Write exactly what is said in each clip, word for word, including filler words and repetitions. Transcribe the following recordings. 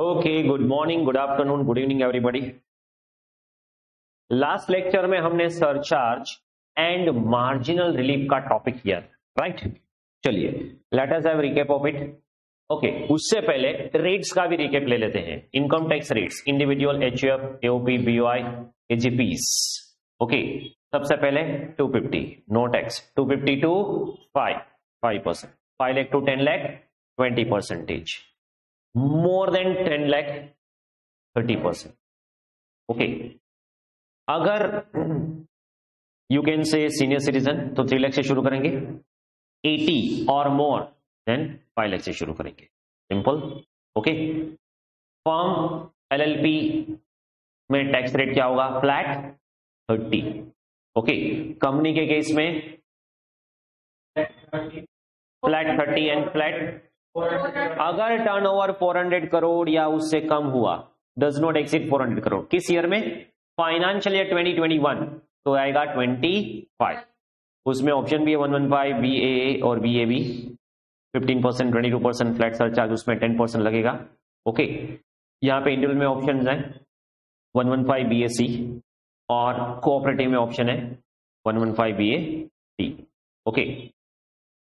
Okay, good morning, good afternoon, good evening everybody. Last lecture में हमने surcharge and marginal relief का topic किया, right right? चलिए let us have recap of it. Okay, उससे पहले rates का भी रिकैप ले लेते हैं। Income tax rates, individual, HUF, AOP, BOI, एजीपीएस। Okay, सबसे पहले two fifty no tax, two fifty to five five percent, five lakh to ten lakh twenty percentage, more than ten lakh thirty percent. Okay, अगर you can say senior citizen तो three lakh से शुरू करेंगे, eighty और more than five lakh से शुरू करेंगे, simple. Okay, form LLP में टैक्स रेट क्या होगा? Flat thirty. ओके, कंपनी के केस में फ्लैट थर्टी एंड फ्लैट, अगर टर्नओवर फोर हंड्रेड करोड़ या उससे कम हुआ, does not exceed four hundred crore किस ईयर में? Financial year twenty twenty one, तो आएगा ट्वेंटी फाइव। उसमें ऑप्शन भी है one one five B A A और B A B, fifteen percent, twenty two percent flat surcharge, उसमें टेन परसेंट लगेगा। ओके, यहाँ पे इंडिविजुअल में ऑप्शन है one one five B A C और कोऑपरेटिव में ऑप्शन है one one five B A T. Okay,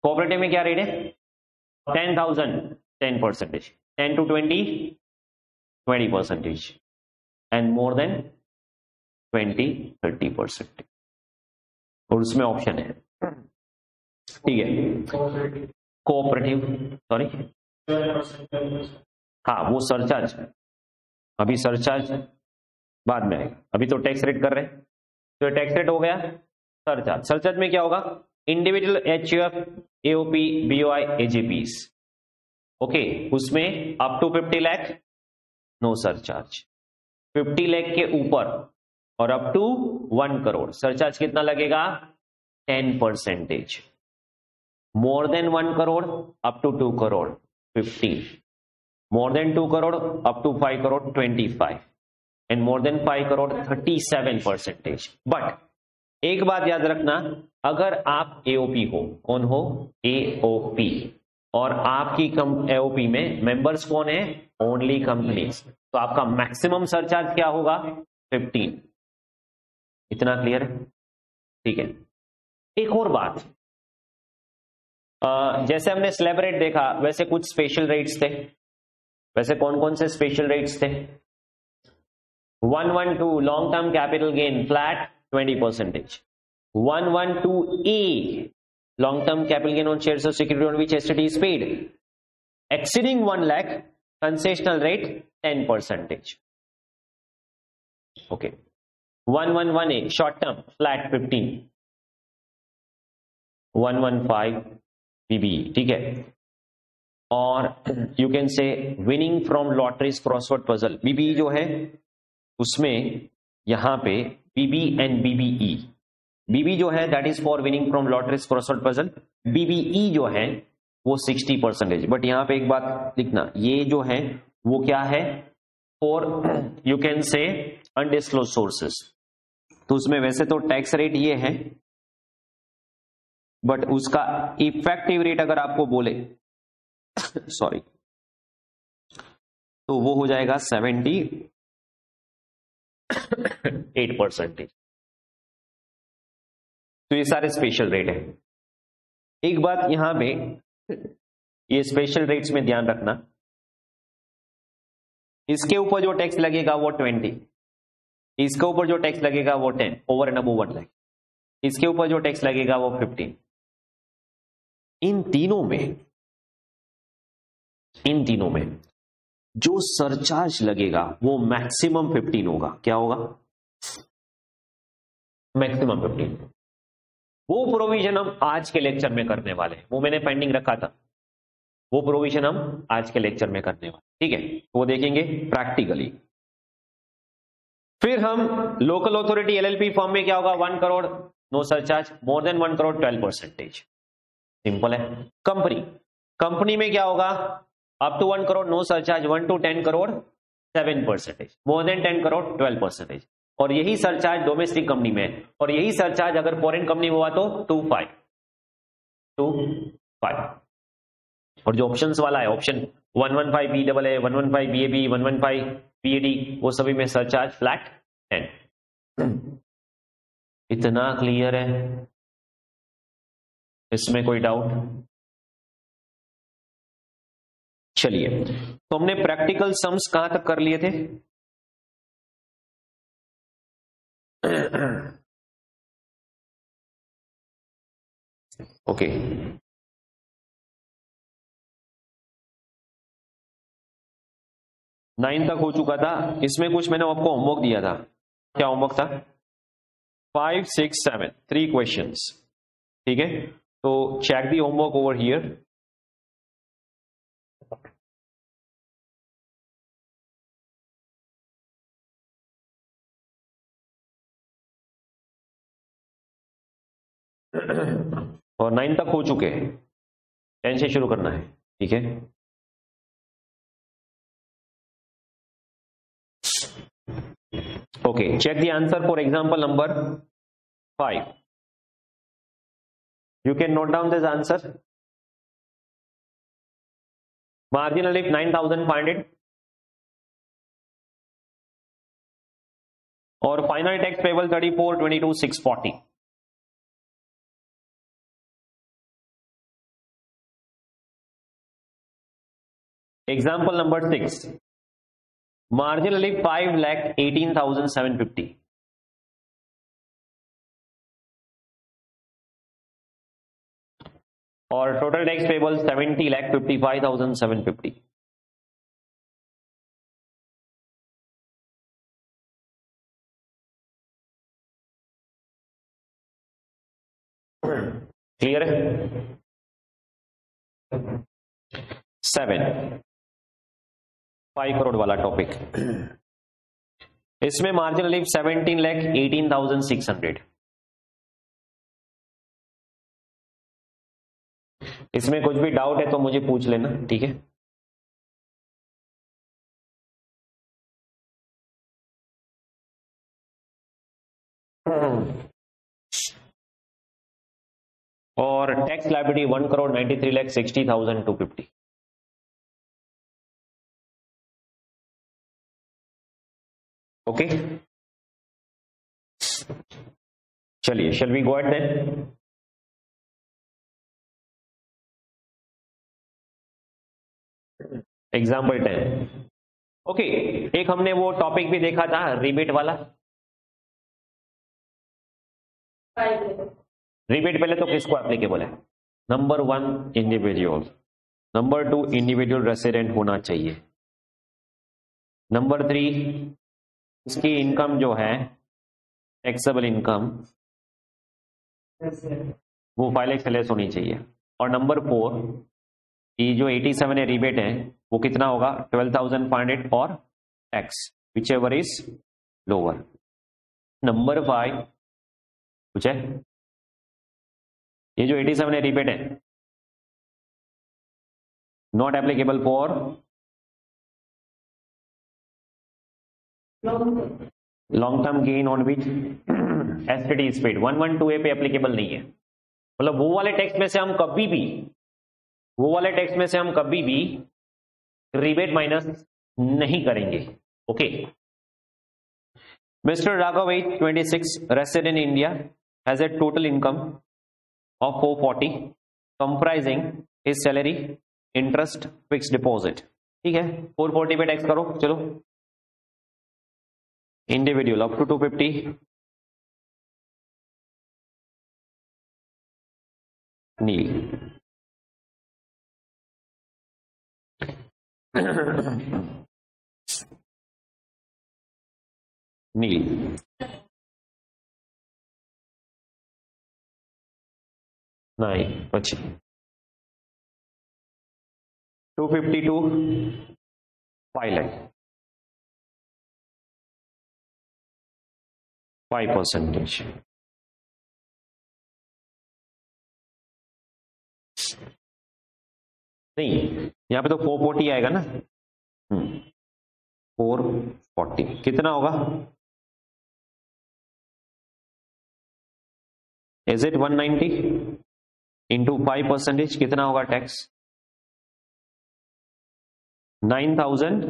cooperative में क्या रेट है? Ten thousand ten percentage, ten to twenty twenty percentage and more than twenty thirty percentage, और उसमें option है, ठीक है, कोऑपरेटिव, सॉरी हाँ वो सरचार्ज, अभी सरचार्ज बाद में आएगा, अभी तो टैक्स रेट कर रहे हैं, तो टैक्स रेट हो गया सरचार्ज। सरचार्ज में क्या होगा? Individual, HUF, AOP, BOI, एजीपीएस। Okay, उसमें up to fifty lakh no surcharge, fifty lakh के ऊपर और up to one crore surcharge कितना लगेगा? Ten percentage. More than one crore up to two crore fifteen, more than two crore up to five crore twenty five, and more than five crore thirty seven percentage. But एक बात याद रखना, अगर आप एओपी हो, कौन हो? एओपी, और आपकी एओपी में मेंबर्स कौन है? ओनली कंपनीज, तो आपका मैक्सिमम सरचार्ज क्या होगा? फिफ्टीन। इतना क्लियर है? ठीक है। एक और बात, आ, जैसे हमने स्लैब रेट देखा, वैसे कुछ स्पेशल रेट्स थे। वैसे कौन कौन से स्पेशल रेट्स थे? One one two long term capital gain flat twenty percentage, one one two A long term capital gain on shares of security on which S T T is paid exceeding one lakh, concessional rate ten percentage. Okay, one eleven A short term flat fifteen, one fifteen B B, ठीक है, और you can say winning from lotteries, crossword puzzle, B B जो है उसमें यहाँ पे बीबी and BBE, BB जो है that is for winning from lotteries crossword puzzle, BBE जो है वो सिक्सटी परसेंटेज। बट यहाँ पे एक बात लिखना, ये जो है वो क्या है? For you can say undisclose sources, तो उसमें वैसे तो टैक्स रेट ये है, बट उसका इफेक्टिव रेट अगर आपको बोले सॉरी तो वो हो जाएगा सेवेंटी एट परसेंटेज। तो ये सारे स्पेशल रेट है। एक बात यहां पे, ये स्पेशल रेट्स में ध्यान रखना, इसके ऊपर जो टैक्स लगेगा वो ट्वेंटी, इसके ऊपर जो टैक्स लगेगा वो ten over and above one lakh, इसके ऊपर जो टैक्स लगेगा वो फिफ्टीन। इन तीनों में इन तीनों में जो सरचार्ज लगेगा वो मैक्सिमम फिफ्टीन होगा। क्या होगा? Maximum fifteen. वो प्रोविजन हम आज के लेक्चर में करने वाले हैं, वो मैंने पेंडिंग रखा था, वो प्रोविजन हम आज के लेक्चर में करने वाले, ठीक है, वो देखेंगे प्रैक्टिकली। फिर हम लोकल अथॉरिटी एलएलपी फॉर्म में क्या होगा? One crore no surcharge, more than one crore twelve percentage, simple है। कंपनी कंपनी में क्या होगा? Up to one crore no surcharge, one to ten crore seven percentage, more than ten crore twelve percentage, और यही सरचार्ज डोमेस्टिक कंपनी में है, और यही सरचार्ज अगर फॉरेन कंपनी हुआ तो टू फाइव टू फाइव। और जो ऑप्शंस वाला है, option one one five B A A, one one five B A B, one one five B A D, वो सभी में सरचार्ज फ्लैट एंड। इतना क्लियर है, इसमें कोई डाउट? चलिए, तो हमने प्रैक्टिकल सम्स कहां तक कर लिए थे? ओके, नाइन तक हो चुका था। इसमें कुछ मैंने आपको होमवर्क दिया था। क्या होमवर्क था? Five six seven, three questions, ठीक है? तो check the homework over here. और नाइन तक हो चुके हैं, टेन से शुरू करना है, ठीक है? Okay, check the answer for example number five. You can note down this answer. Marginal relief nine thousand five hundred और final tax payable thirty four twenty two six forty. Example number six, marginal relief five lakh eighteen thousand seven fifty. और total tax payable seventy lakh fifty five thousand seven fifty. Clear है? Seven, five crore वाला topic. इसमें marginal relief seventeen lakh eighteen thousand six hundred. इसमें कुछ भी doubt है तो मुझे पूछ लेना, ठीक है? और tax liability one crore ninety three lakh sixty thousand two fifty. Okay, चलिए, shall we go at then? Example ten. Okay, एक हमने वो टॉपिक भी देखा था, रिबेट वाला। रिबेट पहले तो किसको एप्लीकेबल है? Number one individual, number two individual resident होना चाहिए, नंबर थ्री उसकी इनकम जो है टैक्सेबल इनकम वो फाइव लाख से लेस होनी चाहिए, और नंबर फोर ये जो एटी सेवन है रिबेट है वो कितना होगा? ट्वेल्व थाउजेंड फाइव हंड्रेड और tax whichever is lower. Number five कुछ है, ये जो एटी सेवन है रिबेट है not applicable for long term gain on which STT speed, one one two A पे एप्लीकेबल नहीं है। मतलब वो वाले टैक्स में से हम कभी भी वो वाले टैक्स में से हम कभी भी रिबेट माइनस नहीं करेंगे। Okay, mister Raghav twenty six, resident India, has a total income of four forty, comprising his salary, interest, fix deposit, ठीक है? फोर फोर्टी पे टैक्स करो, चलो। Individual up to two fifty, nil. Nil, nine, पची, two fifty to five lakh, five percentage. नहीं, यहाँ पे तो फोर फोर्टी आएगा ना, फोर फोर्टी कितना होगा? Is it one ninety into five percentage, कितना होगा tax? Nine thousand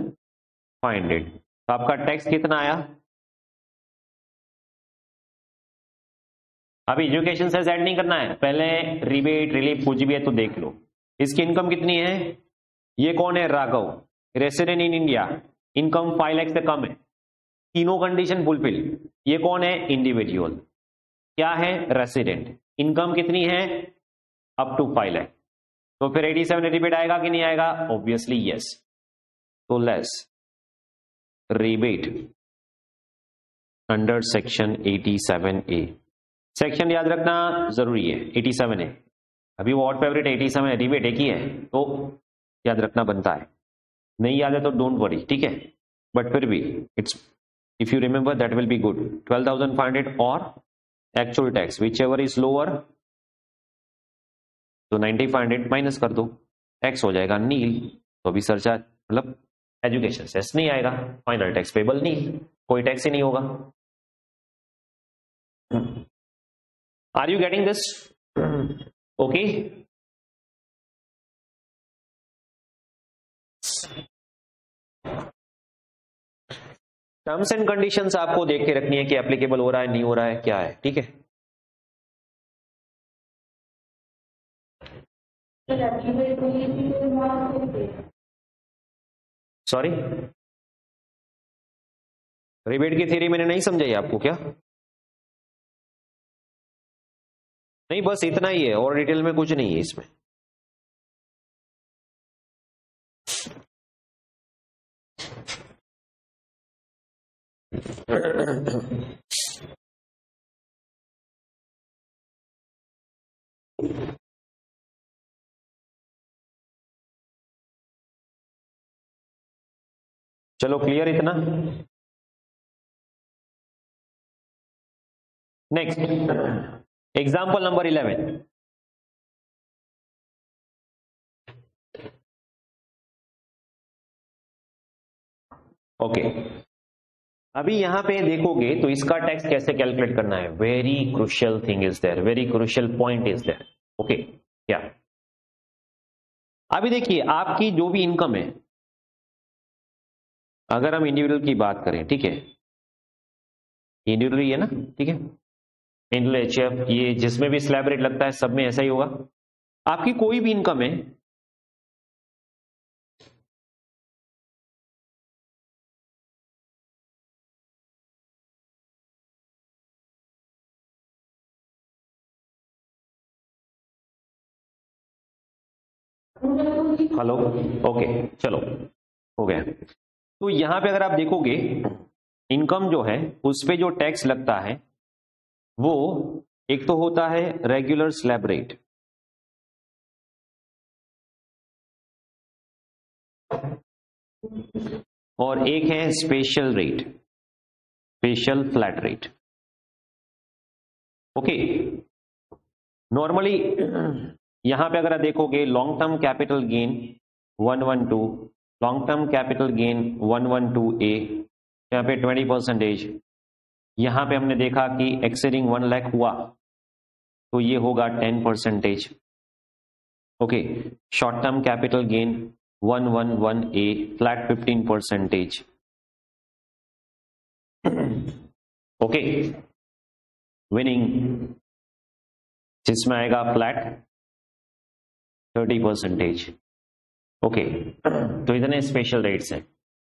five hundred. तो आपका टैक्स कितना आया? अभी एजुकेशन से ऐड नहीं करना है, पहले रिबेट रिलीफ कुछ भी है तो देख लो। इसकी इनकम कितनी है? ये कौन है? Raghav, resident in India, income five lakh से कम है, तीनों कंडीशन फुलफिल। ये कौन है? इंडिविजुअल, क्या है? रेसिडेंट, इनकम कितनी है? Up to five lakh. तो फिर एटी सेवन रिबेट आएगा कि नहीं आएगा? Obviously yes. तो less rebate under section eighty seven A, section याद रखना जरूरी है एटी सेवन ए, अभी वो odd favourite eighty seven rebate एक ही है तो याद रखना बनता है, नहीं याद है तो डोंट वरी, ठीक है। बट फिर भी it's if you remember that will be good. Twelve thousand five hundred और actual tax whichever is lower, तो नाइनटी फाइव हंड्रेड माइनस कर दो, टैक्स हो जाएगा नील। तो अभी सरचार्ज मतलब एजुकेशन सेस नहीं आएगा, फाइनल टैक्स पेबल नहीं, कोई टैक्स ही नहीं होगा। Are you getting this? Okay, terms and conditions आपको देख के रखनी है कि एप्लीकेबल हो रहा है नहीं हो रहा है क्या है, ठीक है। सॉरी, रिबेट की थ्योरी मैंने नहीं समझाई आपको क्या? नहीं, बस इतना ही है, और डिटेल में कुछ नहीं है इसमें। चलो क्लियर इतना। Next example number eleven. Okay, अभी यहां पे देखोगे तो इसका टैक्स कैसे कैलकुलेट करना है, very crucial thing is there, very crucial point is there. Okay, क्या अभी देखिए आपकी जो भी इनकम है, अगर हम इंडिविजुअल की बात करें, ठीक है, इंडिविजुअल ही है ना, ठीक है, इंडिविजुअल एचएफ, ये जिसमें भी स्लैब रेट लगता है सब में ऐसा ही होगा। आपकी कोई भी इनकम है, हेलो, ओके, चलो हो गया। तो यहां पे अगर आप देखोगे इनकम जो है उस पे जो टैक्स लगता है वो एक तो होता है रेगुलर स्लैब रेट, और एक है special rate, special flat rate. Okay, normally यहां पे अगर आप देखोगे long term capital gain one one two, long term capital gain one one two A, यहाँ पे ट्वेंटी परसेंटेज, यहाँ पे हमने देखा कि एक्सेडिंग वन लाख हुआ तो ये होगा ten percentage. Okay, short term capital gain one one one A flat fifteen percentage. Okay, winning जिसमें आएगा flat thirty percentage. Okay okay. तो इतने स्पेशल रेट्स हैं,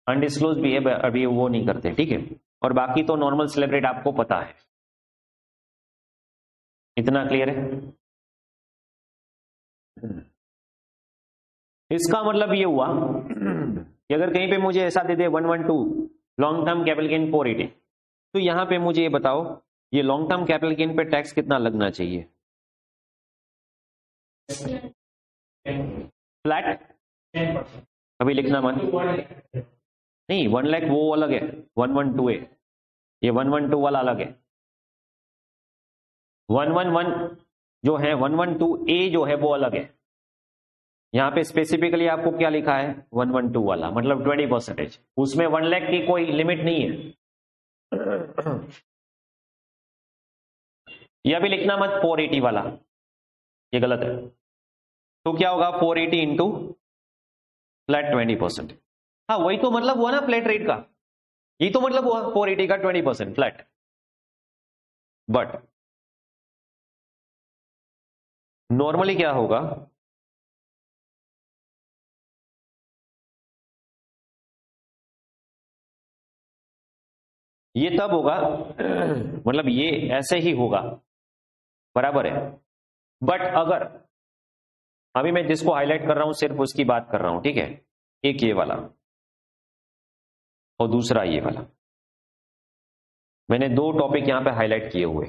अनडिस्क्लोज भी है, अभी वो नहीं करते, ठीक है। और बाकी तो नॉर्मल स्लैब रेट आपको पता है। इतना क्लियर है? इसका मतलब ये हुआ कि अगर कहीं पे मुझे ऐसा दे दे one one two long term capital gain four eighty, तो यहां पे मुझे ये बताओ ये लॉन्ग टर्म कैपिटल गेन पे टैक्स कितना लगना चाहिए? फ्लैट अभी लिखना मन नहीं, वन लाख वो अलग है, वन वन टू है, ये वन वन टू वाला अलग है। वन वन वन जो है, वन वन टू ए जो है वो अलग है। यहाँ पे स्पेसिफिकली आपको क्या लिखा है? वन वन टू वाला मतलब ट्वेंटी परसेंटेज, उसमें वन लाख की कोई लिमिट नहीं है। यह भी लिखना मत फोर एटी वाला, ये गलत है। तो क्या होगा? Four eighty into flat twenty percent, हाँ वही तो मतलब हुआ ना फ्लैट रेट का, यही तो मतलब हुआ फोर एटी का twenty percent flat. But normally क्या होगा, ये तब होगा मतलब ये ऐसे ही होगा बराबर है। बट अगर अभी मैं जिसको हाईलाइट कर रहा हूं सिर्फ उसकी बात कर रहा हूं, ठीक है, एक ये वाला और दूसरा ये वाला, मैंने दो टॉपिक यहां पे हाईलाइट किए हुए।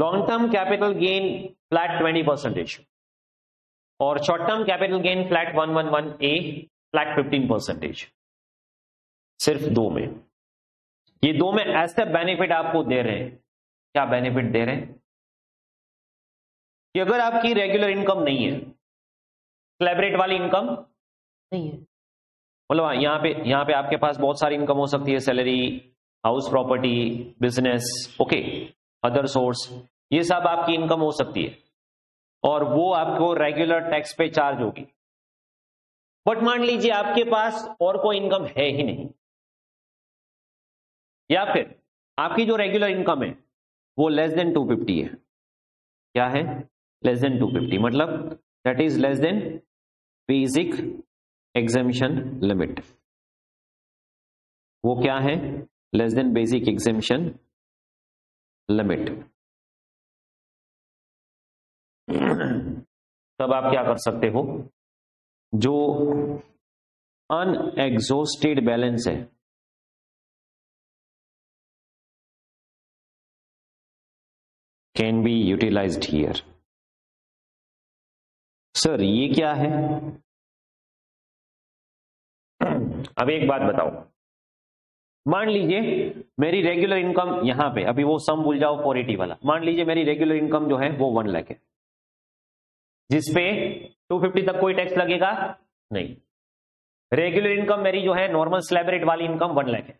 Long term capital gain flat twenty percentage और short term capital gain flat one one one A flat fifteen percentage. सिर्फ दो में, ये दो में ऐसे बेनिफिट आपको दे रहे हैं। क्या बेनिफिट दे रहे हैं कि अगर आपकी रेगुलर इनकम नहीं है, कोलैबोरेट वाली इनकम नहीं है, मतलब यहाँ पे यहाँ पे आपके पास बहुत सारी इनकम हो सकती है, salary, house property, business, okay, other source, ये सब आपकी इनकम हो सकती है और वो आपको रेगुलर टैक्स पे चार्ज होगी। बट मान लीजिए आपके पास और कोई इनकम है ही नहीं, या फिर आपकी जो रेगुलर इनकम है वो लेस देन टू फिफ्टी है। क्या है? लेस देन टू फिफ्टी, मतलब that is less than basic exemption limit. वो क्या है? Less than basic exemption limit. तब आप क्या कर सकते हो, जो अनएग्जॉस्टेड बैलेंस है, can be utilised here. Sir ये क्या है? अब एक बात बताओ, मान लीजिए मेरी रेगुलर इनकम यहां पे, अभी वो सम भूल जाओ फोर एटी वाला, मान लीजिए मेरी रेगुलर इनकम जो है वो वन लाख है, जिसपे टू फिफ्टी तक कोई टैक्स लगेगा नहीं। रेगुलर इनकम मेरी जो है नॉर्मल स्लैब रेट वाली इनकम वन लाख है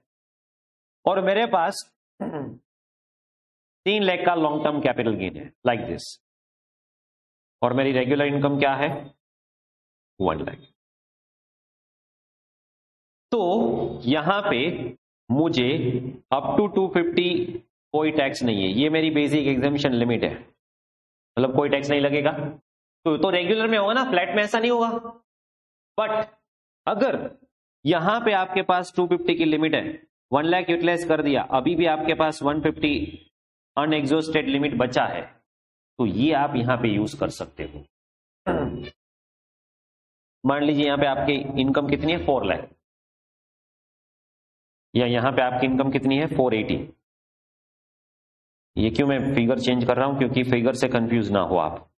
और मेरे पास तीन लाख का लॉन्ग टर्म कैपिटल गेन है, लाइक like दिस, और मेरी रेगुलर इनकम क्या है, वन लाख। तो यहां पे मुझे अप टू टू फिफ्टी कोई टैक्स नहीं है, ये मेरी बेसिक एग्जेम्पशन लिमिट है, मतलब कोई टैक्स नहीं लगेगा। तो, तो रेगुलर में होगा ना, फ्लैट में ऐसा नहीं होगा। बट अगर यहां पे आपके पास टू फिफ्टी की लिमिट है, वन लाख यूटिलाइज कर दिया, अभी भी आपके पास वन फिफ्टी अनएग्जॉस्टेड लिमिट बचा है, तो ये आप यहां पे यूज कर सकते हो। मान लीजिए यहां पे आपकी इनकम कितनी है, फोर लाख, या यहां पे आपकी इनकम कितनी है, फोर एटी। ये क्यों मैं फिगर चेंज कर रहा हूं, क्योंकि फिगर से कंफ्यूज ना हो आप।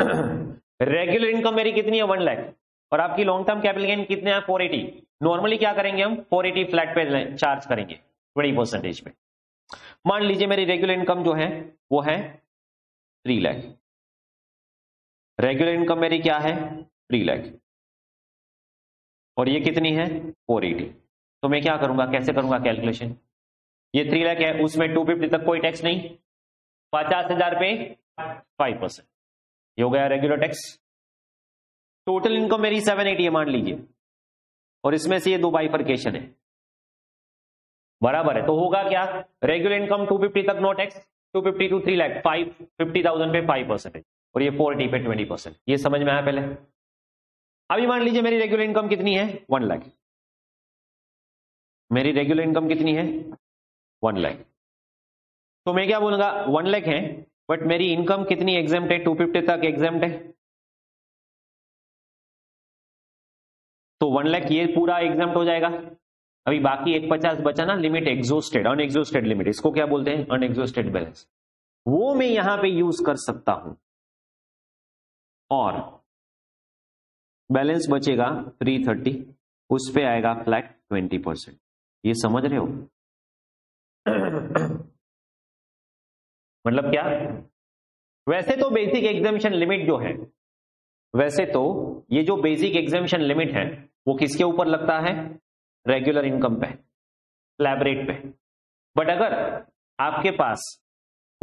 रेगुलर इनकम मेरी कितनी है, वन लाख, और आपकी लॉन्ग टर्म कैपिटल गेन कितने हैं, फोर एटी। नॉर्मली क्या करेंगे हम, फोर एटी फ्लैट पे चार्ज करेंगे ट्वेंटी परसेंटेज पे। मान लीजिए मेरी रेगुलर इनकम जो है वो है थ्री लाख, रेगुलर इनकम मेरी क्या है, थ्री लाख, और ये कितनी है, फोर एटी। तो मैं क्या करूंगा, कैसे करूंगा कैलकुलेशन, ये थ्री लाख है, उसमें टू फिफ्टी तक कोई टैक्स नहीं, पचास हजार पे फाइव परसेंट ये हो गया रेगुलर टैक्स। टोटल इनकम मेरी सेवन एटी है मान लीजिए, और इसमें से ये दो बाइफरकेशन है बराबर है। तो होगा क्या, रेगुलर इनकम टू फिफ्टी तक no tax, two fifty to three lakh five fifty thousand पे फाइव परसेंटेज, और ये फोर एटी पे ट्वेंटी परसेंट। ये समझ में आया पहले? अभी मान लीजिए मेरी रेगुलर इनकम कितनी है, वन लाख, मेरी रेगुलर इनकम कितनी है, वन लाख। तो मैं क्या बोलूंगा, वन लाख है बट मेरी इनकम कितनी एग्जेम्प्ट है, टू फिफ्टी तक एग्जेम्प्ट है, तो वन लाख ये पूरा एग्जेम्प्ट हो जाएगा। अभी बाकी एक पचास बचा ना, लिमिट एग्जॉस्टेड, अनएग्जॉस्टेड लिमिट, इसको क्या बोलते हैं, अनएग्जॉस्टेड बैलेंस, वो मैं यहां पे यूज कर सकता हूं और बैलेंस बचेगा थ्री थर्टी, उस पे आएगा फ्लैट ट्वेंटी परसेंट। ये समझ रहे हो? मतलब क्या, वैसे तो बेसिक एग्जेम्पशन लिमिट जो है, वैसे तो ये जो बेसिक एग्जेम्पशन लिमिट है वो किसके ऊपर लगता है, रेगुलर इनकम पे, स्लैब रेट पे। बट अगर आपके पास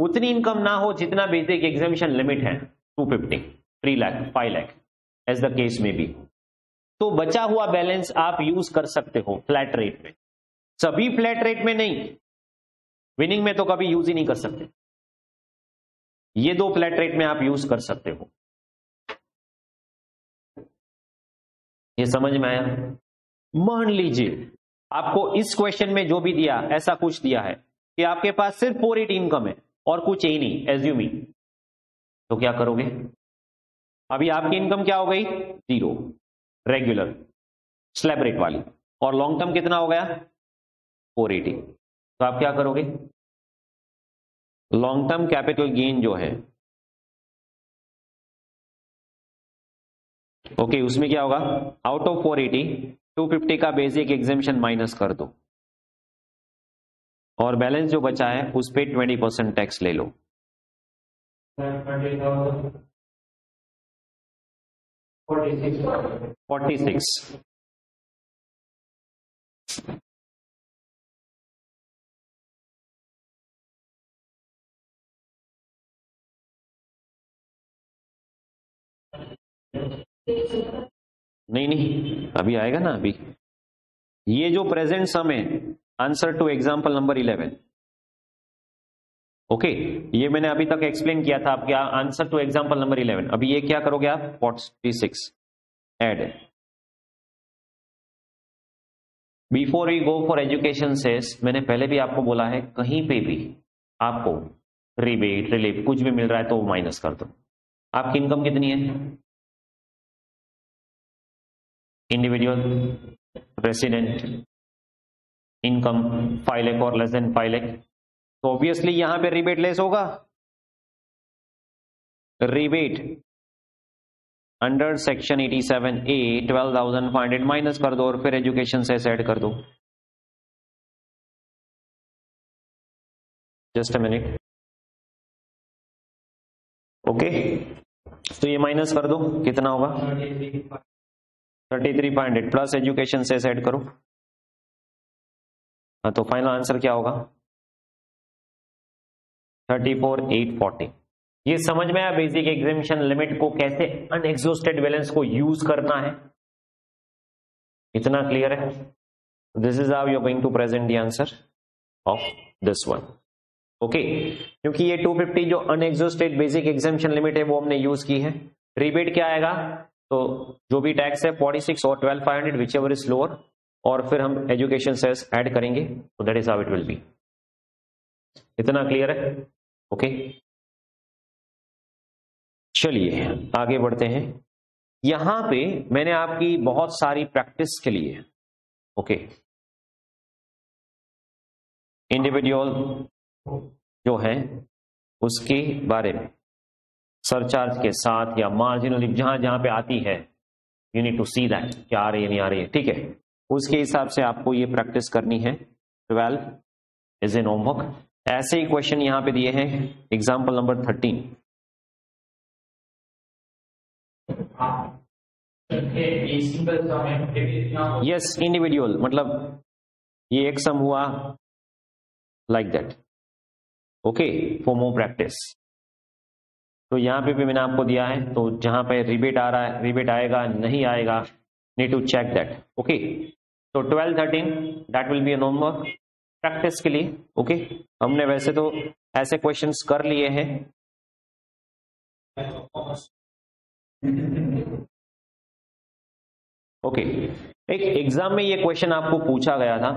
उतनी इनकम ना हो जितना बेसिक एग्जेम्पशन लिमिट है, two fifty, three lakh, five lakh, as the case may be, तो बचा हुआ बैलेंस आप यूज कर सकते हो फ्लैट रेट में, सभी फ्लैट रेट में नहीं, विनिंग में तो कभी यूज ही नहीं कर सकते, ये दो फ्लैट रेट में आप यूज कर सकते हो। ये समझ में आया? मान लीजिए आपको इस क्वेश्चन में जो भी दिया ऐसा कुछ दिया है कि आपके पास सिर्फ फोर एटी इनकम है और कुछ ही नहीं, एज्यूमिंग, तो क्या करोगे? अभी आपकी इनकम क्या हो गई? जीरो, रेगुलर स्लैब रेट वाली, और लॉन्ग टर्म कितना हो गया? Four eighty. तो आप क्या करोगे? लॉन्ग टर्म कैपिटल गेन जो है, ओके okay, उसमें क्या होगा? Out of four eighty two fifty का बेसिक एग्जेम्पशन माइनस कर दो और बैलेंस जो बचा है उस पर ट्वेंटी परसेंट टैक्स ले लो। फोर्टी सिक्स नहीं नहीं अभी आएगा ना, अभी ये जो प्रेजेंट सम है answer to example number eleven, okay, ये मैंने अभी तक एक्सप्लेन किया था आपके answer to example number eleven. अभी ये क्या करोगे आप? Forty six add before we go for education cess, मैंने पहले भी आपको बोला है कहीं पे भी आपको रिबेट रिलीफ कुछ भी मिल रहा है तो वो माइनस कर दो। आपकी इनकम कितनी है? Individual resident income five lakh और लेस देन फाइव लाख, तो ऑब्वियसली यहां पे रिबेट लेस होगा। Rebate under section eighty seven A twelve thousand five hundred minus कर दो और फिर एजुकेशन से ऐड कर दो। जस्ट अ मिनट, ओके, तो ये माइनस कर दो, कितना होगा? Thirty three five hundred plus education cess add करो, हाँ, तो फाइनल आंसर क्या होगा? Thirty four eight forty. ये समझ में आया बेसिक एग्जेम्पशन लिमिट को कैसे अनएग्जॉस्टेड बैलेंस को यूज करना है? इतना क्लियर है? This is how you are going to present the answer of this one, okay. क्योंकि ये टू फिफ्टी जो अनएग्जॉस्टेड बेसिक एग्जेम्पशन लिमिट है वो हमने यूज की है। रिबेट क्या आएगा? तो जो भी टैक्स है फोर्टी सिक्स और twelve thousand five hundred whichever is lower, और फिर हम एजुकेशन सेस ऐड करेंगे, तो that is how it will be. इतना क्लियर है? Okay okay. चलिए आगे बढ़ते हैं। यहां पे मैंने आपकी बहुत सारी प्रैक्टिस के लिए, ओके okay. इंडिविजुअल जो है उसके बारे में सरचार्ज के साथ या मार्जिनल रिलीफ जहां जहां पे आती है, you need to see that क्या आ रही है नहीं आ रही है, ठीक है, उसके हिसाब से आपको ये प्रैक्टिस करनी है। Twelve is an homework. ऐसे ही क्वेश्चन यहां पे दिए हैं example number thirteen. Yes, individual मतलब ये एक सम हुआ like that, okay, for more practice. तो यहाँ पे भी मैंने आपको दिया है, तो जहां पे रिबेट आ रहा है, रिबेट आएगा नहीं आएगा, need to check that, okay. तो twelve thirteen that will be a homework practice के लिए, ओके okay? हमने वैसे तो ऐसे क्वेश्चंस कर लिए हैं, ओके okay. एक एग्जाम में ये क्वेश्चन आपको पूछा गया था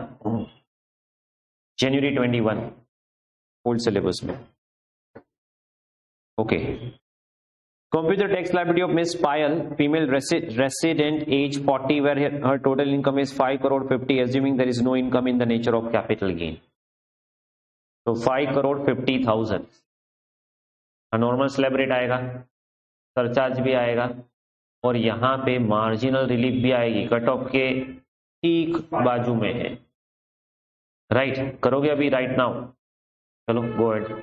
जनवरी ट्वेंटी वन फुल सिलेबस में, okay. Computer tax liability of miss Payal, female resident, age forty, where her total income is five crore fifty, assuming there is no income in the nature of capital gain. तो five crore fifty thousand, normal slab rate आएगा, surcharge भी आएगा, और यहाँ पे marginal relief भी आएगी, cut off के ठीक बाजू में है, राइट right. करोगे अभी राइट नाउ? चलो गो अहेड।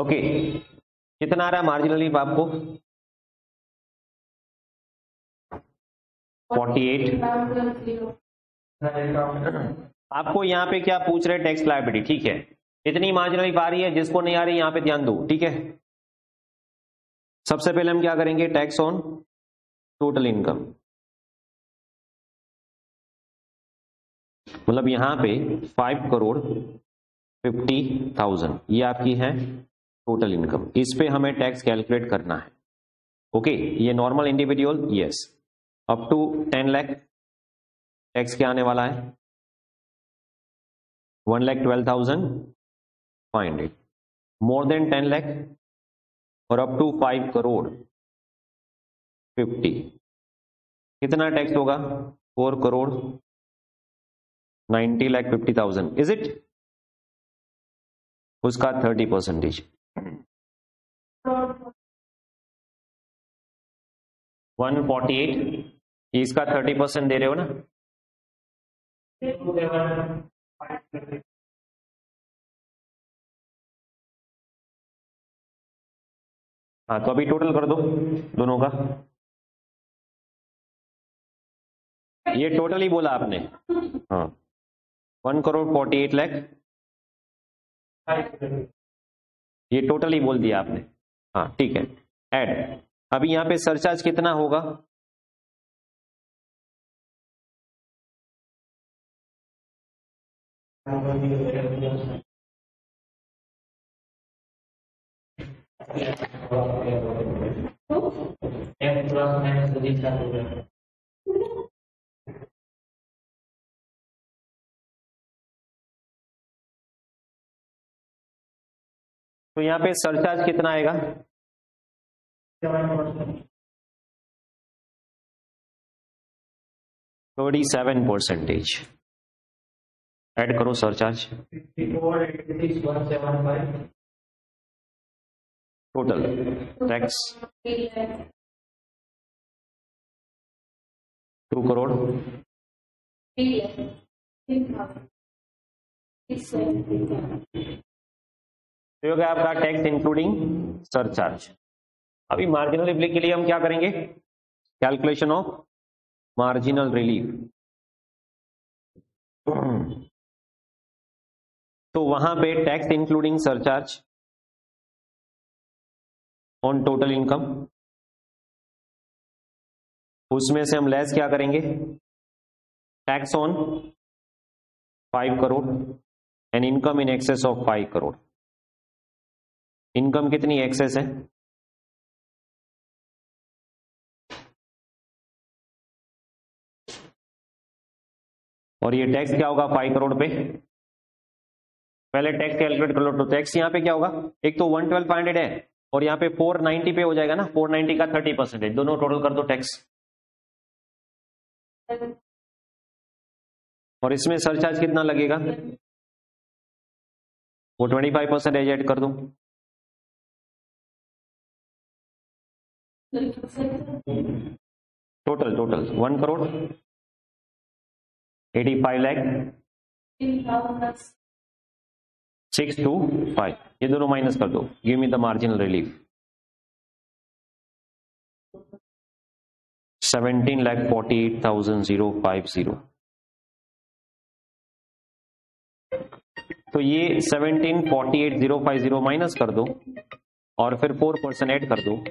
ओके, कितना आ रहा है मार्जिनल रिलीफ आपको? अड़तालीस। आपको यहाँ पे क्या पूछ रहे? टैक्स लायबिलिटी, ठीक है। इतनी मार्जिनल रिलीफ आ रही है, जिसको नहीं आ रही यहाँ पे ध्यान दो, ठीक है। सबसे पहले हम क्या करेंगे? टैक्स ऑन टोटल इनकम, मतलब यहां पे फाइव करोड़ फिफ्टी थाउजेंड ये आपकी है टोटल इनकम, इस पे हमें टैक्स कैलकुलेट करना है। ओके, ये normal individual yes up to ten lakh tax क्या आने वाला है? One lakh twelve thousand five hundred more than ten lakh और up to five crore fifty कितना टैक्स होगा? Four crore ninety lakh fifty thousand is it, उसका thirty percentage one forty eight इसका thirty percent दे रहे हो ना, हाँ। तो अभी टोटल कर दो दोनों का, ये टोटल ही बोला आपने, हाँ। One crore forty eight lakh ये टोटल ही बोल दिया आपने, हाँ ठीक है। ऐड अभी यहाँ पे सरचार्ज कितना होगा? तो यहाँ पे सरचार्ज कितना आएगा? थर्टी सेवन परसेंटेज ऐड करो surcharge total tax two crore तो आपका टैक्स इंक्लूडिंग सरचार्ज। अभी मार्जिनल रिलीफ के लिए हम क्या करेंगे? कैलकुलेशन ऑफ मार्जिनल रिलीफ, तो वहां पे tax including surcharge on total income, उसमें से हम लेस क्या करेंगे? Tax on five crore and income in excess of five crore. Income कितनी एक्सेस है? और ये टैक्स क्या होगा? फाइव करोड़ पे पहले टैक्स कैलकुलेट कर लो। तो टैक्स यहाँ पे क्या होगा? एक तो वन ट्वेल्व हंड्रेड है और यहाँ पे फोर नाइन्टी पे हो जाएगा ना, फोर नाइन्टी का थर्टी परसेंटेज दोनों टोटल कर दो टैक्स, और इसमें सरचार्ज कितना लगेगा? वो ट्वेंटी फाइव परसेंटेज एड कर दो। Total total one crore eighty five lakh six two five ये दोनों माइनस कर दो, give me the marginal relief seventeen lakh forty eight thousand zero five zero. तो ये seventeen forty eight zero five zero minus कर दो और फिर फोर परसेंट एड कर दो,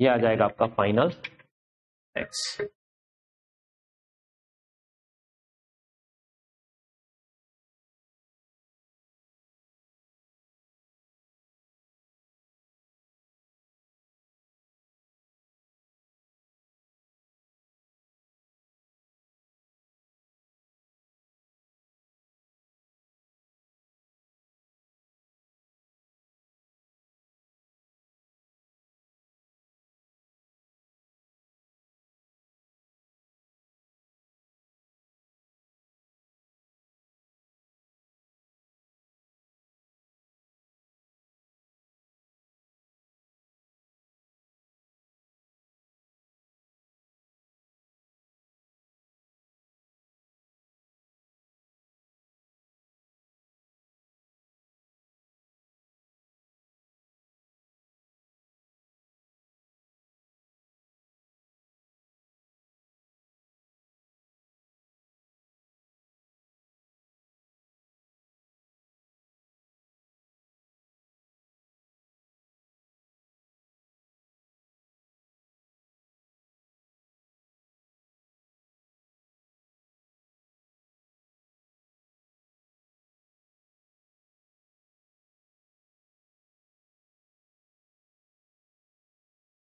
ये आ जाएगा आपका final tax.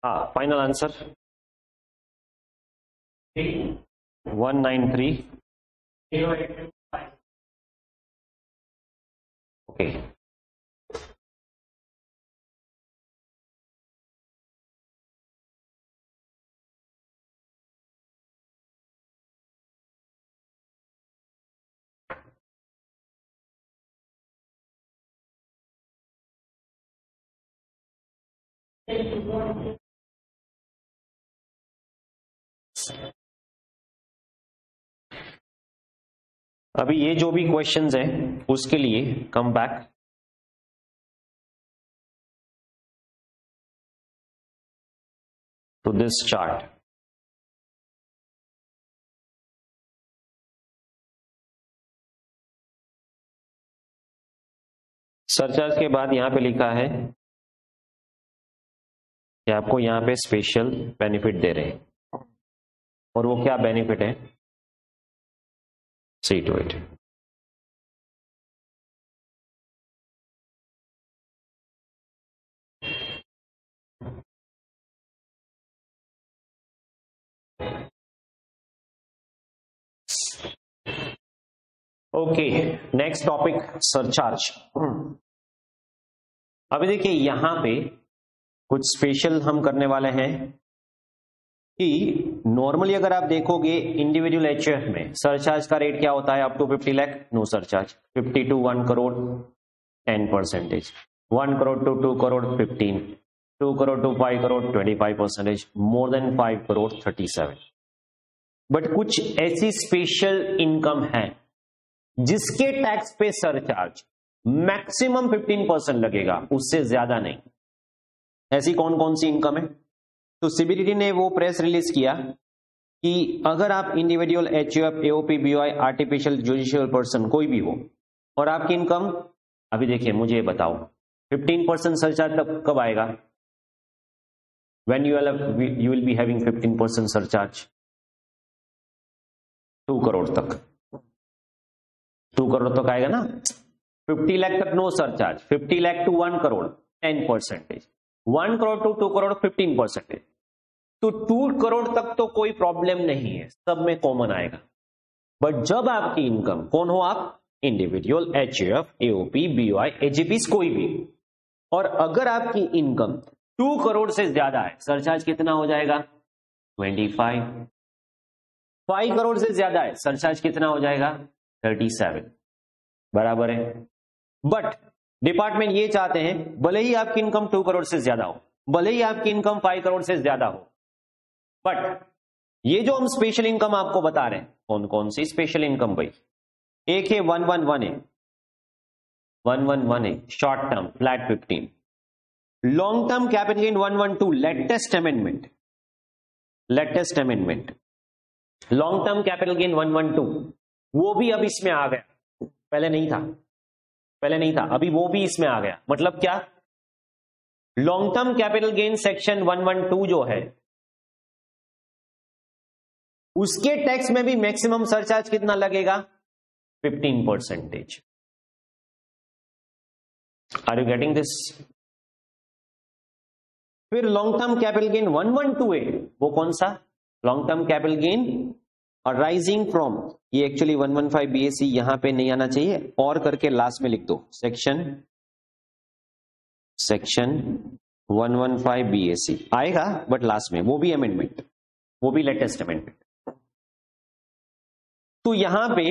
Final answer one nine three. Okay, अभी ये जो भी क्वेश्चंस हैं उसके लिए come back. To this chart surcharge के बाद यहां पे लिखा है कि आपको यहाँ पे स्पेशल बेनिफिट दे रहे हैं, और वो क्या बेनिफिट है, see to it. Okay, next topic surcharge. अभी देखिए यहाँ पे कुछ स्पेशल हम करने वाले हैं कि नॉर्मली अगर आप देखोगे इंडिविजुअल एचयूएफ में सरचार्ज का रेट क्या होता है, up to fifty lakh no surcharge, fifty to one crore ten percentage, one crore to two crore fifteen, two crore to five crore twenty five percentage, more than five crore thirty seven. But कुछ ऐसी स्पेशल इनकम है जिसके tax पे surcharge maximum fifteen percent लगेगा, उससे ज्यादा नहीं। ऐसी कौन कौन सी इनकम है? तो सीबीडीटी ने वो प्रेस रिलीज किया कि अगर आप individual HUF, AOP, BOI, artificial judicial person कोई भी हो, और आपकी इनकम, अभी देखिए मुझे बताओ फिफ्टीन परसेंट सरचार्ज तब कब आएगा, when you you will be having fifteen percent surcharge, two crore तक, टू करोड़ तक आएगा ना। फिफ्टी लाख तक no surcharge, fifty lakh to one crore ten percentage, one crore to two crore fifteen percentage. तो टू करोड़ तक तो कोई प्रॉब्लम नहीं है, सब में कॉमन आएगा। बट जब आपकी इनकम, कौन हो आप, इंडिविजुअल, एचयूएफ, एओपी, बीओआई, एजीपीएस कोई भी, और अगर आपकी इनकम टू करोड़ से ज्यादा है, सरचार्ज कितना हो जाएगा, ट्वेंटी फाइव। फाइव करोड़ से ज्यादा है, सरचार्ज कितना हो जाएगा, थर्टी सेवन, बराबर है। बट डिपार्टमेंट ये चाहते हैं, भले ही आपकी इनकम टू करोड़ से ज्यादा हो, भले ही आपकी इनकम फाइव करोड़ से ज्यादा हो, बट ये जो हम स्पेशल इनकम आपको बता रहे हैं, कौन कौन सी स्पेशल इनकम भाई, एक है one one one A, short term flat fifteen, long term capital gain one one two, latest amendment, latest amendment, long term capital gain one one two, वो भी अब इसमें आ गया, पहले नहीं था, पहले नहीं था, अभी वो भी इसमें आ गया। मतलब क्या, long term capital gain section one one two जो है उसके टैक्स में भी मैक्सिमम सरचार्ज कितना लगेगा, fifteen percentage. Are you getting this? फिर long term capital gain one one two A, वो कौन सा, long term capital gain arising from, ये actually one one five B A C यहां पे नहीं आना चाहिए, और करके लास्ट में लिख दो section section one one five B A C आएगा, बट लास्ट में, वो भी अमेंडमेंट, वो भी लेटेस्ट अमेंडमेंट। तो यहां पे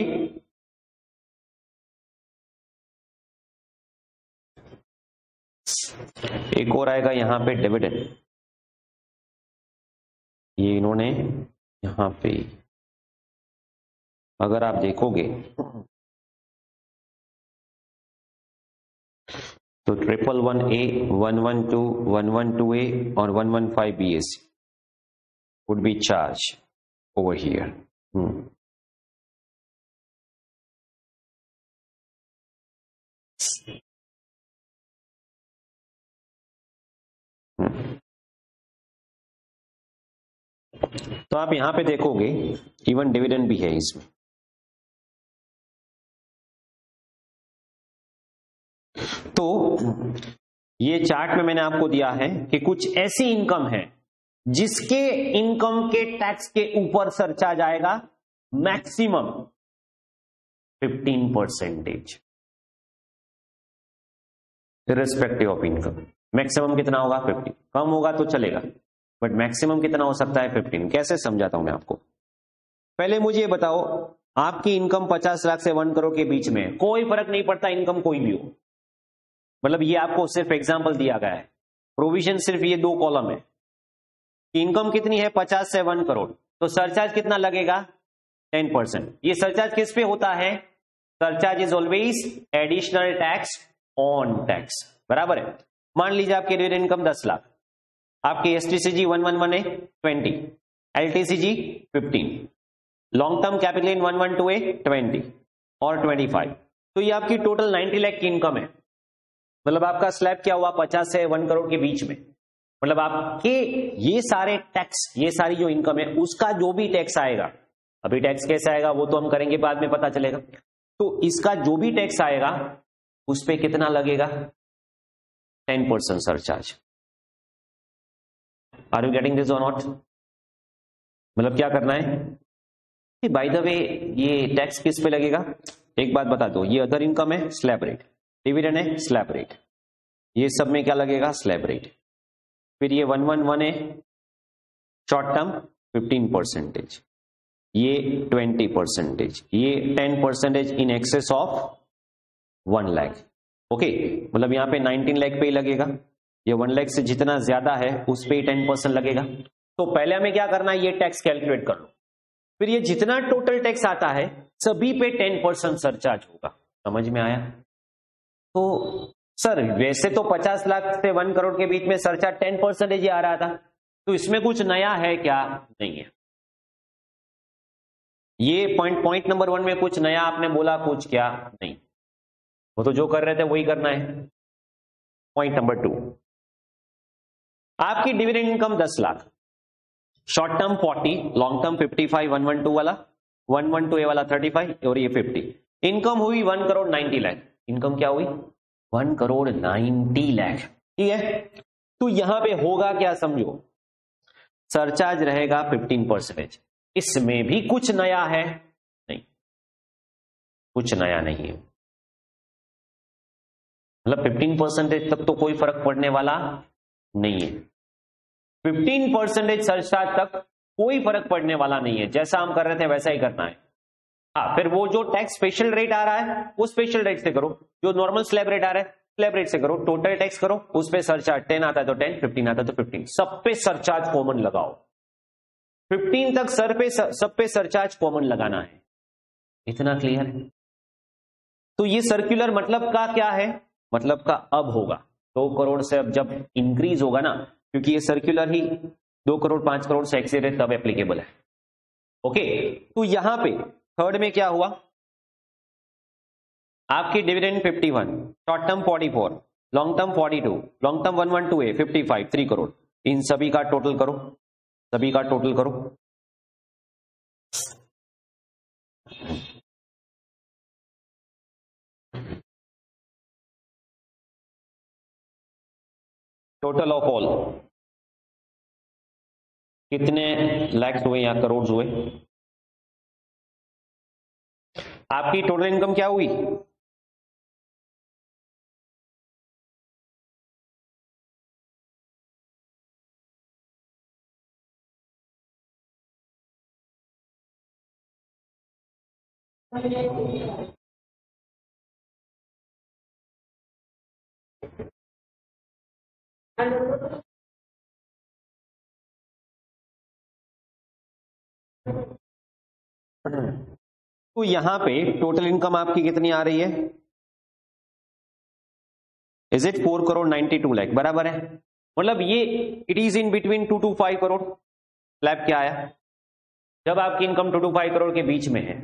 एक और आएगा, यहां पे डिविडेंड, ये इन्होंने यहां पे अगर आप देखोगे तो triple one A, one one two, one one two A और one one five B S would be charge over here. तो आप यहां पे देखोगे इवन डिविडेंड भी है इसमें। तो ये चार्ट में मैंने आपको दिया है कि कुछ ऐसी इनकम है जिसके इनकम के टैक्स के ऊपर सरचार्ज आएगा maximum fifteen percentage respective of income. Maximum कितना होगा फिफ्टीन, कम होगा तो चलेगा बट मैक्सिमम कितना हो सकता है फिफ्टीन। कैसे समझाता हूं मैं आपको, पहले मुझे बताओ आपकी इनकम पचास लाख से वन करोड़ के बीच में, कोई फर्क नहीं पड़ता इनकम कोई भी हो, मतलब ये आपको सिर्फ एग्जांपल दिया गया है, प्रोविजन सिर्फ ये दो कॉलम है कि इनकम कितनी है पचास से वन करोड़ तो सरचार्ज कितना लगेगा टेन परसेंट। ये सरचार्ज किस पे होता है, surcharge is always additional tax on tax, बराबर है। मान लीजिए आपकी रेट इनकम दस लाख, आपके एसटीसीजी वन वन वन है twenty, LTCG fifteen, long term capital in one one two है ट्वेंटी और ट्वेंटी फाइव, तो ये आपकी टोटल नाइंटी लाख की इनकम है। मतलब आपका स्लैब क्या हुआ पचास से वन करोड़ के बीच में, मतलब आपके ये सारे टैक्स, ये सारी जो इनकम है उसका जो भी टैक्स आएगा, अभी टैक्स कैसे आएगा वो तो हम करेंगे बाद में पता चलेगा, तो इसका जो भी टैक्स आएगा उस पे कितना लगेगा ten percent surcharge. Are you getting this और नॉट, मतलब क्या करना है कि बाय द वे ये टैक्स किस पे लगेगा, एक बात बता दो, ये अदर इनकम है स्लैब रेट, डिविडेंड है स्लैब रेट, ये सब में क्या लगेगा स्लैब रेट, फिर ये वन वन वन है शॉर्ट टर्म फिफ्टीन परसेंटेज, ये ट्वेंटी परसेंटेज, ये ten percentage in excess of one lakh. Okay okay, मतलब यहाँ पे नाइंटीन लाख पे ही लगेगा, ये वन लाख से जितना ज्यादा है उस पे ही टेन परसेंट लगेगा। तो पहले हमें क्या करना है, ये टैक्स कैलकुलेट कर लो, फिर ये जितना टोटल टैक्स आता है सभी पे टेन परसेंट सरचार्ज होगा। समझ में आया? तो सर वैसे तो पचास लाख से वन करोड़ के बीच में सरचार्ज टेन परसेंटेज ही आ रहा था, तो इसमें कुछ नया है क्या? नहीं है। ये पॉइंट पॉइंट नंबर वन में कुछ नया आपने बोला, कुछ क्या नहीं, वो तो जो कर रहे थे वही करना है। पॉइंट नंबर टू, आपकी डिविडेंड इनकम दस lakh, short term forty, long term fifty five, one one two वाला, वन वन टू ए वाला थर्टी फाइव और ये फिफ्टी, इनकम हुई one crore ninety lakh. Income क्या हुई वन करोड़ नाइंटी लाख, ठीक है। तो यहां पे होगा क्या समझो, सरचार्ज रहेगा फिफ्टीन परसेंटेज। इसमें भी कुछ नया है नहीं, कुछ नया नहीं है, मतलब फिफ्टीन परसेंटेज तक तो कोई फर्क पड़ने वाला नहीं है, फिफ्टीन परसेंटेज सरचार्ज तक कोई फर्क पड़ने वाला नहीं है, जैसा हम कर रहे थे वैसा ही करना है। हाँ, फिर वो जो टैक्स स्पेशल रेट आ रहा है वो स्पेशल रेट से करो, जो नॉर्मल स्लैब रेट आ रहा है स्लैब रेट से करो, टोटल टैक्स करो, उस पे सरचार्ज टेन आता है तो टेन, फिफ्टीन आता है तो फिफ्टीन, सब पे सरचार्ज कॉमन लगाओ, फिफ्टीन तक सर पे सब पे सरचार्ज कॉमन लगाना है। इतना क्लियर है? तो ये सर्क्युलर मतलब का क्या है, मतलब का अब होगा दो करोड़ से अब जब इंक्रीज होगा ना, क्योंकि ये सर्क्युलर ही दो करोड़ पांच करोड़ से एक्सीडेंट तब एप्लीकेबल है। ओके, तो यहां पे थर्ड में क्या हुआ, आपकी dividend fifty one, short term forty four, long term forty two, long term one one two A, fifty five, three crore, इन सभी का टोटल करो, सभी का टोटल करो, टोटल ऑफ ऑल कितने लैक्स हुए या करोड़ हुए। आपकी टोटल इनकम क्या हुई तो यहां पे टोटल इनकम आपकी कितनी आ रही है, is it four crore ninety two lakh बराबर है, मतलब ये it is in between two to five crore. Slab क्या आया, जब आपकी income two to five crore के बीच में है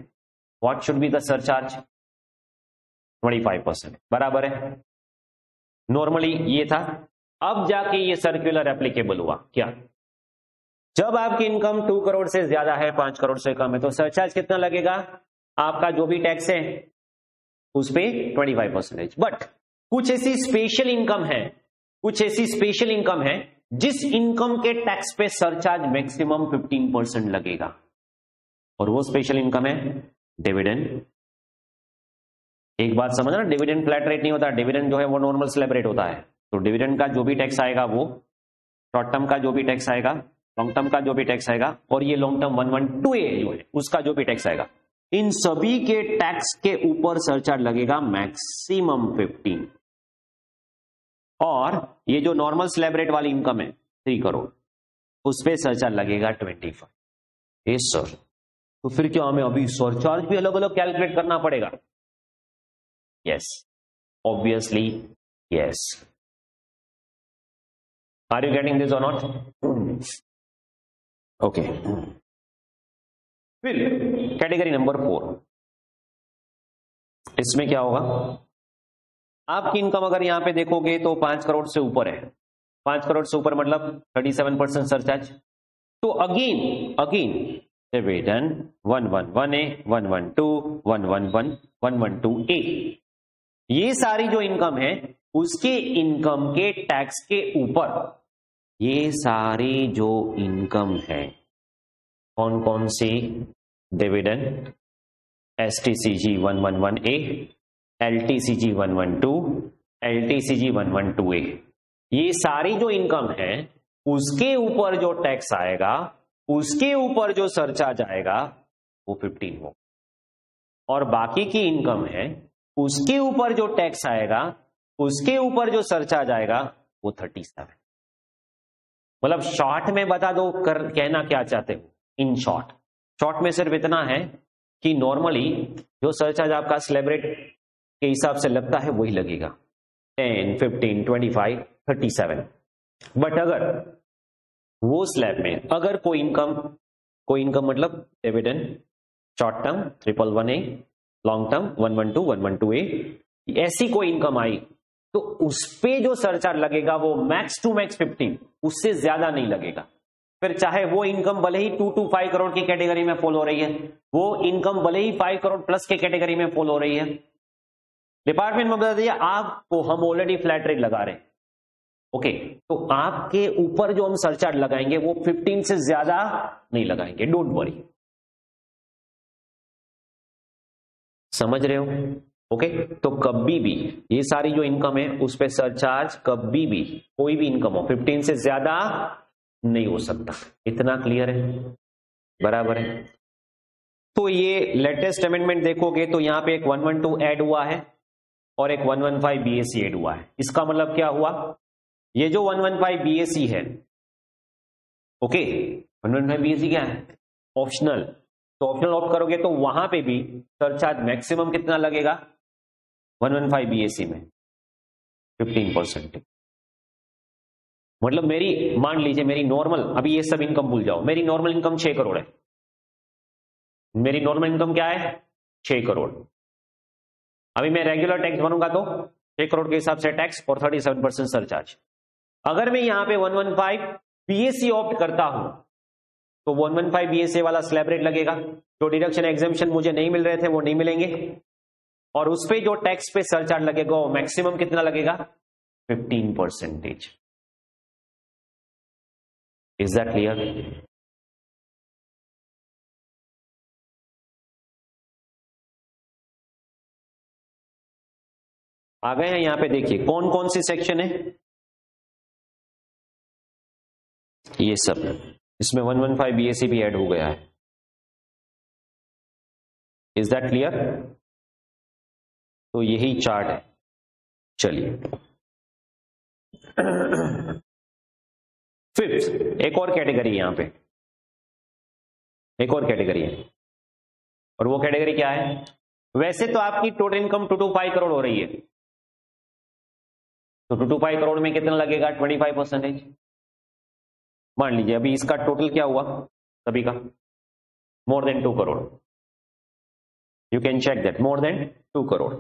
what should be the surcharge twenty five percent, बराबर है, नॉर्मली ये था। अब जाके ये सर्क्युलर एप्लीकेबल हुआ क्या, जब आपकी इनकम टू करोड़ से ज्यादा है पांच करोड़ से कम है तो सरचार्ज कितना लगेगा, आपका जो भी टैक्स है उस पे ट्वेंटी फाइव परसेंटेज। बट कुछ ऐसी स्पेशल इनकम है, कुछ ऐसी स्पेशल इनकम है जिस इनकम के टैक्स पे सरचार्ज मैक्सिमम पंद्रह परसेंट लगेगा, और वो स्पेशल इनकम है डिविडेंड। एक बात समझना, डिविडेंड फ्लैट रेट नहीं होता, डिविडेंड जो है वो नॉर्मल स्लैब रेट होता है। तो डिविडेंड का जो भी टैक्स आएगा, वो शॉर्ट टर्म का जो भी टैक्स आएगा, लॉन्ग टर्म का जो भी टैक्स आएगा, और ये long term one one two A जो है उसका जो भी टैक्स आएगा, इन सभी के टैक्स के ऊपर सरचार्ज लगेगा मैक्सिमम फिफ्टीन। और ये जो नॉर्मल स्लैब रेट वाली इनकम है थ्री करोड़, उस पर सरचार्ज लगेगा ट्वेंटी फाइव ये सर। तो फिर क्या हमें अभी सरचार्ज भी अलग अलग कैलकुलेट करना पड़ेगा? Yes, obviously yes. Are you getting this और नॉट? ओके, फिर कैटेगरी नंबर फोर, इसमें क्या होगा? आपकी इनकम अगर यहां पे देखोगे तो पांच करोड़ से ऊपर है, पांच करोड़ से ऊपर मतलब थर्टी सेवन परसेंट सरचार्ज। तो again again dividend one one one A, one one two, one one one, one one two A, ये सारी जो इनकम है उसके इनकम के टैक्स के ऊपर, ये सारी जो इनकम है, कौन कौन सी? Dividend, STCG one one one A, LTCG one one two, LTCG one one two A, ये सारी जो इनकम है उसके ऊपर जो टैक्स आएगा, उसके ऊपर जो सरचार्ज आएगा वो पंद्रह हो, और बाकी की इनकम है उसके ऊपर जो टैक्स आएगा, उसके ऊपर जो सरचार्ज आएगा वो सैंतीस। मतलब शॉर्ट में बता दो कर, कहना क्या चाहते हो। इन शॉर्ट शॉर्ट में सिर्फ इतना है कि नॉर्मली जो सरचार्ज आपका स्लैब रेट के हिसाब से लगता है वही लगेगा, ten, fifteen, twenty five, thirty seven. But अगर वो स्लैब में अगर कोई इनकम, कोई इनकम मतलब dividend, short term triple one A, long term one one two, one one two A, ऐसी कोई इनकम आई तो उस पे जो सरचार्ज लगेगा वो मैक्स टू मैक्स फिफ्टीन, उससे ज्यादा नहीं लगेगा। फिर चाहे वो इनकम भले ही टू टू फाइव करोड़ की कैटेगरी में फॉल हो रही है, वो इनकम भले ही फाइव करोड़ प्लस के कैटेगरी में फॉल हो रही है, डिपार्टमेंट में बता दिया आपको हम ऑलरेडी फ्लैट रेट लगा रहे हैं, ओके, तो आपके ऊपर जो हम सरचार्ज लगाएंगे वो पंद्रह से ज्यादा नहीं लगाएंगे, डोंट वरी। समझ रहे हो? ओके, तो कभी भी ये सारी जो इनकम है उस पर सरचार्ज कभी भी, कोई भी इनकम हो, पंद्रह से ज्यादा नहीं हो सकता। इतना क्लियर है? बराबर है? तो ये लेटेस्ट अमेंडमेंट देखोगे तो यहां पे एक वन वन टू ऐड हुआ है और एक one one five B A C add हुआ है। इसका मतलब क्या हुआ? ये जो one one five B A C है, okay, one one five B A C क्या है? ऑप्शनल। तो ऑप्शनल ऑप्ट करोगे तो वहां पे भी सरचार्ज मैक्सिमम कितना लगेगा one one five B A C में? पंद्रह परसेंट। मतलब मेरी, मान लीजिए मेरी नॉर्मल, अभी ये सब इनकम भूल जाओ, मेरी नॉर्मल इनकम छह करोड़ है, मेरी नॉर्मल इनकम क्या है? छह करोड़। अभी मैं रेगुलर टैक्स भरूंगा तो छह करोड़ के हिसाब से टैक्स और सैंतीस परसेंट सरचार्ज। अगर मैं यहां पे one one five B A C opt करता हूं तो one one five B A C वाला स्लैब रेट लगेगा, जो डिडक्शन एग्जेम्पशन मुझे नहीं मिल रहे थे वो नहीं मिलेंगे, और उस पे जो टैक्स पे सरचार्ज लगेगा वो मैक्सिमम कितना लगेगा? पंद्रह परसेंटेज। Is that clear? आ गए हैं यहां पे, देखिए कौन कौन सी सेक्शन है, ये सब। इसमें one one five B A C भी ऐड हो गया है। Is that clear? तो यही चार्ट है। चलिए, फिफ्थ, एक और कैटेगरी है यहां पे, एक और कैटेगरी है, और वो कैटेगरी क्या है? वैसे तो आपकी total income two to five crore हो रही है, तो टू टू फाइव करोड़ में कितना लगेगा? Twenty five percentage. मान लीजिए अभी इसका टोटल क्या हुआ सभी का? More than two crore. You can check that, more than two crore,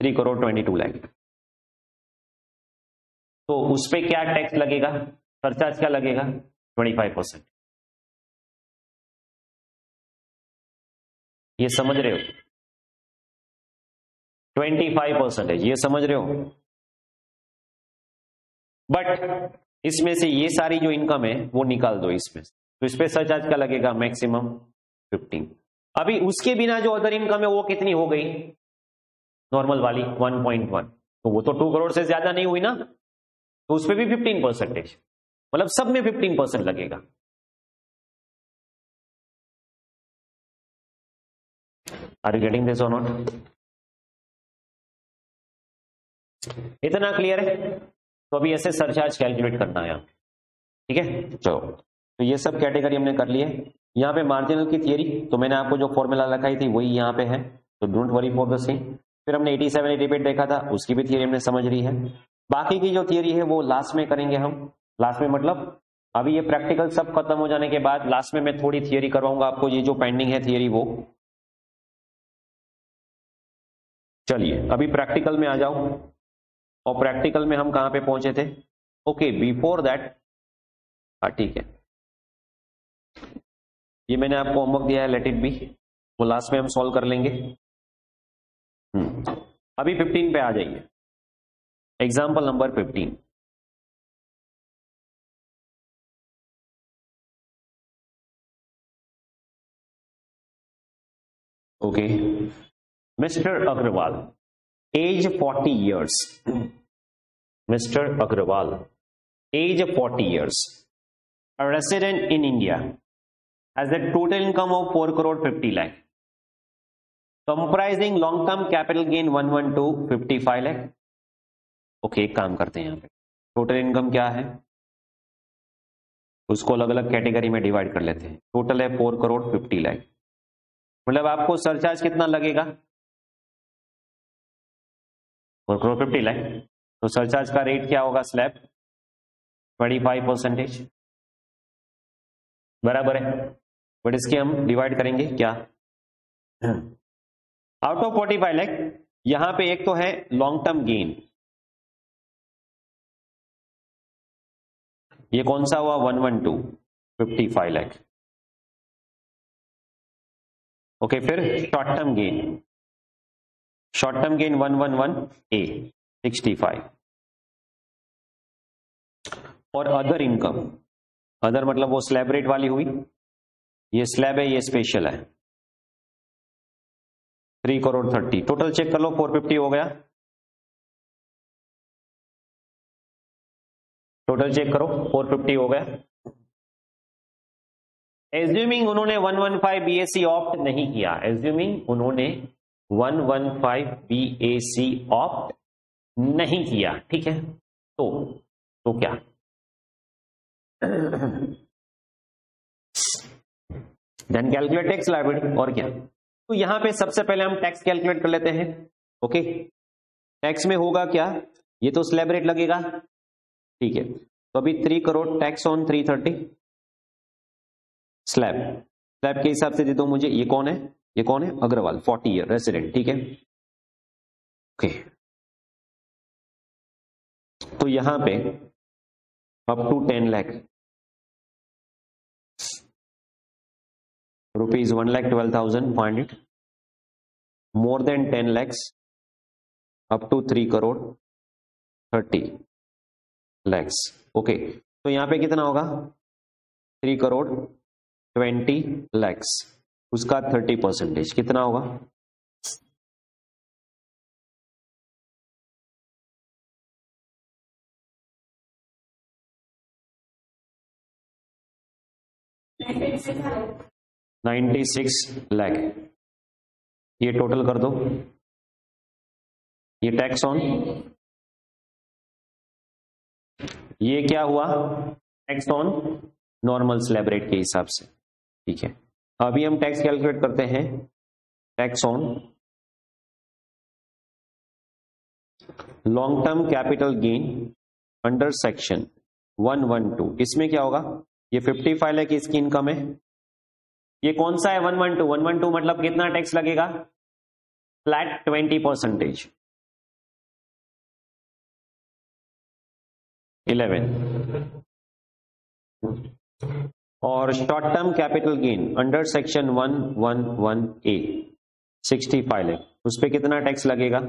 three crore twenty two lakh. तो उस पे क्या टैक्स लगेगा? सरचार्ज क्या लगेगा? Twenty five percent. ये समझ रहे हो? ट्वेंटी फाइव परसेंटेज, ये समझ रहे हो? बट इसमें से ये सारी जो इनकम है वो निकाल दो इसमें से, तो इसपे सरचार्ज का लगेगा मैक्सिमम फिफ्टीन। अभी उसके बिना जो अदर इनकम है वो कितनी हो गई, नॉर्मल वाली वन पॉइंट वन, तो वो तो टू करोड़ से ज्यादा नहीं हुई ना, तो उसपे भी फिफ्टीन परसेंटेज, मतलब सब में फिफ्टीन परसेंट लगेगा। आर यू गेटिंग दिस और नॉट? इतना क्लियर है? तो अभी ऐसे सरचार्ज कैलकुलेट करना है, ठीक है। चलो तो ये सब कैटेगरी हमने कर लिए। यहाँ पे मार्जिनल की थियरी तो मैंने आपको जो फॉर्मूला लगाई थी वही यहाँ पे है, तो don't worry for the same. फिर हमने एटी सेवन एटी पे देखा था, उसकी भी थियरी हमने समझ ली है। बाकी की जो थियरी है वो लास्ट में करेंगे हम, लास्ट में मतलब अभी ये प्रैक्टिकल सब खत्म हो जाने के बाद लास्ट में मैं थोड़ी थियरी करवाऊंगा आपको, ये जो पेंडिंग है थियरी वो। चलिए अभी प्रैक्टिकल में आ जाओ, और प्रैक्टिकल में हम कहां पे पहुंचे थे? ओके बिफोर दैट, हाँ ठीक है, ये मैंने आपको होमवर्क दिया है लेट इट बी, वो लास्ट में हम सॉल्व कर लेंगे। अभी फिफ्टीन पे आ जाइए, example number fifteen. Okay mister Agarwal age forty years, mister Agarwal age forty years, a resident in India has a total income of four crore fifty lakh comprising long term capital gain one one two fifty five lakh। Okay एक काम करते हैं, यहाँ पे total income क्या है उसको अलग अलग कैटेगरी में डिवाइड कर लेते हैं। टोटल है फोर करोड़ फिफ्टी लाख, मतलब आपको सरचार्ज कितना लगेगा? फोर करोड़ फिफ्टी लाख, तो सरचार्ज का रेट क्या होगा? स्लैब ट्वेंटी फाइव परसेंटेज, बराबर है। बट इसके हम डिवाइड करेंगे क्या? Out of forty five lakh, यहां पे एक तो है लॉन्ग टर्म गेन, ये कौन सा हुआ one one two fifty five lakh. Okay फिर short term gain, short term gain one one one A sixty five. और अदर इनकम, अदर मतलब वो स्लैब रेट वाली हुई, ये स्लैब है ये स्पेशल है, three crore thirty. Total check कर लो, फोर फिफ्टी हो गया, टोटल चेक करो फोर फिफ्टी हो गया। एज्यूमिंग उन्होंने one one five B A C opt नहीं किया, एज्यूमिंग उन्होंने one one five B A C opt नहीं किया, ठीक है। तो तो क्या देन कैलकुलेट टैक्स लायबिलिटी, और क्या? तो यहां पे सबसे पहले हम टैक्स कैलकुलेट कर लेते हैं। ओके टैक्स में होगा क्या, ये तो स्लैब रेट लगेगा, ठीक है। तो अभी three crore tax on three thirty slab, slab के हिसाब से दे दो मुझे। ये कौन है, ये कौन है? अग्रवाल फोर्टी ईयर रेसिडेंट, ठीक है। ओके तो यहां पे up to ten lakh rupees one lakh twelve thousand five hundred, more than ten lakhs up to three crore thirty lakhs. Okay तो यहां पे कितना होगा? थ्री करोड़ ट्वेंटी लैक्स, उसका थर्टी परसेंटेज कितना होगा? Ninety six lakh. ये टोटल कर दो, ये टैक्स ऑन, ये क्या हुआ? Tax on normal slab rate के हिसाब से, ठीक है। अभी हम टैक्स कैलकुलेट करते हैं, tax on long term capital gain under section one one two. इसमें क्या होगा? ये फिफ्टी फाइव लाख इसकी इनकम है, ये कौन सा है? One one two one one two, मतलब कितना टैक्स लगेगा? Flat twenty percentage, eleven. और short term capital gain under section one one one A sixty five lakh, उस पर कितना टैक्स लगेगा?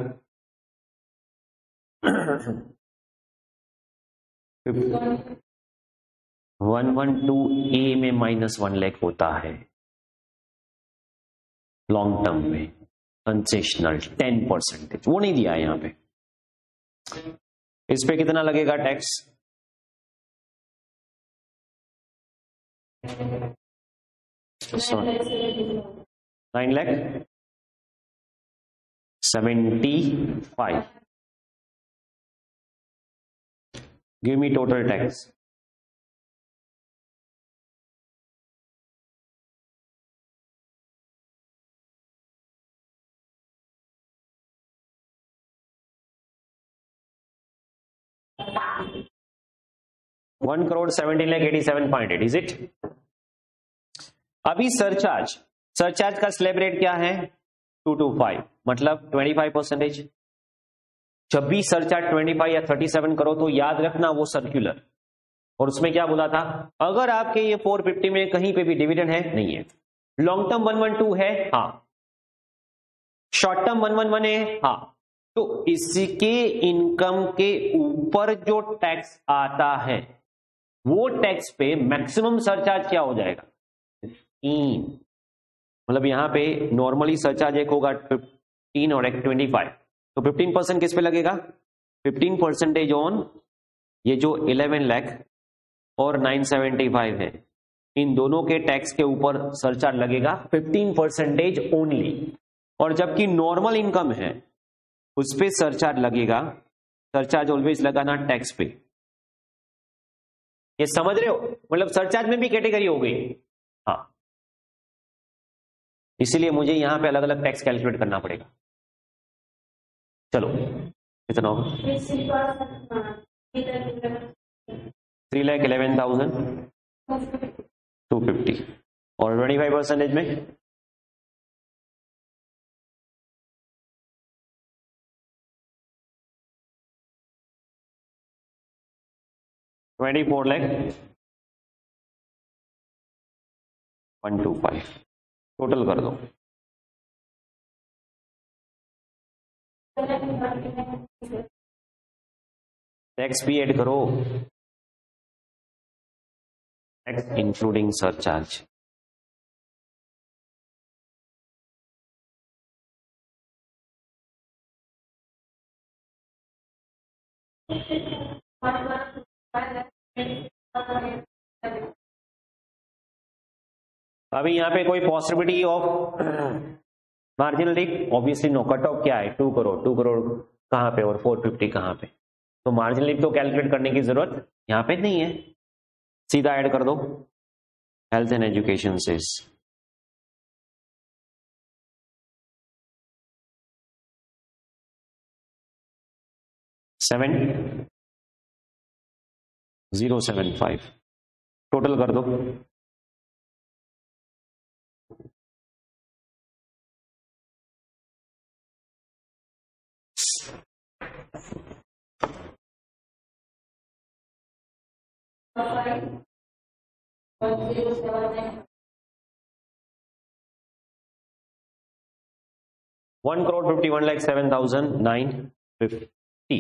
वन वन टू ए में माइनस वन लाख होता है लॉन्ग टर्म में कंसेशनल टेन परसेंटेज, वो नहीं दिया है यहां पे। इस पे कितना लगेगा tax? Nine lakh seventy five give me total tax. One crore seventeen lakh eighty seven point eight is it. अभी सरचार्ज, सरचार्ज का स्लैब रेट क्या है? टू टू फाइव मतलब ट्वेंटी फाइव परसेंटेज। जब भी सरचार्ज ट्वेंटी फाइव या थर्टी सेवन करो तो याद रखना वो सर्कुलर, और उसमें क्या बोला था? अगर आपके ये फोर फिफ्टी में कहीं पे भी डिविडेंड है, नहीं है। Long term one one two है, हाँ। Short term one one one है, हाँ। तो इसके इनकम के ऊपर जो टैक्स आता है वो टैक्स पे मैक्सिमम सरचार्ज क्या हो जाएगा? फिफ्टीन। मतलब यहां पे नॉर्मली सरचार्ज एक होगा फिफ्टीन और एक ट्वेंटी फाइव, तो फिफ्टीन परसेंट किस पे लगेगा? फिफ्टीन परसेंटेज ऑन ये जो इलेवन लाख और नाइन सेवेंटी फाइव है, इन दोनों के टैक्स के ऊपर सरचार्ज लगेगा फिफ्टीन परसेंटेज ओनली। और जबकि नॉर्मल इनकम है उस पे सरचार्ज लगेगा, सरचार्ज ऑलवेज लगाना टैक्स पे। ये समझ रहे हो? मतलब सरचार्ज में भी कैटेगरी हो गई, हाँ। इसीलिए मुझे यहां पे अलग अलग टैक्स कैलकुलेट करना पड़ेगा। चलो कितना होगा? Three lakh eleven thousand two fifty और ट्वेंटी फाइव परसेंटेज में twenty four lakh one two five total कर दो। टैक्स भी ऐड करो, टैक्स इंक्लूडिंग सरचार्ज। अभी यहां पे कोई possibility of marginal relief? Obviously no. Cut off क्या है? टू करोड़। टू करोड़ कहां पे और फोर फिफ्टी कहां पे? तो मार्जिनल रिलीफ तो कैलकुलेट करने की जरूरत यहां पे नहीं है, सीधा ऐड कर दो। हेल्थ एंड एजुकेशन से seven zero seven five, total कर दो। One crore fifty one lakh seven thousand nine fifty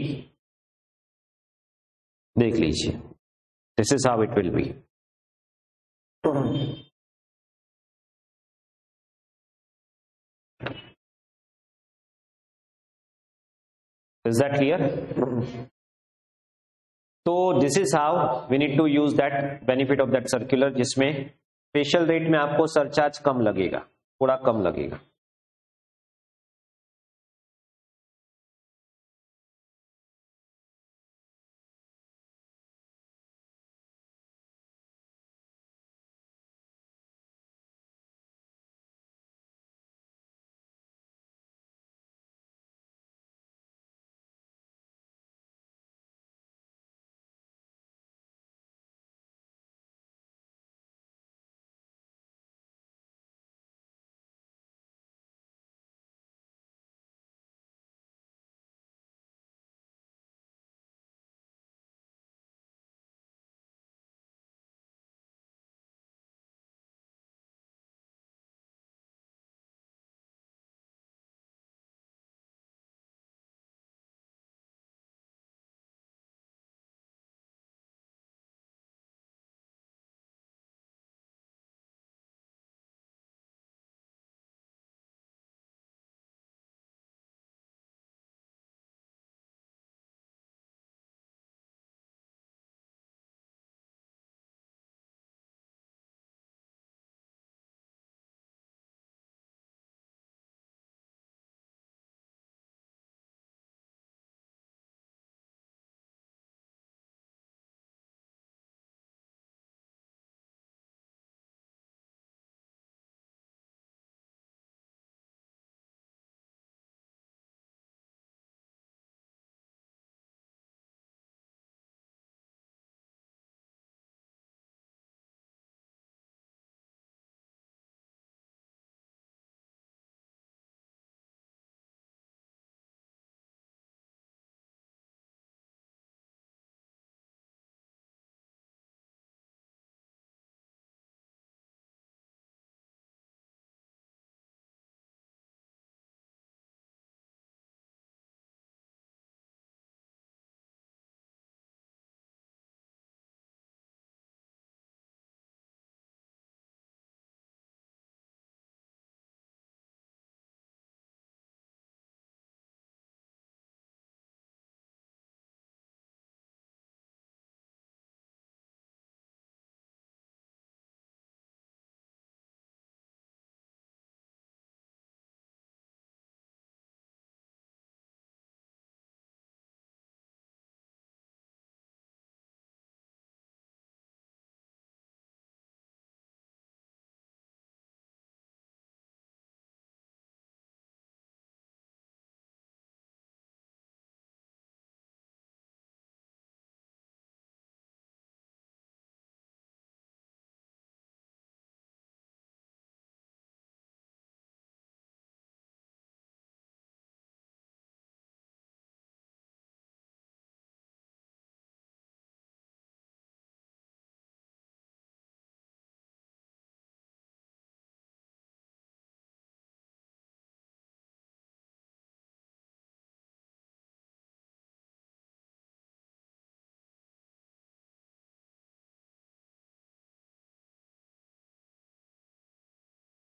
देख लीजिए। This is how it will be. Is that clear? तो this is how we need to use that benefit of that circular, जिसमें special rate में आपको surcharge कम लगेगा, थोड़ा कम लगेगा।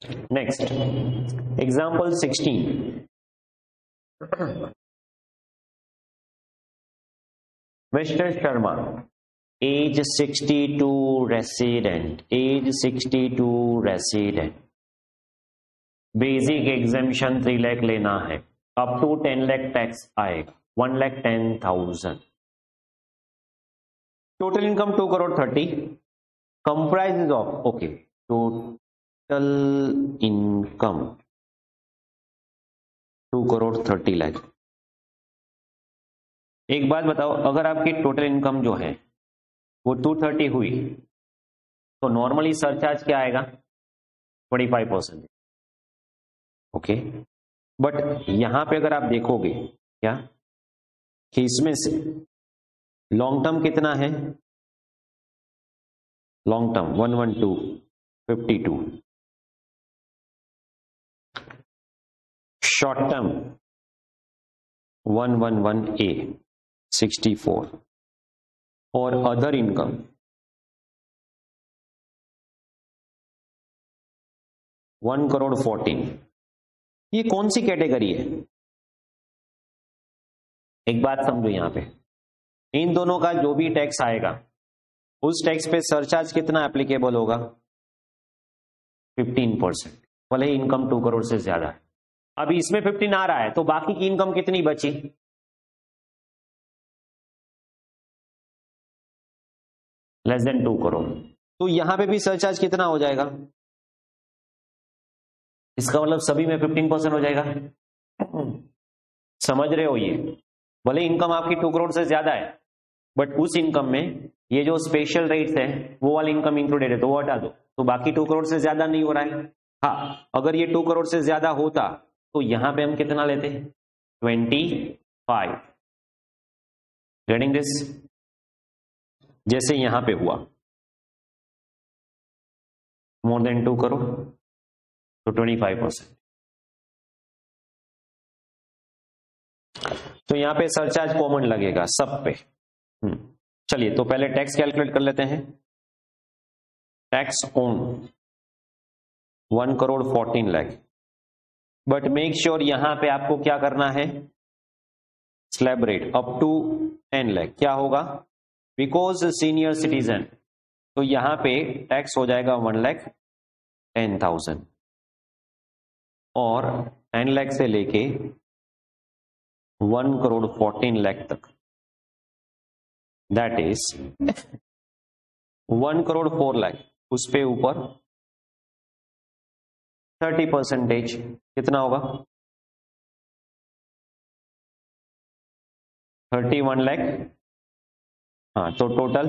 नेक्स्ट एग्जाम्पल सोलह, mister Sharma age sixty two resident, age sixty two resident, basic exemption three lakh लेना है, up to ten lakh tax आएगा, one lakh ten thousand, total income two crore thirty, comprise of okay total income two crore thirty lakh. एक बात बताओ, अगर आपकी total income जो है वो टू थर्टी हुई तो नॉर्मली सरचार्ज क्या आएगा, twenty five percent okay okay. But यहां पे अगर आप देखोगे क्या कि इसमें से लॉन्ग टर्म कितना है, long term one one two fifty two, short term one one one A sixty four और other income one crore fourteen. ये कौन सी कैटेगरी है? एक बात समझो, यहां पे इन दोनों का जो भी टैक्स आएगा उस टैक्स पे सरचार्ज कितना एप्लीकेबल होगा, फिफ्टीन परसेंट, भले ही इनकम टू करोड़ से ज्यादा है। अभी इसमें फिफ्टीन आ रहा है तो बाकी की इनकम कितनी बची, लेस देन टू करोड़, तो यहां पे भी सरचार्ज कितना हो जाएगा, इसका मतलब सभी में फिफ्टीन परसेंट हो जाएगा। समझ रहे हो? ये भले इनकम आपकी टू करोड़ से ज्यादा है बट उस इनकम में ये जो स्पेशल रेट्स है वो वाली इनकम इंक्लूडेड है तो वो हटा दो, तो बाकी टू करोड़ से ज्यादा नहीं हो रहा है। हाँ, अगर ये टू करोड़ से ज्यादा होता तो यहां पे हम कितना लेते, ट्वेंटी फाइव। Getting this? जैसे यहां पे हुआ मोर देन टू करोड़ तो ट्वेंटी फाइव परसेंट, तो यहां पे सरचार्ज कॉमन लगेगा सब पे। चलिए तो पहले टैक्स कैलकुलेट कर लेते हैं। Tax on one crore fourteen lakh, but make sure यहां पे आपको क्या करना है, slab rate up to ten lakh क्या होगा, बिकॉज सीनियर सिटीजन, तो यहां पे टैक्स हो जाएगा वन लाख टेन थाउजेंड और टेन लाख से लेके वन करोड़ फोर्टीन लाख तक, that is one crore four lakh, उस पे ऊपर थर्टी परसेंटेज कितना होगा, थर्टी वन लाख, हाँ तो टोटल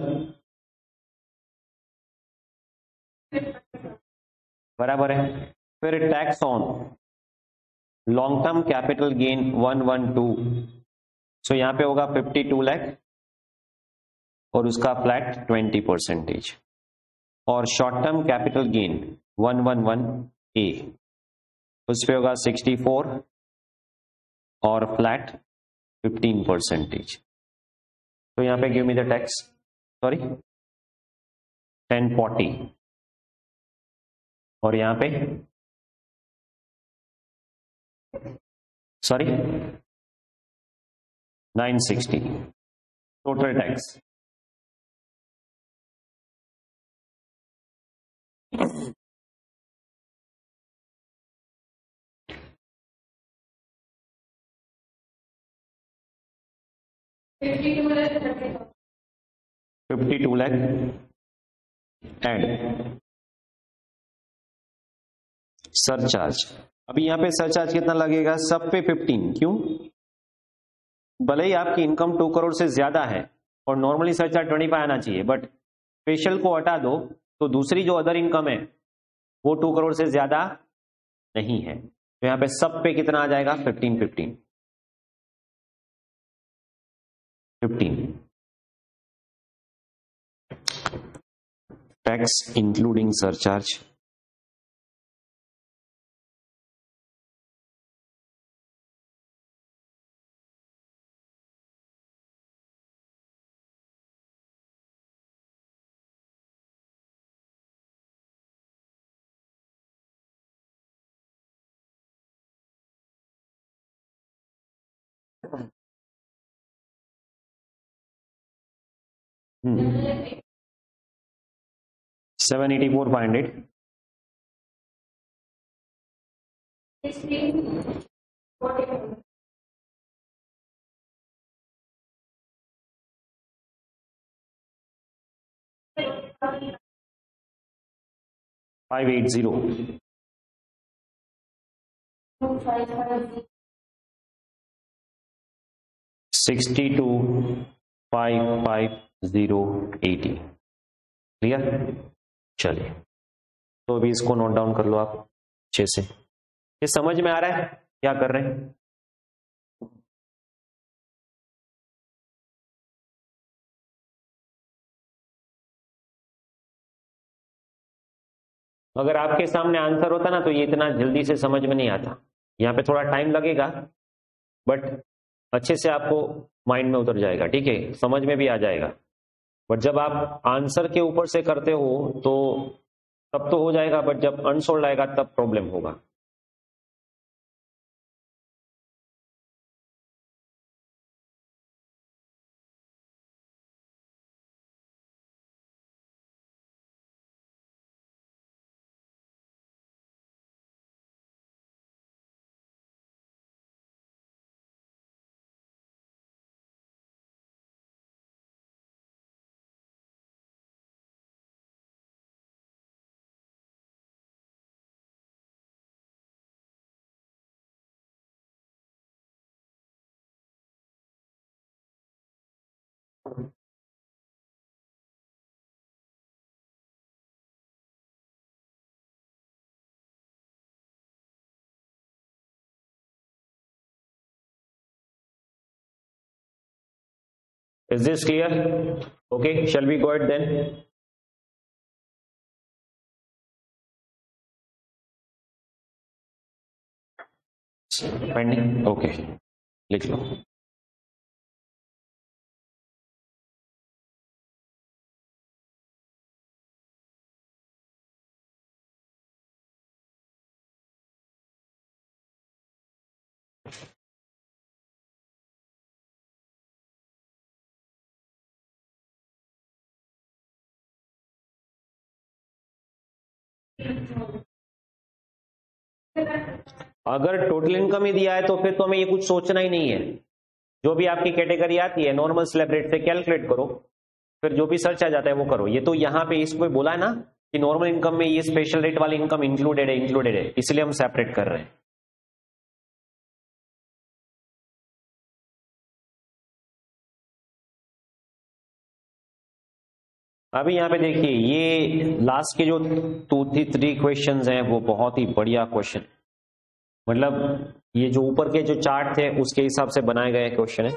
बराबर है। फिर tax on long term capital gain one one two, so यहाँ पे होगा फिफ्टी टू लाख और उसका फ्लैट ट्वेंटी परसेंटेज, और short term capital gain one one one A उस पे होगा सिक्सटी फोर और फ्लैट फिफ्टीन परसेंटेज। तो यहाँ पे give me the tax, sorry ten forty, और यहाँ पे sorry nine sixty total tax. Fifty two lakh and surcharge. अभी यहाँ पे सरचार्ज कितना लगेगा, सब पे फिफ्टीन, क्यों, भले ही आपकी इनकम टू करोड़ से ज्यादा है और नॉर्मली सरचार्ज ट्वेंटी फाइव आना चाहिए, बट स्पेशल को हटा दो तो दूसरी जो अदर इनकम है वो टू करोड़ से ज्यादा नहीं है, तो यहाँ पे सब पे कितना आ जाएगा, fifteen fifteen fifteen. Tax including surcharge, seven eighty four point eight five eight zero sixty two five five zero eighty. Clear? चलिए, तो अभी इसको नोट डाउन कर लो आप अच्छे से। ये समझ में आ रहा है क्या कर रहे हैं? अगर आपके सामने आंसर होता ना तो ये इतना जल्दी से समझ में नहीं आता, यहाँ पे थोड़ा टाइम लगेगा, बट अच्छे से आपको माइंड में उतर जाएगा, ठीक है, समझ में भी आ जाएगा। बट जब आप आंसर के ऊपर से करते हो तो तब तो हो जाएगा, बट जब अनसोल्ड आएगा तब प्रॉब्लम होगा। Is this clear? Okay, shall we go ahead then? Pending? Okay, लिख लो। अगर टोटल इनकम ही दिया है तो फिर तो हमें ये कुछ सोचना ही नहीं है। जो भी आपकी कैटेगरी आती है नॉर्मल स्लैब रेट से कैलकुलेट करो, फिर जो भी सर्च आ जाता है वो करो। ये तो यहाँ पे इसमें बोला है ना कि नॉर्मल इनकम में ये स्पेशल रेट वाली इनकम इंक्लूडेड है, इंक्लूडेड है इसलिए हम सेपरेट कर रहे हैं। अभी यहाँ पे देखिए ये लास्ट के जो टू थ्री थ्री क्वेश्चन हैं वो बहुत ही बढ़िया क्वेश्चन, मतलब ये जो ऊपर के जो चार्ट थे उसके हिसाब से बनाए गए क्वेश्चन है।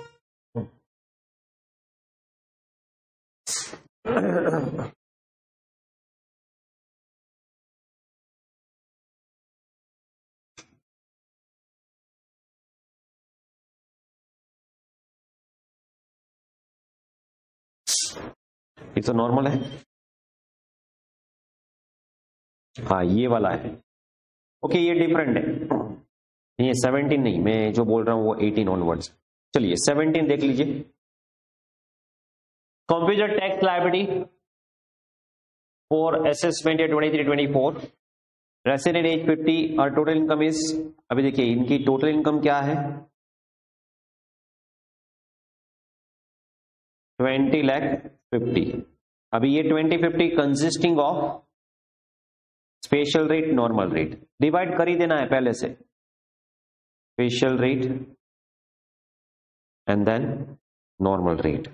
ये तो नॉर्मल है, हाँ ये वाला है। ओके, ये डिफरेंट है, ये सत्रह नहीं, मैं जो बोल रहा हूँ वो अठारह ऑनवर्ड्स। चलिए सत्रह देख लीजिए। Computer tax liability for assessment twenty three twenty four, resident age fifty और टोटल इनकम इज, अभी देखिए इनकी टोटल इनकम क्या है, ट्वेंटी लाख फिफ्टी। अभी ये twenty fifty consisting of special rate normal rate, divide कर ही देना है पहले से, special rate and then normal rate,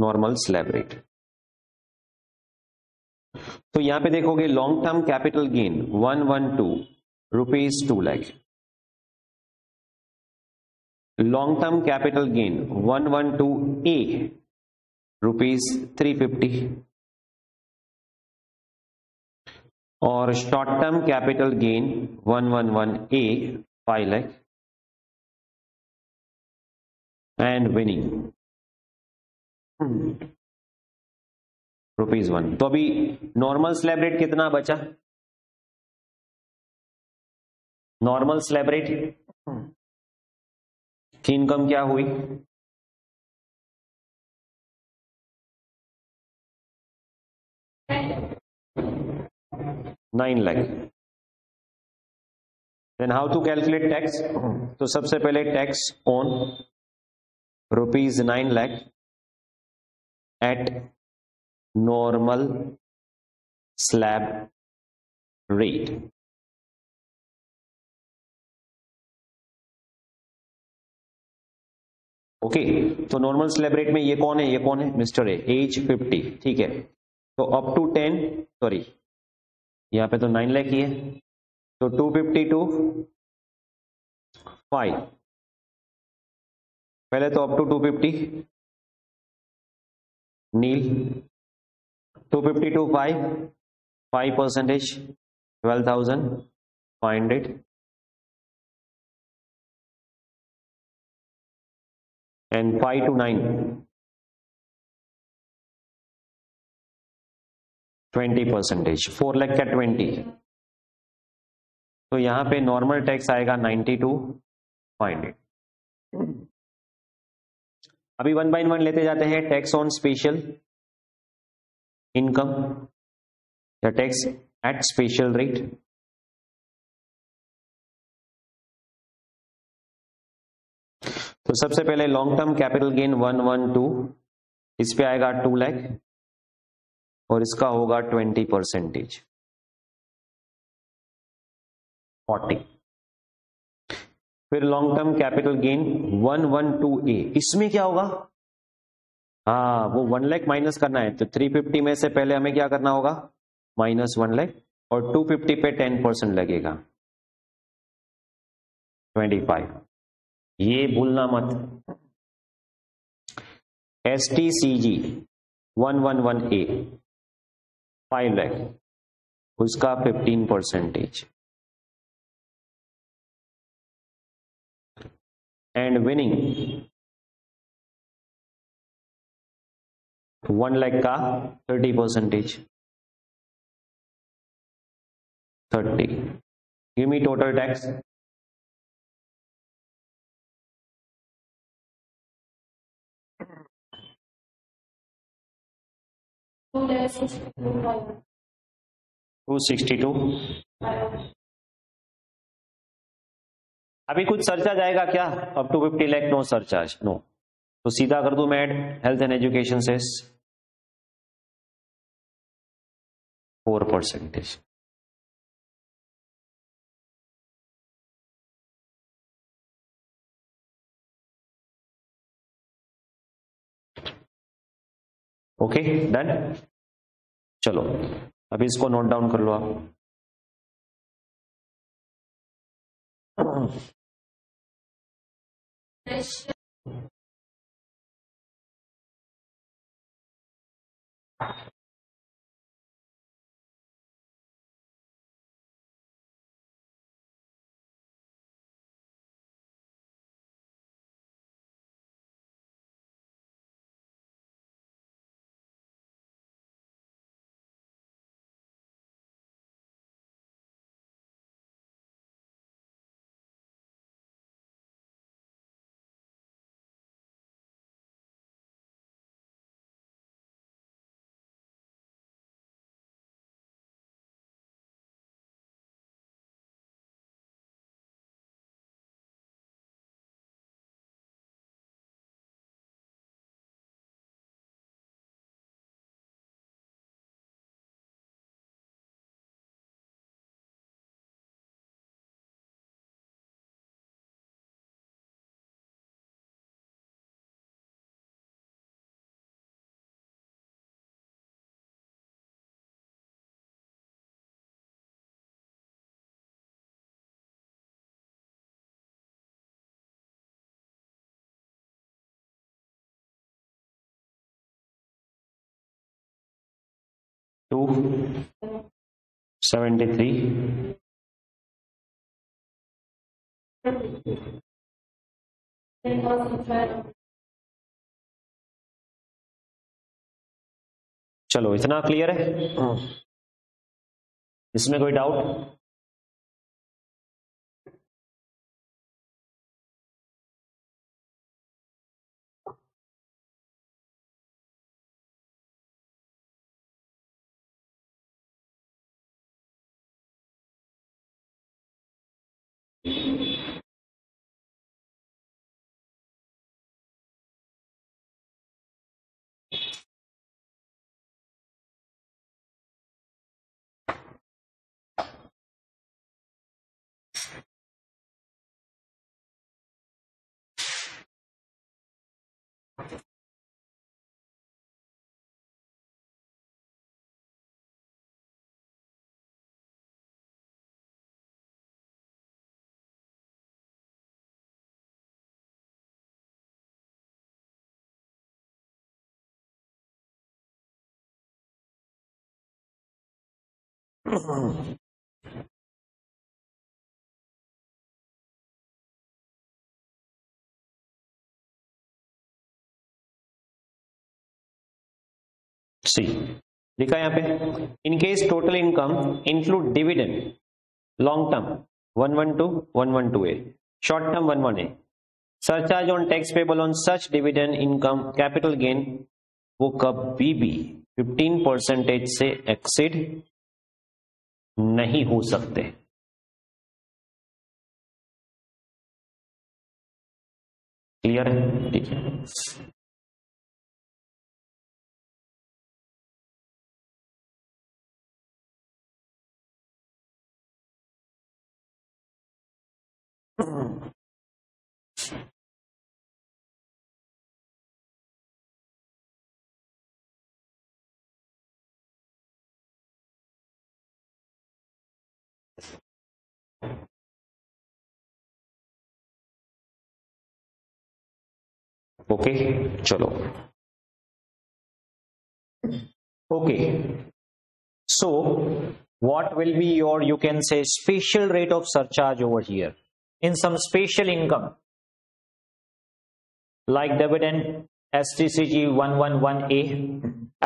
normal slab rate. तो यहां पे देखोगे long term capital gain one one two rupees two lakh, long term capital gain one one two A rupees three fifty और short term capital gain one one one A five lakh and winning rupees one. तो अभी normal slab rate कितना बचा, normal slab rate की income क्या हुई, nine lakh. Then how to calculate tax? तो सबसे पहले tax on rupees nine lakh at normal slab rate. Okay okay, तो नॉर्मल स्लैब रेट में ये कौन है ये कौन है मिस्टर ए एज फिफ्टी, ठीक है। तो अप टू टेन, सॉरी यहाँ पे तो नाइन लाख ही है, तो टू फिफ्टी टू फाइव, पहले तो up to two fifty nil, two fifty to five, five percentage twelve thousand five hundred and five two nine twenty percentage, four lakh का twenty, तो यहां पे नॉर्मल टैक्स आएगा नाइन्टी टू फाइव हंड्रेड। अभी one by one लेते जाते हैं। Tax on special income या टैक्स एट स्पेशल रेट, तो सबसे पहले long term capital gain one one two, इस पे आएगा टू लाख और इसका होगा ट्वेंटी परसेंटेज फोर्टी। फिर long term capital gain one one two A, इसमें क्या होगा? हाँ वो वन लाख माइनस करना है, तो थ्री फिफ्टी में से पहले हमें क्या करना होगा? माइनस वन लाख और टू फिफ्टी पे टेन परसेंट लगेगा ट्वेंटी फाइव। ये भूलना मत। STCG one one one A five lakh, उसका fifteen percentage and winning one lakh का thirty percentage thirty. Give me total tax. Two sixty two. अभी कुछ सरचार्ज आएगा क्या? Up to fifty lakh no surcharge, no. तो सीधा कर दूं मैं ऐड हेल्थ एंड एजुकेशन से फोर परसेंटेज। Okay done. चलो अभी इसको नोट डाउन कर लो आप। टू सेवेंटी थ्री, चलो इतना क्लियर है? इसमें कोई डाउट? Mm-hmm. सी लिखा यहाँ पे, in case total income include dividend long term one one two one one two A, short term one one A, surcharge on tax payable on such dividend income capital gain, वो कभी भी fifteen percentage से exceed नहीं हो सकते। Clear है? ठीक है। ओके okay, चलो okay so what will be your, you can say, special rate of surcharge over here in some special income like dividend, S T C G one eleven A,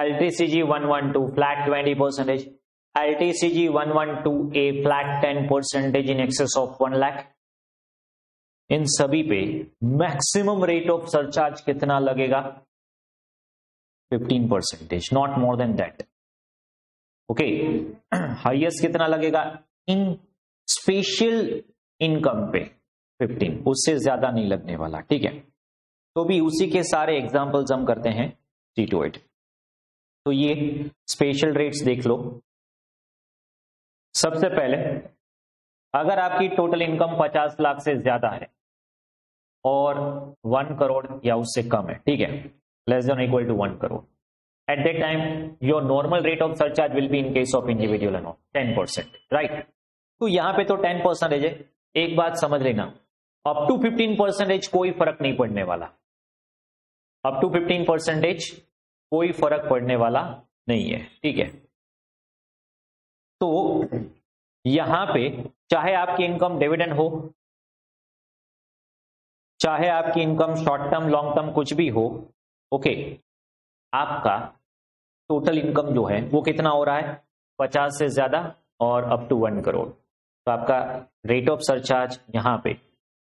L T C G one twelve flat twenty percent, L T C G one twelve A flat ten percent in excess of one lakh. इन सभी पे maximum rate of surcharge कितना लगेगा? Fifteen percentage, not more than that. Okay, highest कितना लगेगा इन special income पे? Fifteen, उससे ज्यादा नहीं लगने वाला। ठीक है, तो भी उसी के सारे एग्जांपल्स हम करते हैं सी टू एट। तो ये स्पेशल रेट्स देख लो। सबसे पहले अगर आपकी टोटल इनकम पचास लाख से ज्यादा है और वन करोड़ या उससे कम है, ठीक है, less than equal to one crore, at that time your normal rate of surcharge will be in case of individual amount ten percent, right. तो यहाँ पे तो टेन परसेंटेज है। एक बात समझ लेना, अप टू फिफ्टीन परसेंटेज कोई फर्क नहीं पड़ने वाला, अप टू फिफ्टीन परसेंटेज कोई फर्क पड़ने वाला नहीं है। ठीक है, तो यहां पे चाहे आपकी इनकम डिविडेंड हो, चाहे आपकी income short term long term कुछ भी हो, ओके, आपका टोटल इनकम जो है वो कितना हो रहा है? पचास से ज्यादा और अप टू वन करोड़। तो आपका रेट ऑफ सरचार्ज यहाँ पे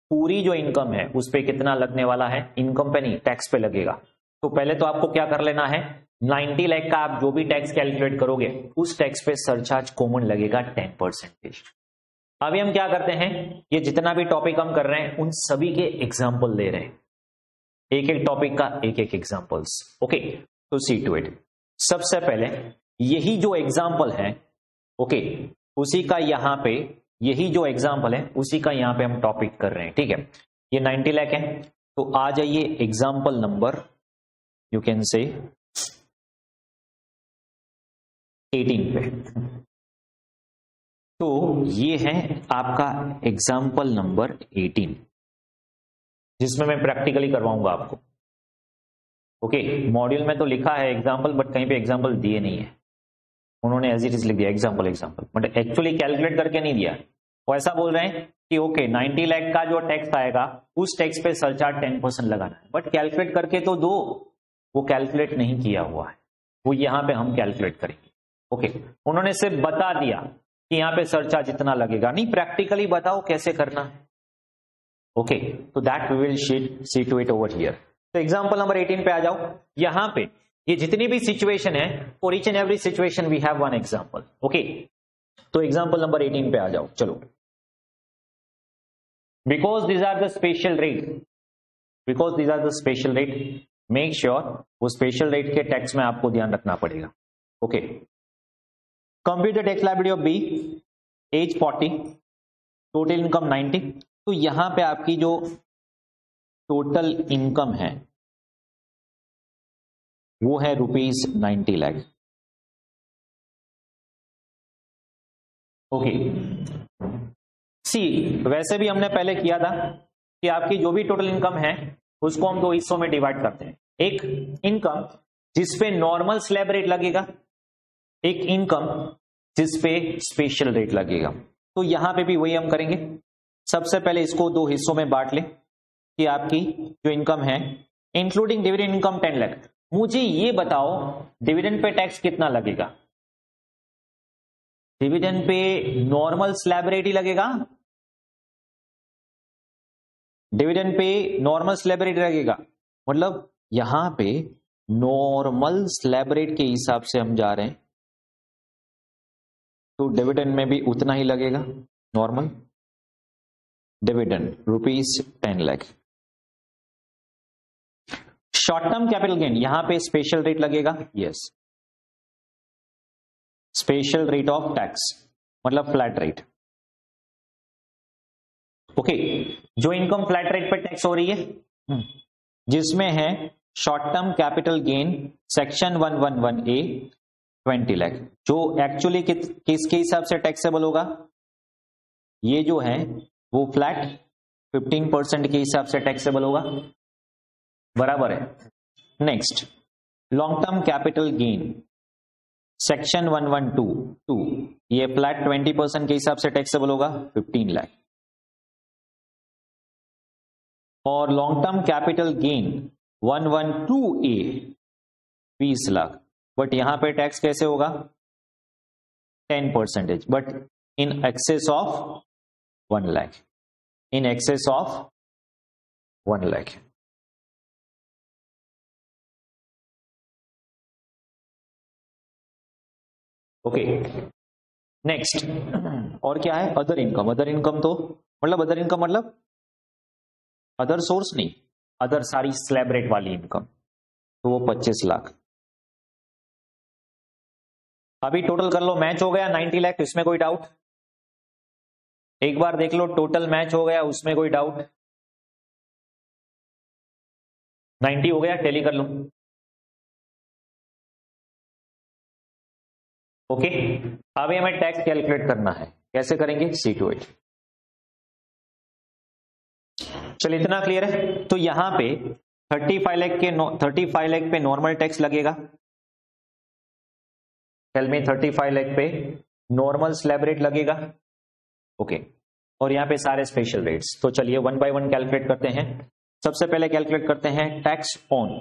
पूरी जो इनकम है उस पे कितना लगने वाला है? इनकम पे नहीं, टैक्स पे लगेगा। तो पहले तो आपको क्या कर लेना है, नब्बे लाख का आप जो भी टैक्स कैलकुलेट करोगे उस टैक्स पे सरचार्ज कॉमन लगेगा टेन परसेंटेज। अभी हम क्या करते हैं, ये जितना भी टॉपिक हम कर रहे हैं उन सभी के एग्जांपल ले रहे हैं, एक एक टॉपिक का एक एक एग्जांपल्स। ओके, तो सी टू इट। सबसे पहले यही जो एग्जांपल है, ओके, उसी का यहाँ पे, यही जो एग्जांपल है उसी का यहाँ पे हम टॉपिक कर रहे हैं। ठीक है, ये नाइन्टी लैख है, तो आ जाइए एग्जाम्पल नंबर, यू कैन से अठारह पे। तो ये है आपका एग्जाम्पल नंबर अठारह, जिसमें मैं प्रैक्टिकली करवाऊंगा आपको। ओके, मॉड्यूल में तो लिखा है एग्जाम्पल, बट कहीं पे एग्जाम्पल दिए नहीं है, उन्होंने एज इट इज लिख दिया example example, but actually calculate करके नहीं दिया। वो ऐसा बोल रहे हैं कि ओके नाइन्टी लाख का जो टैक्स आएगा उस टैक्स पे सरचार्ज टेन परसेंट लगाना है, बट कैलकुलेट करके तो दो, वो कैलकुलेट नहीं किया हुआ है, वो यहाँ पे हम कैलकुलेट करेंगे। ओके, उन्होंने सिर्फ बता दिया कि यहाँ पे सरचार्ज इतना लगेगा, नहीं प्रैक्टिकली बताओ कैसे करना है। ओके, तो that we will see to it over here. तो एग्जांपल नंबर अठारह पे आ जाओ। यहाँ पे ये जितनी भी सिचुएशन है, for each and every situation we have one example. Okay, तो एग्जांपल नंबर अठारह पे आ जाओ। चलो, because these are the special rate, because these are the special rate, make sure वो special rate के tax में आपको ध्यान रखना पड़ेगा. Okay. Compute the tax liability of B, age forty, total income ninety. तो यहाँ पे आपकी जो total income है वो है rupees ninety lakh. Okay see, वैसे भी हमने पहले किया था कि आपकी जो भी टोटल इनकम है उसको हम दो हिस्सों में डिवाइड करते हैं. एक इनकम जिसपे नॉर्मल स्लैब रेट लगेगा, एक इनकम जिसपे स्पेशल रेट लगेगा. तो यहां पे भी वही हम करेंगे. सबसे पहले इसको दो हिस्सों में बांट लें कि आपकी जो इनकम है including dividend income ten lakh. मुझे ये बताओ डिविडेंड पे टैक्स कितना लगेगा? Dividend pay normal slab rate ही लगेगा, dividend pay normal slab rate लगेगा. मतलब यहां पे नॉर्मल स्लैब रेट के हिसाब से हम जा रहे हैं, तो डिविडेंड में भी उतना ही लगेगा. Normal dividend rupees ten lakh. Short term capital gain, यहां पे स्पेशल रेट लगेगा. Yes, special rate of tax मतलब फ्लैट रेट. ओके, जो इनकम फ्लैट रेट पे टैक्स हो रही है जिसमें है short term capital gain section one one one A twenty lakh, जो एक्चुअली किसके हिसाब से टैक्सेबल होगा? ये जो है वो फ्लैट फिफ्टीन परसेंट के हिसाब से टैक्सेबल होगा, बराबर है. Next long term capital gain section one one two two, ये फ्लैट ट्वेंटी परसेंट के हिसाब से टैक्सेबल होगा फिफ्टीन लाख. और long term capital gain one one two A बीस लाख, बट यहां पे टैक्स कैसे होगा? Ten percentage, but in excess of one lakh, in excess of one lakh. Okay next और क्या है? Other income. अदर इनकम तो मतलब अदर इनकम मतलब अदर सोर्स नहीं, अदर सारी स्लैब रेट वाली इनकम, तो वो पच्चीस लाख. अभी टोटल कर लो, मैच हो गया नाइन्टी लाख, इसमें कोई डाउट? एक बार देख लो, टोटल मैच हो गया, उसमें कोई डाउट? नाइन्टी हो गया, टैली कर लो. Okay okay. अब हमें टैक्स कैलकुलेट करना है, कैसे करेंगे? C to H. चलिए इतना क्लियर है. तो यहां पे थर्टी फाइव लाख के थर्टी फाइव लाख पे नॉर्मल टैक्स लगेगा. Tell me, thirty five lakh पे नॉर्मल स्लैब रेट लगेगा. Okay okay. और यहां पे सारे स्पेशल रेट्स. तो चलिए वन बाय वन कैलकुलेट करते हैं. सबसे पहले कैलकुलेट करते हैं tax on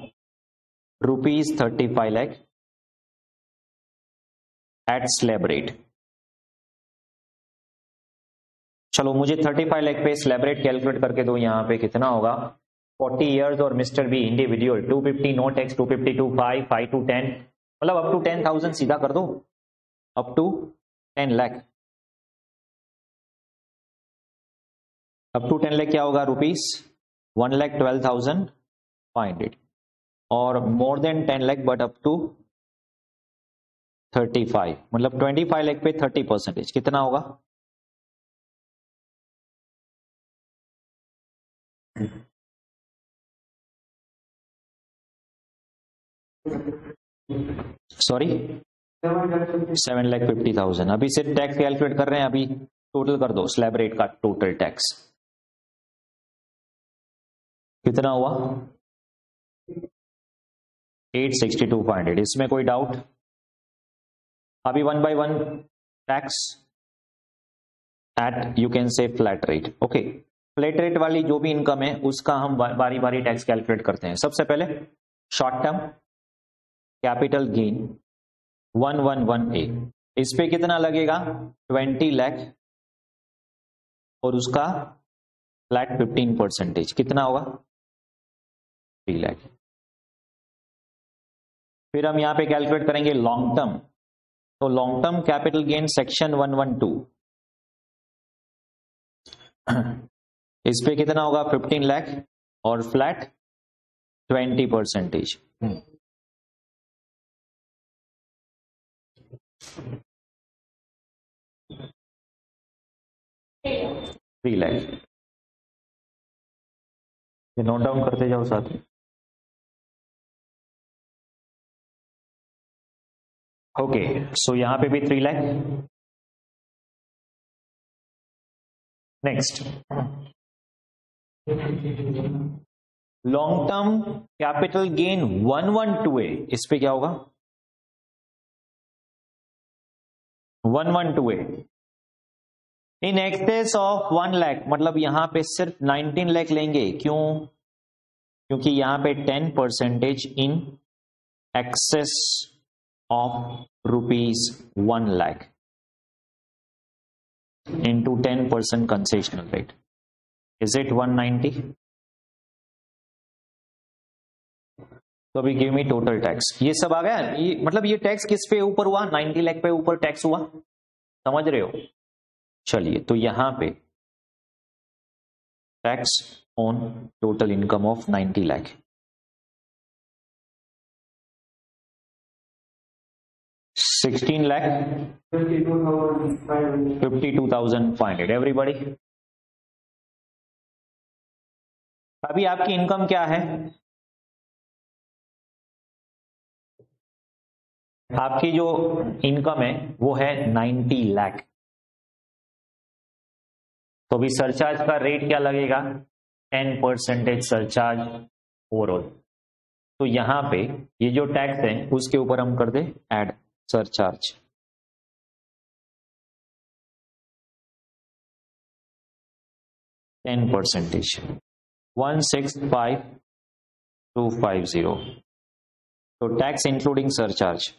rupees thirty five lakh at slab rate. चलो मुझे थर्टी फाइव लाख पे स्लैब रेट कैलकुलेट करके दो. यहाँ पे कितना होगा? फोर्टी इयर्स और mister B individual two fifty, no tax two fifty, five, five to ten, मतलब अप टू टेन थाउजेंड. सीधा कर दो up to ten lakh. Up to ten lakh क्या होगा? Rupees one lakh twelve thousand five hundred और more than ten lakh, but up to thirty five, मतलब twenty five lakh पे thirty percentage कितना होगा? Sorry seven lakh fifty thousand. अभी सिर्फ टैक्स कैलकुलेट कर रहे हैं, अभी टोटल कर दो स्लैब रेट का. टोटल टैक्स कितना हुआ? Eight sixty two five hundred. इसमें कोई डाउट? अभी one by one tax at you can say flat rate. Okay, flat rate वाली जो भी इनकम है उसका हम बारी बारी टैक्स कैलकुलेट करते हैं. सबसे पहले short term capital gain one one one A, इस पे कितना लगेगा? ट्वेंटी लाख और उसका फ्लैट फिफ्टीन परसेंटेज कितना होगा? थ्री लाख. फिर हम यहाँ पे कैलकुलेट करेंगे लॉन्ग टर्म. तो long term capital gain section one one two इस पे कितना होगा फिफ्टीन लाख और flat twenty percentage. Three lakh note down करते जाओ साथ में। ओके सो यहां पे भी three lakh. Next long term capital gain one one two A, इस पे क्या होगा one one two A in excess of one lakh, मतलब यहां पे सिर्फ नाइनटीन लाख लेंगे। क्यों? क्योंकि यहां पे ten percentage in excess of rupees one lakh into ten percent concessional rate, is it one ninety. तो अभी गिव मी टोटल टैक्स, ये सब आ गया। ये, मतलब ये टैक्स किस पे ऊपर हुआ, नाइनटी लाख पे ऊपर टैक्स हुआ, समझ रहे हो। चलिए तो यहां पे tax on total income of ninety lakh, sixteen lakh fifty two thousand five hundred everybody. अभी आपकी इनकम क्या है, आपकी जो इनकम है वो है नाइनटी लाख। तो भी सरचार्ज का रेट क्या लगेगा, टेन परसेंटेज सरचार्ज ओवरऑल। तो यहां पे ये जो टैक्स है उसके ऊपर हम कर दे add surcharge. Ten percentage one six five two five zero, तो tax including surcharge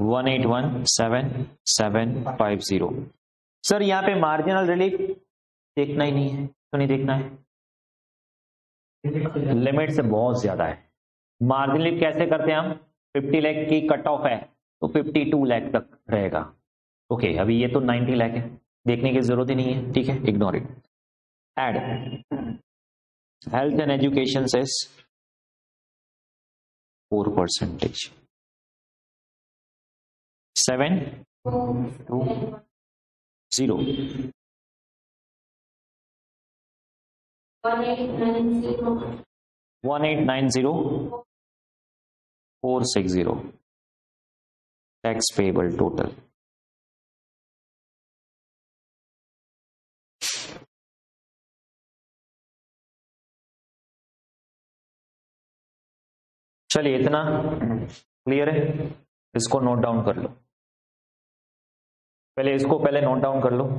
one eight one seven seven five zero. Sir यहाँ पे मार्जिनल रिलीफ देखना ही नहीं है, तो नहीं देखना है, लिमिट से बहुत ज्यादा है। मार्जिनल रिलीफ कैसे करते हैं हम, फिफ्टी लाख की कट ऑफ है तो फिफ्टी टू लाख तक रहेगा। ओके okay, अभी ये तो नाइनटी लाख है, देखने की जरूरत ही नहीं है, ठीक है, ignore it. Add health and education से four percentage seven two zero. One eight nine zero four six zero tax payable total. चलिए इतना क्लियर है, इसको नोट डाउन कर लो पहले, इसको पहले नोट डाउन कर लो।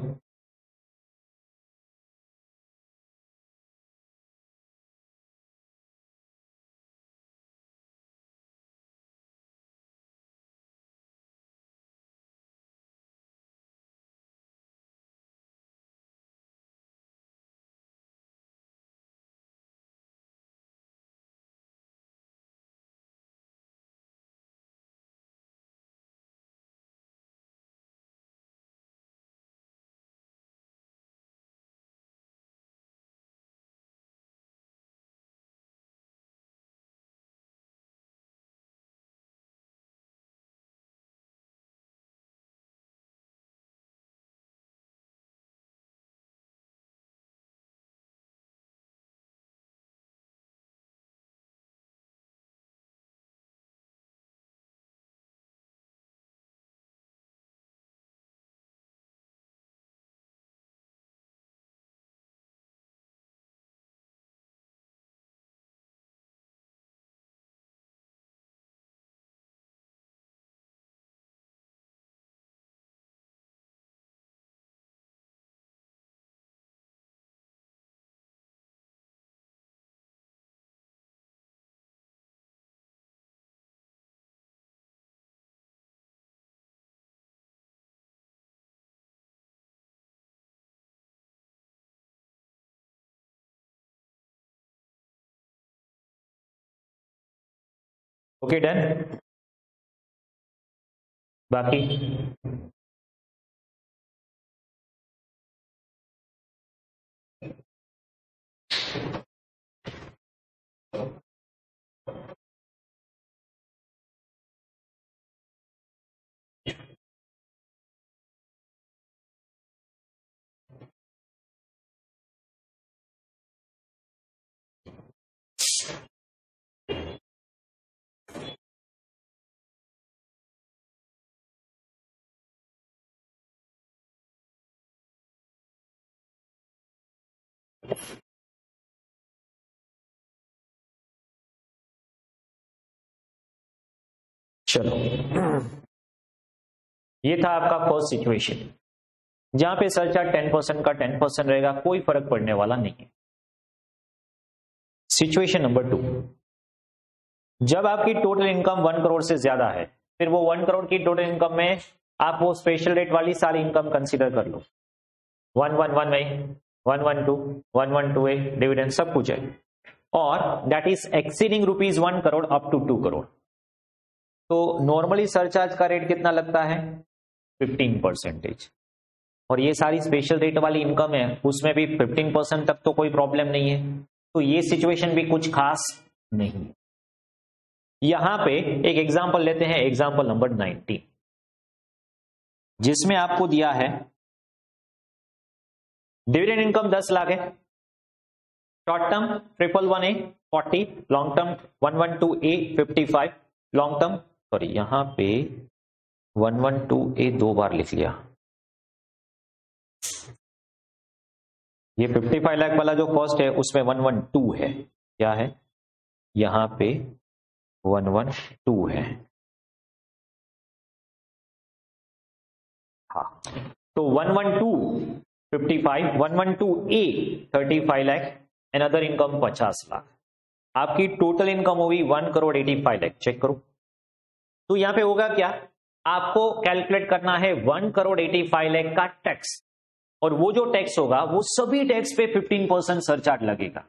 Okay done. बाकी चलो, ये था आपका फर्स्ट सिचुएशन जहां पे सरचार्ज टेन परसेंट का टेन परसेंट रहेगा, कोई फर्क पड़ने वाला नहीं है। सिचुएशन नंबर टू, जब आपकी टोटल इनकम वन करोड़ से ज्यादा है, फिर वो वन करोड़ की टोटल इनकम में आप वो स्पेशल रेट वाली सारी इनकम कंसीडर कर लो, वन वन वन में one one two, one one two A, dividend सब कुछ है, और that is exceeding rupees one crore up to two crore. तो नॉर्मली सरचार्ज का रेट कितना लगता है, फिफ्टीन परसेंटेज, और ये सारी स्पेशल रेट वाली इनकम है उसमें भी फिफ्टीन परसेंट तक तो कोई प्रॉब्लम नहीं है। तो ये सिचुएशन भी कुछ खास नहीं है। यहां पे एक एग्जाम्पल लेते हैं, एग्जाम्पल नंबर नाइनटीन, जिसमें आपको दिया है डिविडेंड इनकम दस लाख है, short term triple one A forty, long term one one two A fifty five, long term sorry यहां पे वन वन टू ए दो बार लिख लिया, ये पचपन लाख वाला जो कॉस्ट है उसमें वन वन टू है, क्या है यहां पे वन वन टू है। हाँ, तो one one two fifty five, one one two A thirty five lakh, and other income पचास लाख, आपकी टोटल इनकम होगी one crore eighty five lakh. Check करो, तो यहां पे होगा क्या, आपको कैलकुलेट करना है one crore eighty five lakh का टैक्स, और वो जो टैक्स होगा वो सभी टैक्स पे फिफ्टीन परसेंट सरचार्ज लगेगा।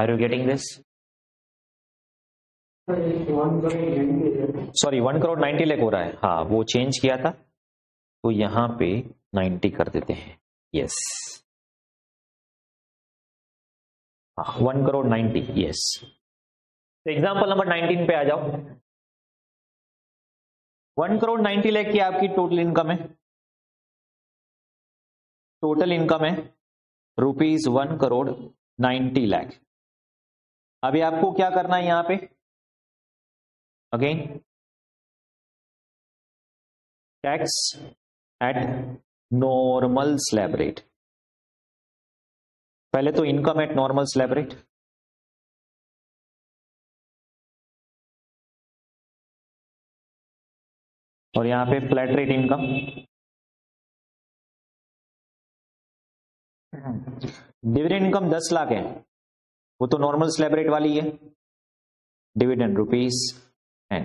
Are you getting this? Sorry one crore ninety lakh हो रहा है, हाँ वो चेंज किया था, तो यहां पे नाइन्टी कर देते हैं। Yes, one crore ninety, yes. तो एग्जाम्पल नंबर नाइनटीन पे आ जाओ, वन करोड़ नाइन्टी लाख की आपकी टोटल इनकम है, टोटल इनकम है rupees one crore ninety lakh. अभी आपको क्या करना है, यहां पे again tax at normal slab rate, पहले तो income at normal slab rate, और यहां पे flat rate income, dividend income दस लाख है, वो तो नॉर्मल स्लैब रेट वाली है, डिविडेंड रुपीस है,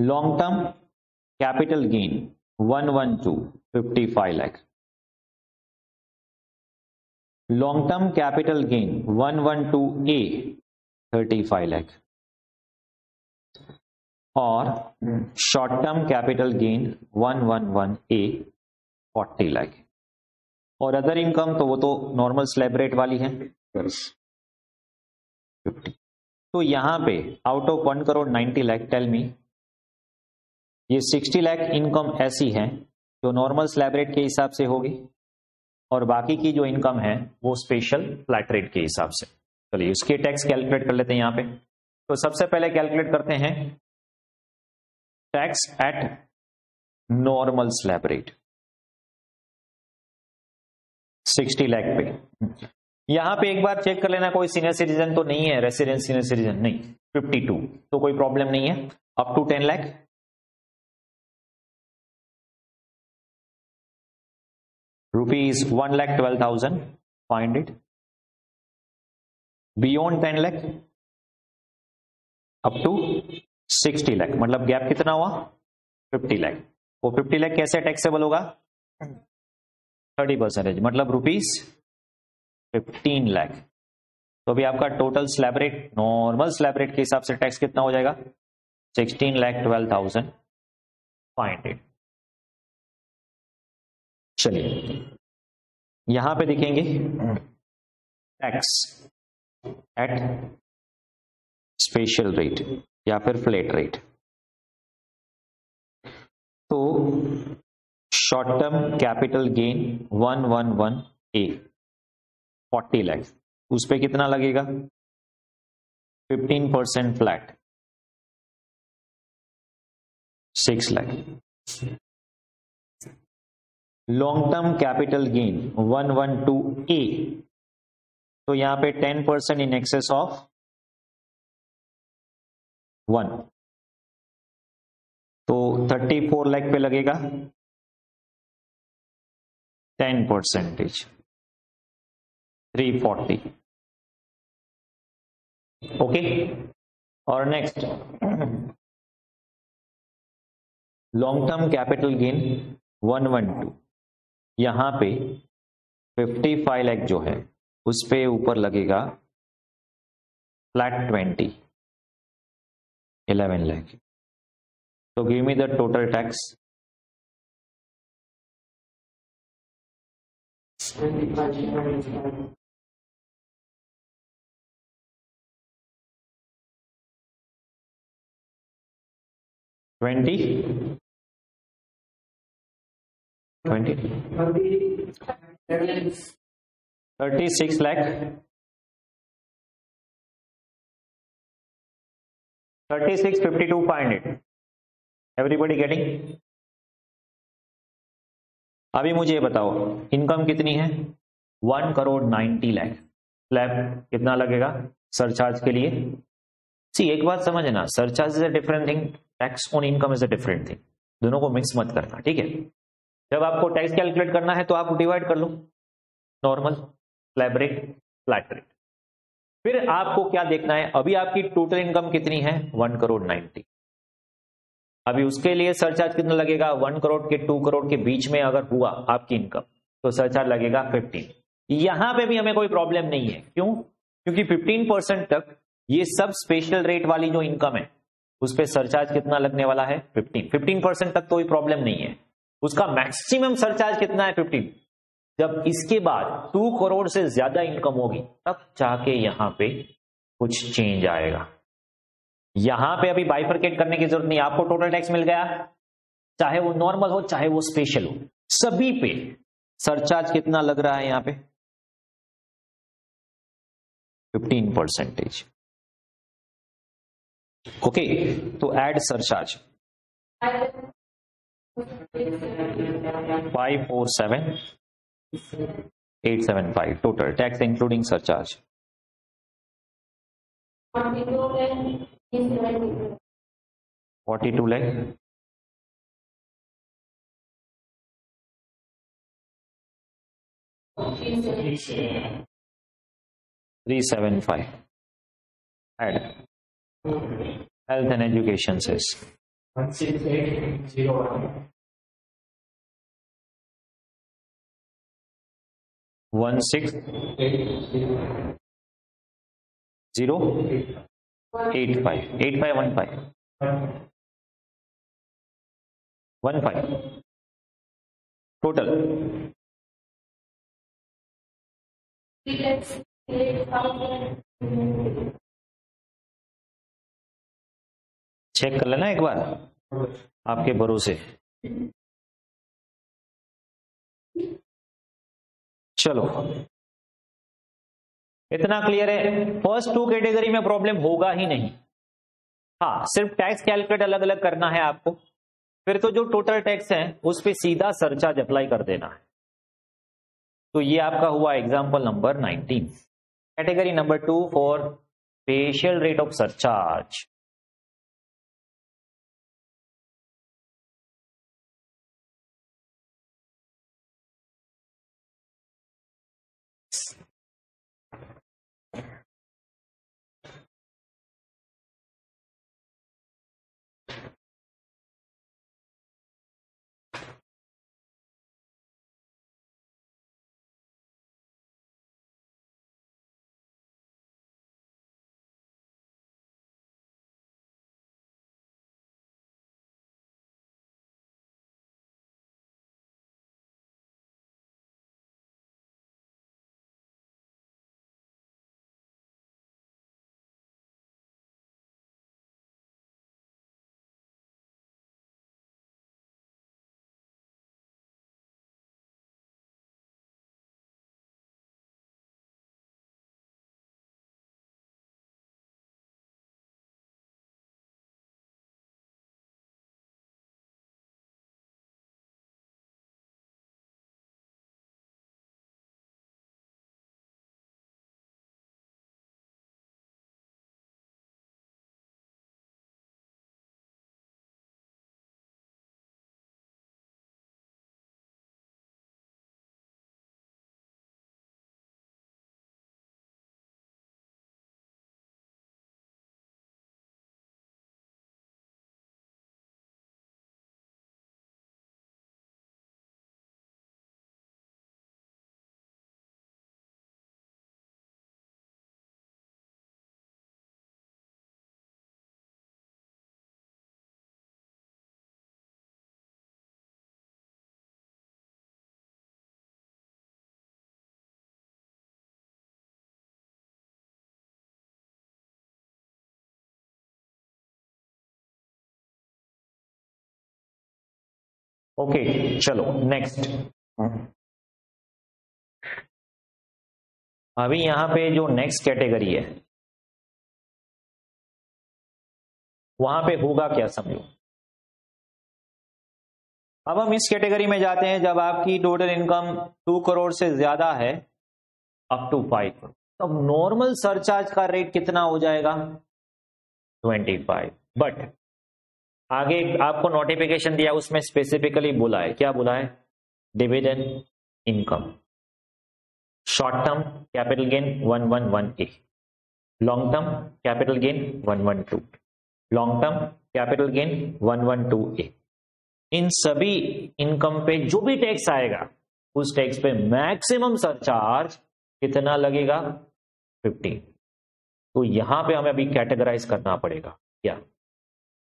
long term capital gain one one two fifty five lakh, long term capital gain one one two A thirty five lakh, और short term capital gain one one one A forty lakh, और other income तो वो तो normal slab rate वाली है fifty. तो यहां पे out of one crore ninety lakh, tell me ये सिक्सटी लाख इनकम ऐसी है जो नॉर्मल स्लैब रेट के हिसाब से होगी, और बाकी की जो इनकम है वो स्पेशल फ्लैट रेट के हिसाब से। चलिए तो उसके टैक्स कैलकुलेट कर लेते हैं यहाँ पे। तो सबसे पहले कैलकुलेट करते हैं tax at normal slab rate sixty lakh पे। यहाँ पे एक बार चेक कर लेना कोई सीनियर सिटीजन तो नहीं है, रेसिडेंट सीनियर सिटीजन नहीं, फिफ्टी टू तो कोई प्रॉब्लम नहीं है। Up to ten lakh, rupees one lakh twelve thousand find it, beyond ten lakh up to sixty lakh मतलब गैप कितना हुआ, फिफ्टी लाख। वो फिफ्टी लाख कैसे टैक्सेबल होगा, थर्टी परसेंटेज, मतलब रुपीज फिफ्टीन लाख। तो अभी आपका total slab rate, normal slab rate के हिसाब से टैक्स कितना हो जाएगा, sixteen lakh twelve thousand five hundred. चलिए यहां पे देखेंगे टैक्स एट स्पेशल रेट या फिर फ्लैट रेट। तो short term capital gain one one one A forty lakh, उस पे कितना लगेगा? Fifteen percent flat six lakh. Long term capital gain one one two A, तो यहां पे ten percent in excess of one, तो थर्टी फोर लाख पे लगेगा ten percentage three forty. Okay, और next long term capital gain one one two, यहां पे fifty five lakh जो है उस पे ऊपर लगेगा फ्लैट ट्वेंटी इलेवन लाख। तो give me the total tax twenty twenty thirty six lakh thirty six fifty to five hundred. Everybody getting? अभी मुझे बताओ इनकम कितनी है? One crore ninety lakh. Slab कितना लगेगा सरचार्ज के लिए? सी एक बात समझना, surcharge is a different thing, tax on income is a different thing, दोनों को मिक्स मत करना, ठीक है? जब आपको टैक्स कैलकुलेट करना है तो आप डिवाइड कर लो normal slab rate flat rate. फिर आपको क्या देखना है, अभी आपकी टोटल इनकम कितनी है? One crore ninety. अभी उसके लिए सरचार्ज कितना लगेगा? वन करोड़ के टू करोड़ के बीच में अगर हुआ आपकी इनकम तो सरचार्ज लगेगा फिफ्टीन। यहां पे भी हमें कोई प्रॉब्लम नहीं है, क्यों? क्योंकि फिफ्टीन परसेंट तक ये सब स्पेशल रेट वाली जो इनकम है उस पर सरचार्ज कितना लगने वाला है? फिफ्टीन। फिफ्टीन परसेंट तक कोई प्रॉब्लम नहीं है, उसका मैक्सिमम सरचार्ज कितना है? फिफ्टीन। जब इसके बाद टू करोड़ से ज्यादा इनकम होगी तब जाके यहां पे कुछ चेंज आएगा। यहां पे अभी बाइफरकेट करने की जरूरत नहीं, आपको टोटल टैक्स मिल गया, चाहे वो नॉर्मल हो चाहे वो स्पेशल हो, सभी पे सरचार्ज कितना लग रहा है यहां पे? Fifteen percentage. ओके, तो add surcharge five four seven eight seven five total tax including surcharge. Forty two lakh three seven five add health and education cess one six zero eight five eight five one five one five total check कर लेना एक बार आपके भरोसे। चलो इतना clear है, first two category में problem होगा ही नहीं। हाँ, सिर्फ टैक्स कैलकुलेट अलग अलग करना है आपको, फिर तो जो टोटल टैक्स है उस पे सीधा सरचार्ज अप्लाई कर देना है। तो ये आपका हुआ example number nineteen. Category number two for special rate of surcharge. Okay चलो नेक्स्ट। अभी यहां पे जो नेक्स्ट कैटेगरी है वहां पे होगा क्या समझो। अब हम इस कैटेगरी में जाते हैं जब आपकी टोटल इनकम टू करोड़ से ज्यादा है अप टू फाइव करोड़, तब तो नॉर्मल सरचार्ज का रेट कितना हो जाएगा ट्वेंटी फाइव। बट आगे आपको नोटिफिकेशन दिया उसमें स्पेसिफिकली बोला है, क्या बोला है, dividend income, short term capital gain one one one A, long term capital gain one one two, long term capital gain one one two A, इन सभी इनकम पे जो भी टैक्स आएगा उस टैक्स पे मैक्सिमम सरचार्ज कितना लगेगा फिफ्टीन। तो यहां पे हमें अभी कैटेगराइज करना पड़ेगा। क्या,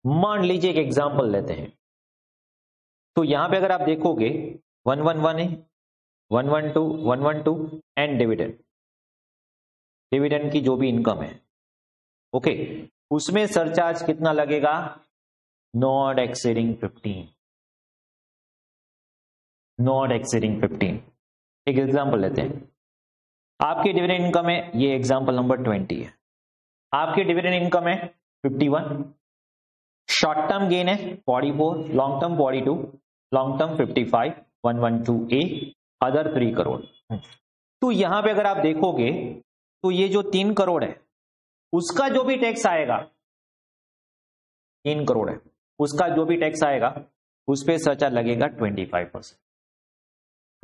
मान लीजिए एक एग्जांपल लेते हैं। तो यहां पे अगर आप देखोगे one one one A one one two one one two and dividend, dividend की जो भी इनकम है ओके, उसमें सरचार्ज कितना लगेगा not exceeding fifteen, not exceeding fifteen. एक एग्जाम्पल लेते हैं, आपकी डिविडेंड इनकम है, ये एग्जाम्पल नंबर ट्वेंटी है, आपकी डिविडेंड इनकम है fifty one, short term gain है forty four, long term forty two, long term fifty five, one one two A, other three crore. तो यहां पे अगर आप देखोगे तो ये जो तीन करोड़ है उसका जो भी टैक्स आएगा, तीन करोड़ है उसका जो भी टैक्स आएगा उस पर सरचार्ज लगेगा ट्वेंटी फाइव परसेंट।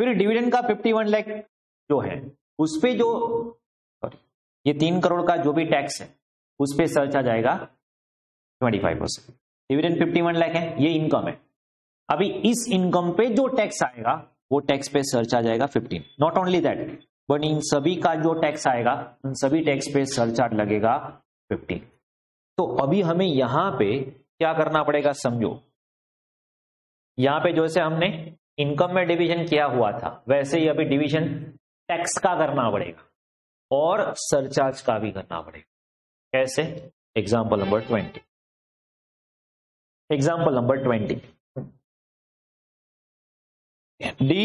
फिर डिविडेंड का इक्यावन लाख जो है उस पे जो सॉरी ये तीन करोड़ का जो भी टैक्स है उस पे सरचार्ज आएगा ट्वेंटी फाइव परसेंट। डिविडेंड इक्यावन लाख है, ये इनकम है, अभी इस इनकम पे जो टैक्स आएगा वो टैक्स पे सरचार्ज आएगा fifteen. Not only that but इन सभी का जो टैक्स आएगा उन सभी टैक्स पे सरचार्ज लगेगा फिफ्टीन। तो अभी हमें यहां पे क्या करना पड़ेगा समझो, यहां पे जैसे हमने इनकम में डिवीजन किया हुआ था वैसे ही अभी डिवीजन टैक्स का करना पड़ेगा और सरचार्ज का भी करना पड़ेगा। कैसे, example number twenty, example number twenty, D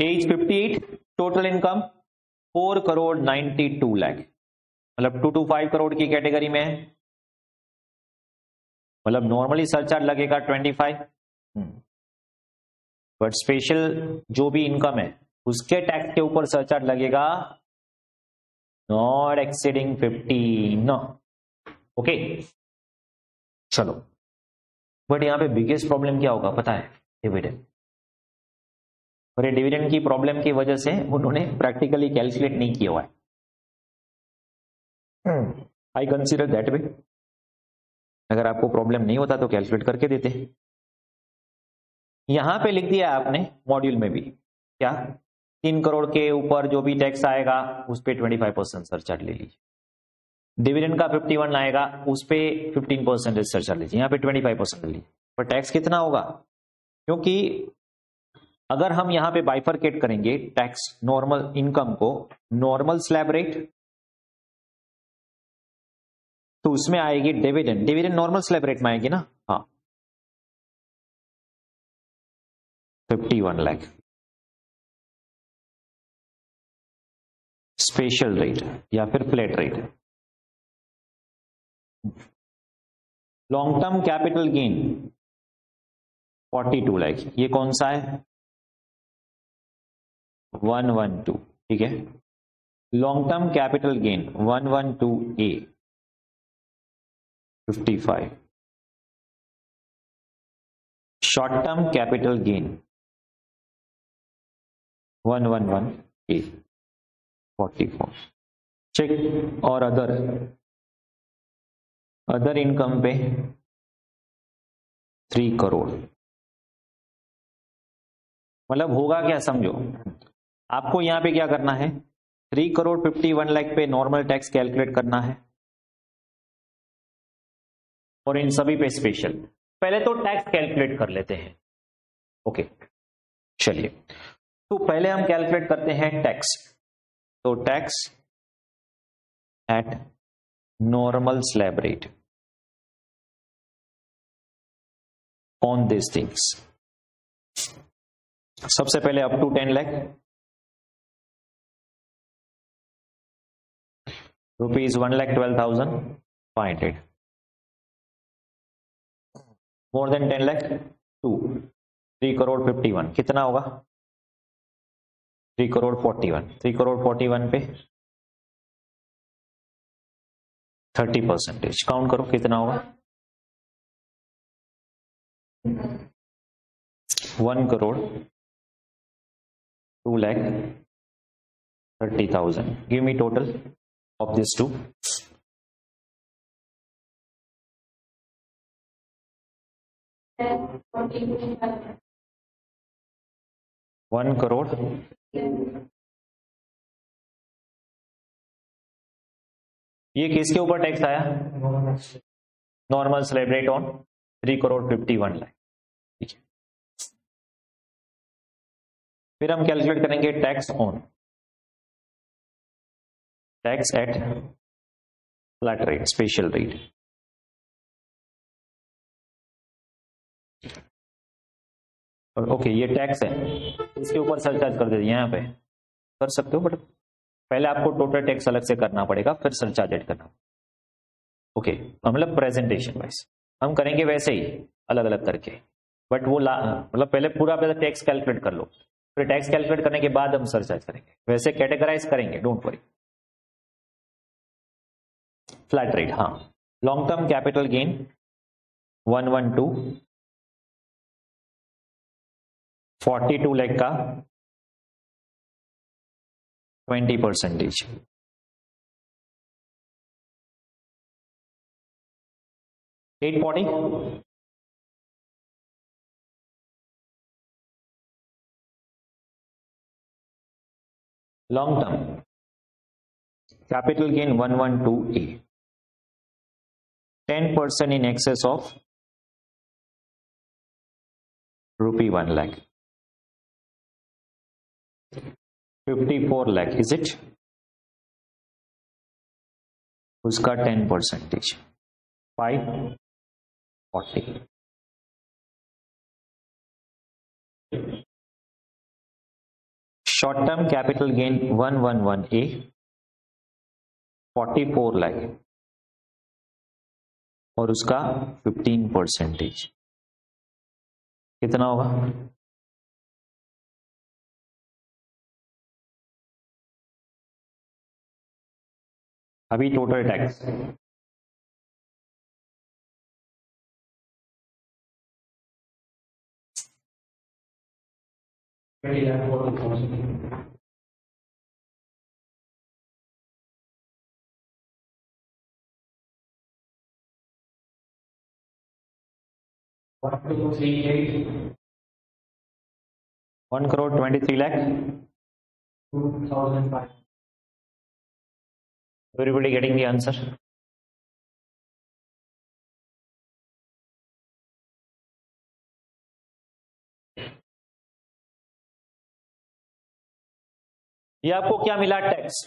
as fifty eight, total income four crore ninety two lakh, मतलब टू टू फाइव करोड़ की कैटेगरी में है, मतलब नॉर्मली सरचार्ज लगेगा ट्वेंटी फाइव, बट स्पेशल जो भी इनकम है उसके टैक्स के ऊपर सरचार्ज लगेगा नॉट एक्सीडिंग फिफ्टीन। ओके चलो, बट यहां पे बिगेस्ट प्रॉब्लम क्या होगा पता है, डिविडेंड। और ये डिविडेंड की प्रॉब्लम की वजह से उन्होंने प्रैक्टिकली कैलकुलेट नहीं किया हुआ है। आई कंसीडर दैट वे, अगर आपको प्रॉब्लम नहीं होता तो कैलकुलेट करके देते। यहां पे लिख दिया आपने मॉड्यूल में भी, क्या, तीन करोड़ के ऊपर जो भी टैक्स आएगा उस पे ट्वेंटी फाइव परसेंट सरचार्ज ले लीजिए, डिविडेंड का फिफ्टी वन आएगा उस पे फिफ्टीन परसेंटेज सरचार्ज लीजिए, यहाँ पे ट्वेंटी फाइव परसेंट ले लीजिए, पर टैक्स कितना होगा, क्योंकि अगर हम यहाँ पे बाइफरकेट करेंगे टैक्स नॉर्मल इनकम को नॉर्मल स्लैब रेट, तो उसमें आएगी dividend, dividend normal slab rate में आएगी ना, हाँ इक्यावन लाख, स्पेशल रेट या फिर flat rate, long term capital gain forty two lakh, ये कौन सा है वन वन टू, ठीक है, long term capital gain one one two A fifty five, short term capital gain one one one A forty four, check, और other other income पे three crore. मतलब होगा क्या समझो, आपको यहाँ पे क्या करना है, three crore fifty one lakh पे नॉर्मल टैक्स कैलकुलेट करना है और इन सभी पे स्पेशल। पहले तो टैक्स कैलकुलेट कर लेते हैं। ओके चलिए, तो पहले हम कैलकुलेट करते हैं टैक्स। तो tax at normal slab rate on this things, सबसे पहले up to ten lakh rupees one lakh twelve thousand five hundred, more than ten lakh to three crore fifty one, कितना होगा three crore forty one, three crore forty one पे thirty percentage count करो कितना होगा one crore two lakh thirty thousand, give me total of this two, one crore ये किसके ऊपर tax आया normal slab rate on three crore fifty one lakh. ठीक है, फिर हम कैलकुलेट करेंगे tax on, tax at flat rate special rate, और ओके ये टैक्स है उसके ऊपर सरचार्ज कर देते यहाँ पे कर सकते हो, बट पहले आपको टोटल टैक्स अलग से करना पड़ेगा फिर सरचार्ज एड करना। ओके मतलब प्रेजेंटेशन वाइज हम करेंगे वैसे ही अलग अलग करके, बट वो मतलब पहले पूरा पहले टैक्स कैलकुलेट कर लो, फिर टैक्स कैलकुलेट करने के बाद हम सरचार्ज करेंगे, वैसे कैटेगराइज करेंगे डोंट वरी। फ्लैट रेट, हाँ long term capital gain one one two, बयालीस लाख का twenty percentage, eight forty long term capital gain one one two A, ten percent in excess of rupee one lakh, fifty four lakh is it, उसका ten percentage five forty. Short term capital gain one one one A, forty four lakh और उसका fifteen percentage, कितना होगा अभी total tax one crore twenty three lakh two thousand five. Everybody getting the answer? ये आपको क्या मिला टैक्स,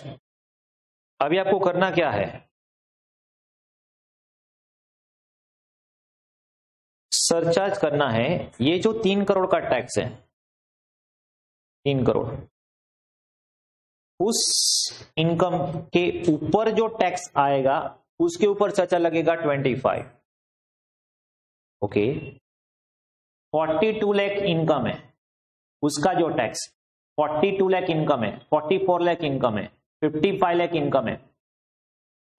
अभी आपको करना क्या है सरचार्ज करना है। ये जो तीन करोड़ का टैक्स है तीन करोड़ उस इनकम के ऊपर जो टैक्स आएगा उसके ऊपर चाचा लगेगा twenty five. Okay forty two lakh income है उसका जो tax, forty two lakh income है, फोर्टी फोर लाख इनकम है, फिफ्टी फाइव लाख इनकम है,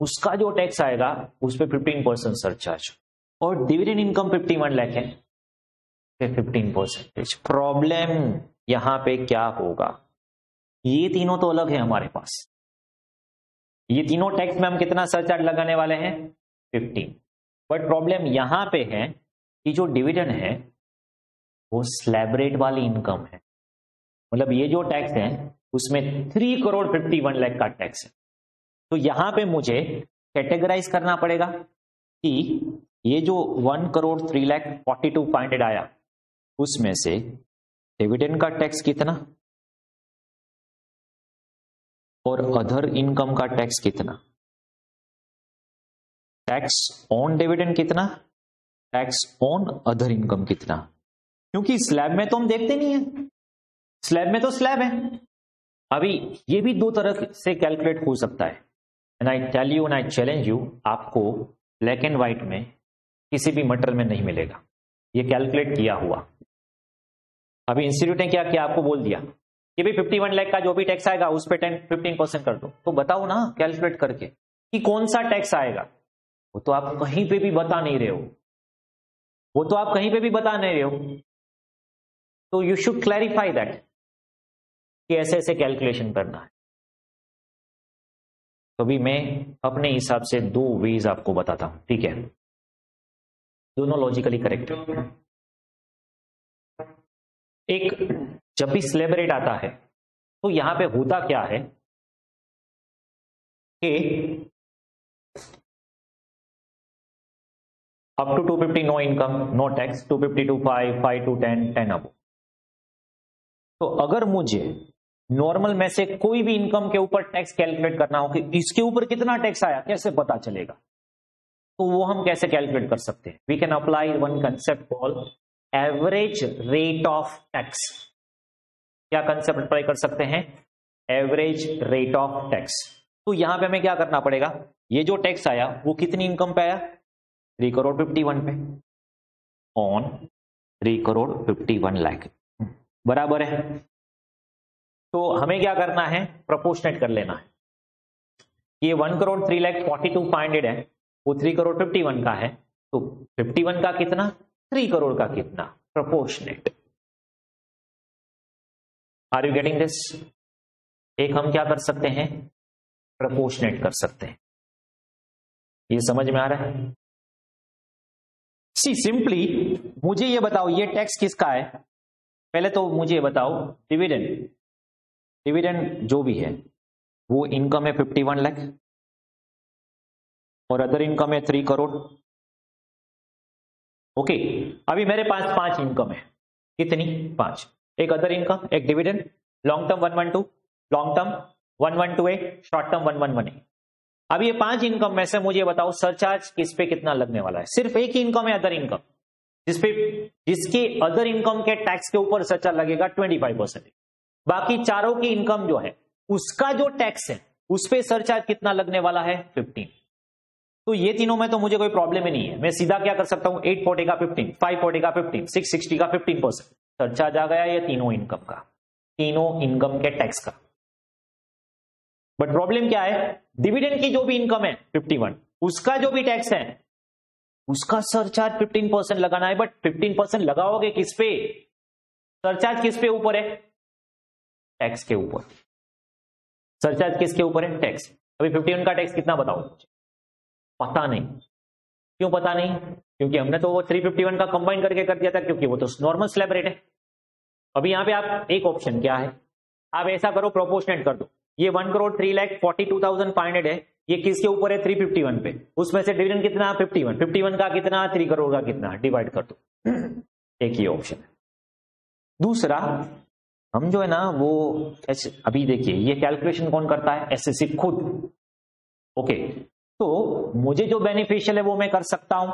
उसका जो टैक्स आएगा उस पे फिफ्टीन परसेंट सरचार्ज, और dividend income fifty one lakh है फिफ्टीन परसेंटेज। प्रॉब्लम यहां पे क्या होगा, ये तीनों तो अलग है हमारे पास, ये तीनों टैक्स में हम कितना सरचार्ज लगाने वाले हैं फिफ्टीन, बट प्रॉब्लम यहां पे है कि जो डिविडेंड है वो स्लैब रेट वाली इनकम है, मतलब ये जो टैक्स है उसमें three crore fifty one lakh का टैक्स है। तो यहां पे मुझे कैटेगराइज करना पड़ेगा कि ये जो one crore three lakh forty two point eight आया उसमें से डिविडेंड का टैक्स कितना और अदर इनकम का टैक्स कितना, टैक्स ऑन डिविडेंड कितना, टैक्स ऑन अदर इनकम कितना, क्योंकि स्लैब में तो हम देखते नहीं है स्लैब में तो स्लैब है। अभी ये भी दो तरह से कैलकुलेट हो सकता है, and I tell you and I challenge you, आपको ब्लैक एंड व्हाइट में किसी भी मटेरियल में नहीं मिलेगा ये कैलकुलेट किया हुआ। अभी इंस्टीट्यूट ने क्या किया, आपको बोल दिया कि भाई इक्यावन लाख का जो भी टैक्स आएगा उस पर टेन फिफ्टीन परसेंट कर दो। तो बताओ ना कैलकुलेट करके कि कौन सा टैक्स आएगा, वो तो आप कहीं पे भी बता नहीं रहे हो, वो तो आप कहीं पे भी बता नहीं रहे हो। तो यू शुड क्लैरिफाई दैट कि ऐसे ऐसे कैलकुलेशन करना है। तो भी मैं अपने हिसाब से दो वेज आपको बताता हूं, ठीक है, दोनों लॉजिकली करेक्ट है। एक, जब भी स्लैब रेट आता है तो यहां पे होता क्या है कि up to two fifty no income no tax, two fifty to five, five to ten, ten अब। तो अगर मुझे नॉर्मल में से कोई भी इनकम के ऊपर टैक्स कैलकुलेट करना हो कि इसके ऊपर कितना टैक्स आया, कैसे पता चलेगा, तो वो हम कैसे कैलकुलेट कर सकते हैं? We can apply one concept called average rate of tax. क्या कंसेप्ट अप्लाई कर सकते हैं? Average rate of tax. तो यहां पे हमें क्या करना पड़ेगा, ये जो टैक्स आया वो कितनी इनकम पे आया, थ्री करोड़ फिफ्टी वन पे, on three crore fifty one lakh बराबर है। तो हमें क्या करना है, प्रोपोर्शनेट कर लेना है। ये one crore three lakh forty two five hundred है, वो थ्री करोड़ फिफ्टी वन का है, तो फिफ्टी वन का कितना, थ्री करोड़ का कितना, proportionate. Are you getting this? एक हम क्या कर सकते हैं, प्रोपोर्शनेट कर सकते हैं। ये समझ में आ रहा है? सी सिंपली मुझे ये बताओ ये टैक्स किसका है, पहले तो मुझे बताओ डिविडेंड, डिविडेंड जो भी है वो इनकम है फिफ्टी वन लाख और अदर इनकम है थ्री करोड़। ओके okay, अभी मेरे पास पांच इनकम है, कितनी, पांच, एक अदर इनकम, एक dividend, long term one one two, long term one one two A, short term one one one A. अब ये पांच इनकम में से मुझे बताओ सरचार्ज किस पे कितना लगने वाला है। सिर्फ एक ही इनकम है अदर इनकम, जिसपे जिसके अदर इनकम के टैक्स के ऊपर सरचार्ज लगेगा ट्वेंटी फाइव परसेंट। बाकी चारों की इनकम जो है उसका जो टैक्स है उस पर सरचार्ज कितना लगने वाला है, फिफ्टीन। तो ये तीनों में तो मुझे कोई प्रॉब्लम ही नहीं है, मैं सीधा क्या कर सकता हूं, एट फोर्टी का फिफ्टीन, फाइव फोर्टी का फिफ्टीन, सिक्स सिक्सटी का फिफ्टीन परसेंट सरचार्ज आ गया, ये तीनों इनकम का, तीनों इनकम के टैक्स का। बट प्रॉब्लम क्या है, डिविडेंड की जो भी इनकम है फिफ्टी वन, उसका जो भी टैक्स है उसका सरचार्ज फिफ्टीन परसेंट लगाना है। बट फिफ्टीन परसेंट लगाओगे किस पे, सरचार्ज किस पे ऊपर है, टैक्स के ऊपर, सरचार्ज किसके ऊपर है, टैक्स। अभी फिफ्टी वन का टैक्स कितना बताओ, पता नहीं। क्यों पता नहीं, क्योंकि हमने तो वो थ्री फिफ्टी वन का कंबाइन करके कर दिया था, क्योंकि वो तो नॉर्मल स्लैब रेट है। अभी यहाँ पे आप एक ऑप्शन क्या है, आप ऐसा करो प्रोपोर्शनेट कर दो, ये one crore three lakh forty two thousand five hundred है, ये किसके ऊपर है, थ्री फिफ्टी वन पे, उसमें से डिविडेंड कितना, फिफ्टी वन, फिफ्टी वन का कितना, थ्री करोड़ का कितना, डिवाइड कर दो। एक ये ऑप्शन है। दूसरा हम जो है ना वो, अभी देखिए ये कैलकुलेशन कौन करता है, एसएससी खुद। ओके, तो मुझे जो बेनिफिशियल है वो मैं कर सकता हूं,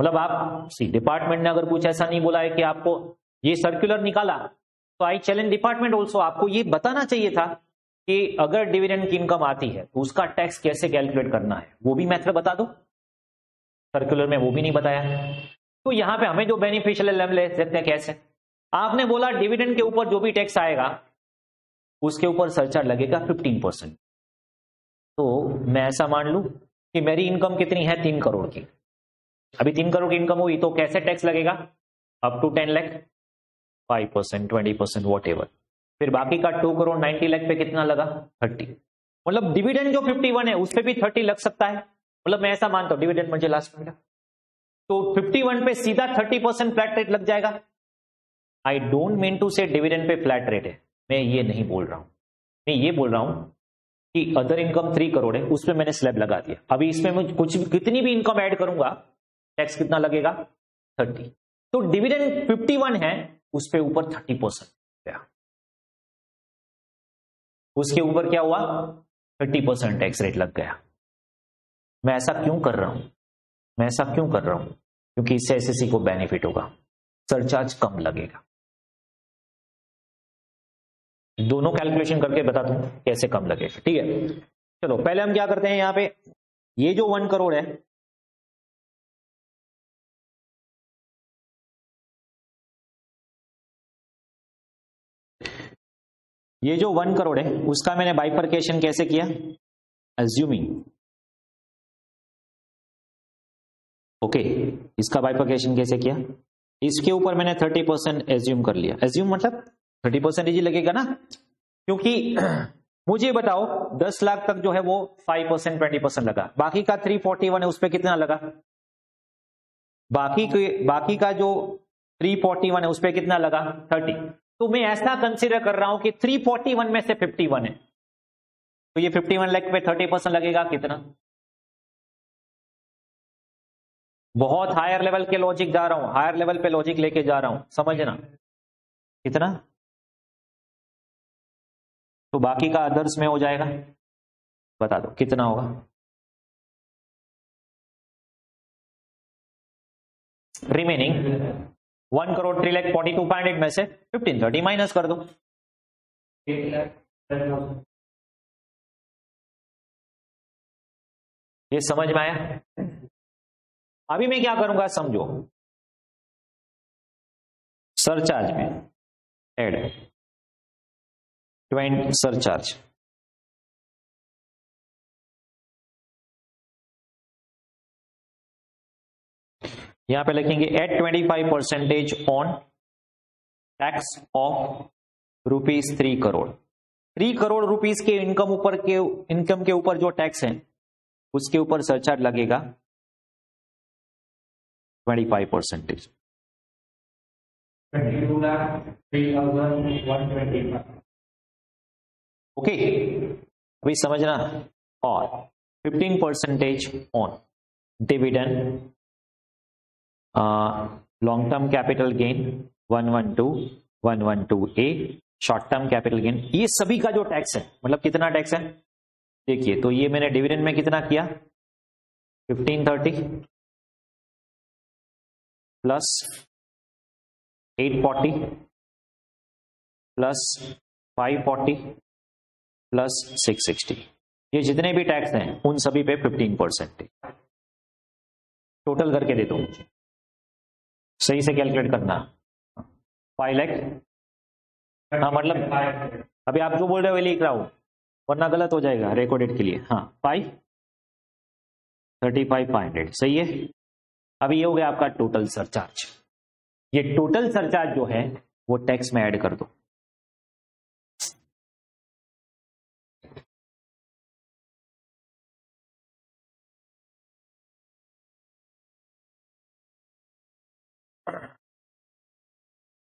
मतलब आप सी डिपार्टमेंट ने अगर कुछ ऐसा नहीं बोला है कि आपको ये सर्कुलर निकाला, तो आई चैलेंज डिपार्टमेंट ऑल्सो, आपको ये बताना चाहिए था कि अगर डिविडेंड की इनकम आती है तो उसका टैक्स कैसे कैलकुलेट करना है, वो भी मेथड बता दो। सर्कुलर में वो भी नहीं बताया। तो यहां पे हमें जो बेनिफिशियल है ले सकते हैं कैसे, आपने बोला डिविडेंड के ऊपर जो भी टैक्स आएगा उसके ऊपर सरचार्ज लगेगा फिफ्टीन परसेंट। तो मैं ऐसा मान लू कि मेरी इनकम कितनी है, तीन करोड़ की। अभी तीन करोड़ की इनकम हुई तो कैसे टैक्स लगेगा, up to ten lakh five percent twenty percent whatever. फिर बाकी का टू करोड़ नाइन्टी लाख पे कितना लगा, थर्टी। मतलब डिविडेंड जो फिफ्टी वन है उस पर भी थर्टी लग सकता है, मतलब मैं ऐसा मानता हूँ डिविडेंड मुझे लास्ट में, तो फिफ्टी वन पे सीधा थर्टी परसेंट फ्लैट रेट लग जाएगा। I don't mean to say dividend पे फ्लैट रेट है, मैं ये नहीं बोल रहा हूँ, मैं ये बोल रहा हूँ कि अदर इनकम थ्री करोड़ है उसमें मैंने स्लैब लगा दिया, अभी इसमें मैं कुछ कितनी भी इनकम ऐड करूंगा टैक्स कितना लगेगा, थर्टी। तो डिविडेंड फिफ्टी वन है उस पे ऊपर थर्टी परसेंट गया, उसके ऊपर क्या हुआ, थर्टी परसेंट टैक्स रेट लग गया। मैं ऐसा क्यों कर रहा हूं, मैं ऐसा क्यों कर रहा हूं, क्योंकि इससे एसएससी को बेनिफिट होगा, सरचार्ज कम लगेगा। दोनों कैलकुलेशन करके बता दूं कैसे कम लगेगा। ठीक है, चलो पहले हम क्या करते हैं, यहाँ पे ये जो वन करोड़ है ये जो वन करोड़ है उसका मैंने बाइफरकेशन कैसे किया, अज्यूमिंग ओके okay, इसका बाइफरकेशन कैसे किया, इसके ऊपर मैंने थर्टी परसेंट एज्यूम कर लिया। एज्यूम मतलब थर्टी परसेंट ही लगेगा ना, क्योंकि मुझे बताओ दस लाख तक जो है वो फाइव परसेंट ट्वेंटी परसेंट लगा, बाकी का थ्री फोर्टी वन है उस पर कितना लगा, बाकी के बाकी का जो थ्री फोर्टी वन है उस पर कितना लगा थर्टी। तो मैं ऐसा कंसिडर कर रहा हूं कि थ्री फोर्टी वन में से फिफ्टी वन है तो ये फिफ्टी वन लाख पे थर्टी परसेंट लगेगा कितना, बहुत हायर लेवल के लॉजिक जा रहा हूं, हायर लेवल पे लॉजिक लेके जा रहा हूं समझना कितना। तो बाकी का अदर्स में हो जाएगा, बता दो कितना होगा, remaining one crore three lakh forty two point eight में से फिफ्टीन थर्टी माइनस कर दो, ये समझ में आया। अभी मैं क्या करूंगा समझो, सरचार्ज में एड ट्वेंट सरचार्ज, यहां पे लिखेंगे at twenty five percentage on tax of rupees three crore, three crore rupees के इनकम ऊपर के इनकम के ऊपर जो टैक्स है उसके ऊपर सरचार्ज लगेगा ट्वेंटी फाइव परसेंटेज। ओके अभी समझना, और fifteen percentage on dividend long term capital gain one one two, one one two A short term capital gain, ये सभी का जो टैक्स है मतलब कितना टैक्स है देखिए, तो ये मैंने डिविडेंड में कितना किया fifteen thirty plus eight forty plus five forty plus six sixty, ये जितने भी टैक्स हैं उन सभी पे फिफ्टीन परसेंट टोटल करके दे दो मुझे, सही से कैलकुलेट करना फाइव लाख, हाँ मतलब अभी आप जो बोल रहे हो लिख रहा हूं वरना गलत हो जाएगा रिकॉर्डेड के लिए। हाँ five thirty five five hundred सही है। अभी ये हो गया आपका टोटल सरचार्ज, ये टोटल सरचार्ज जो है वो टैक्स में ऐड कर दो।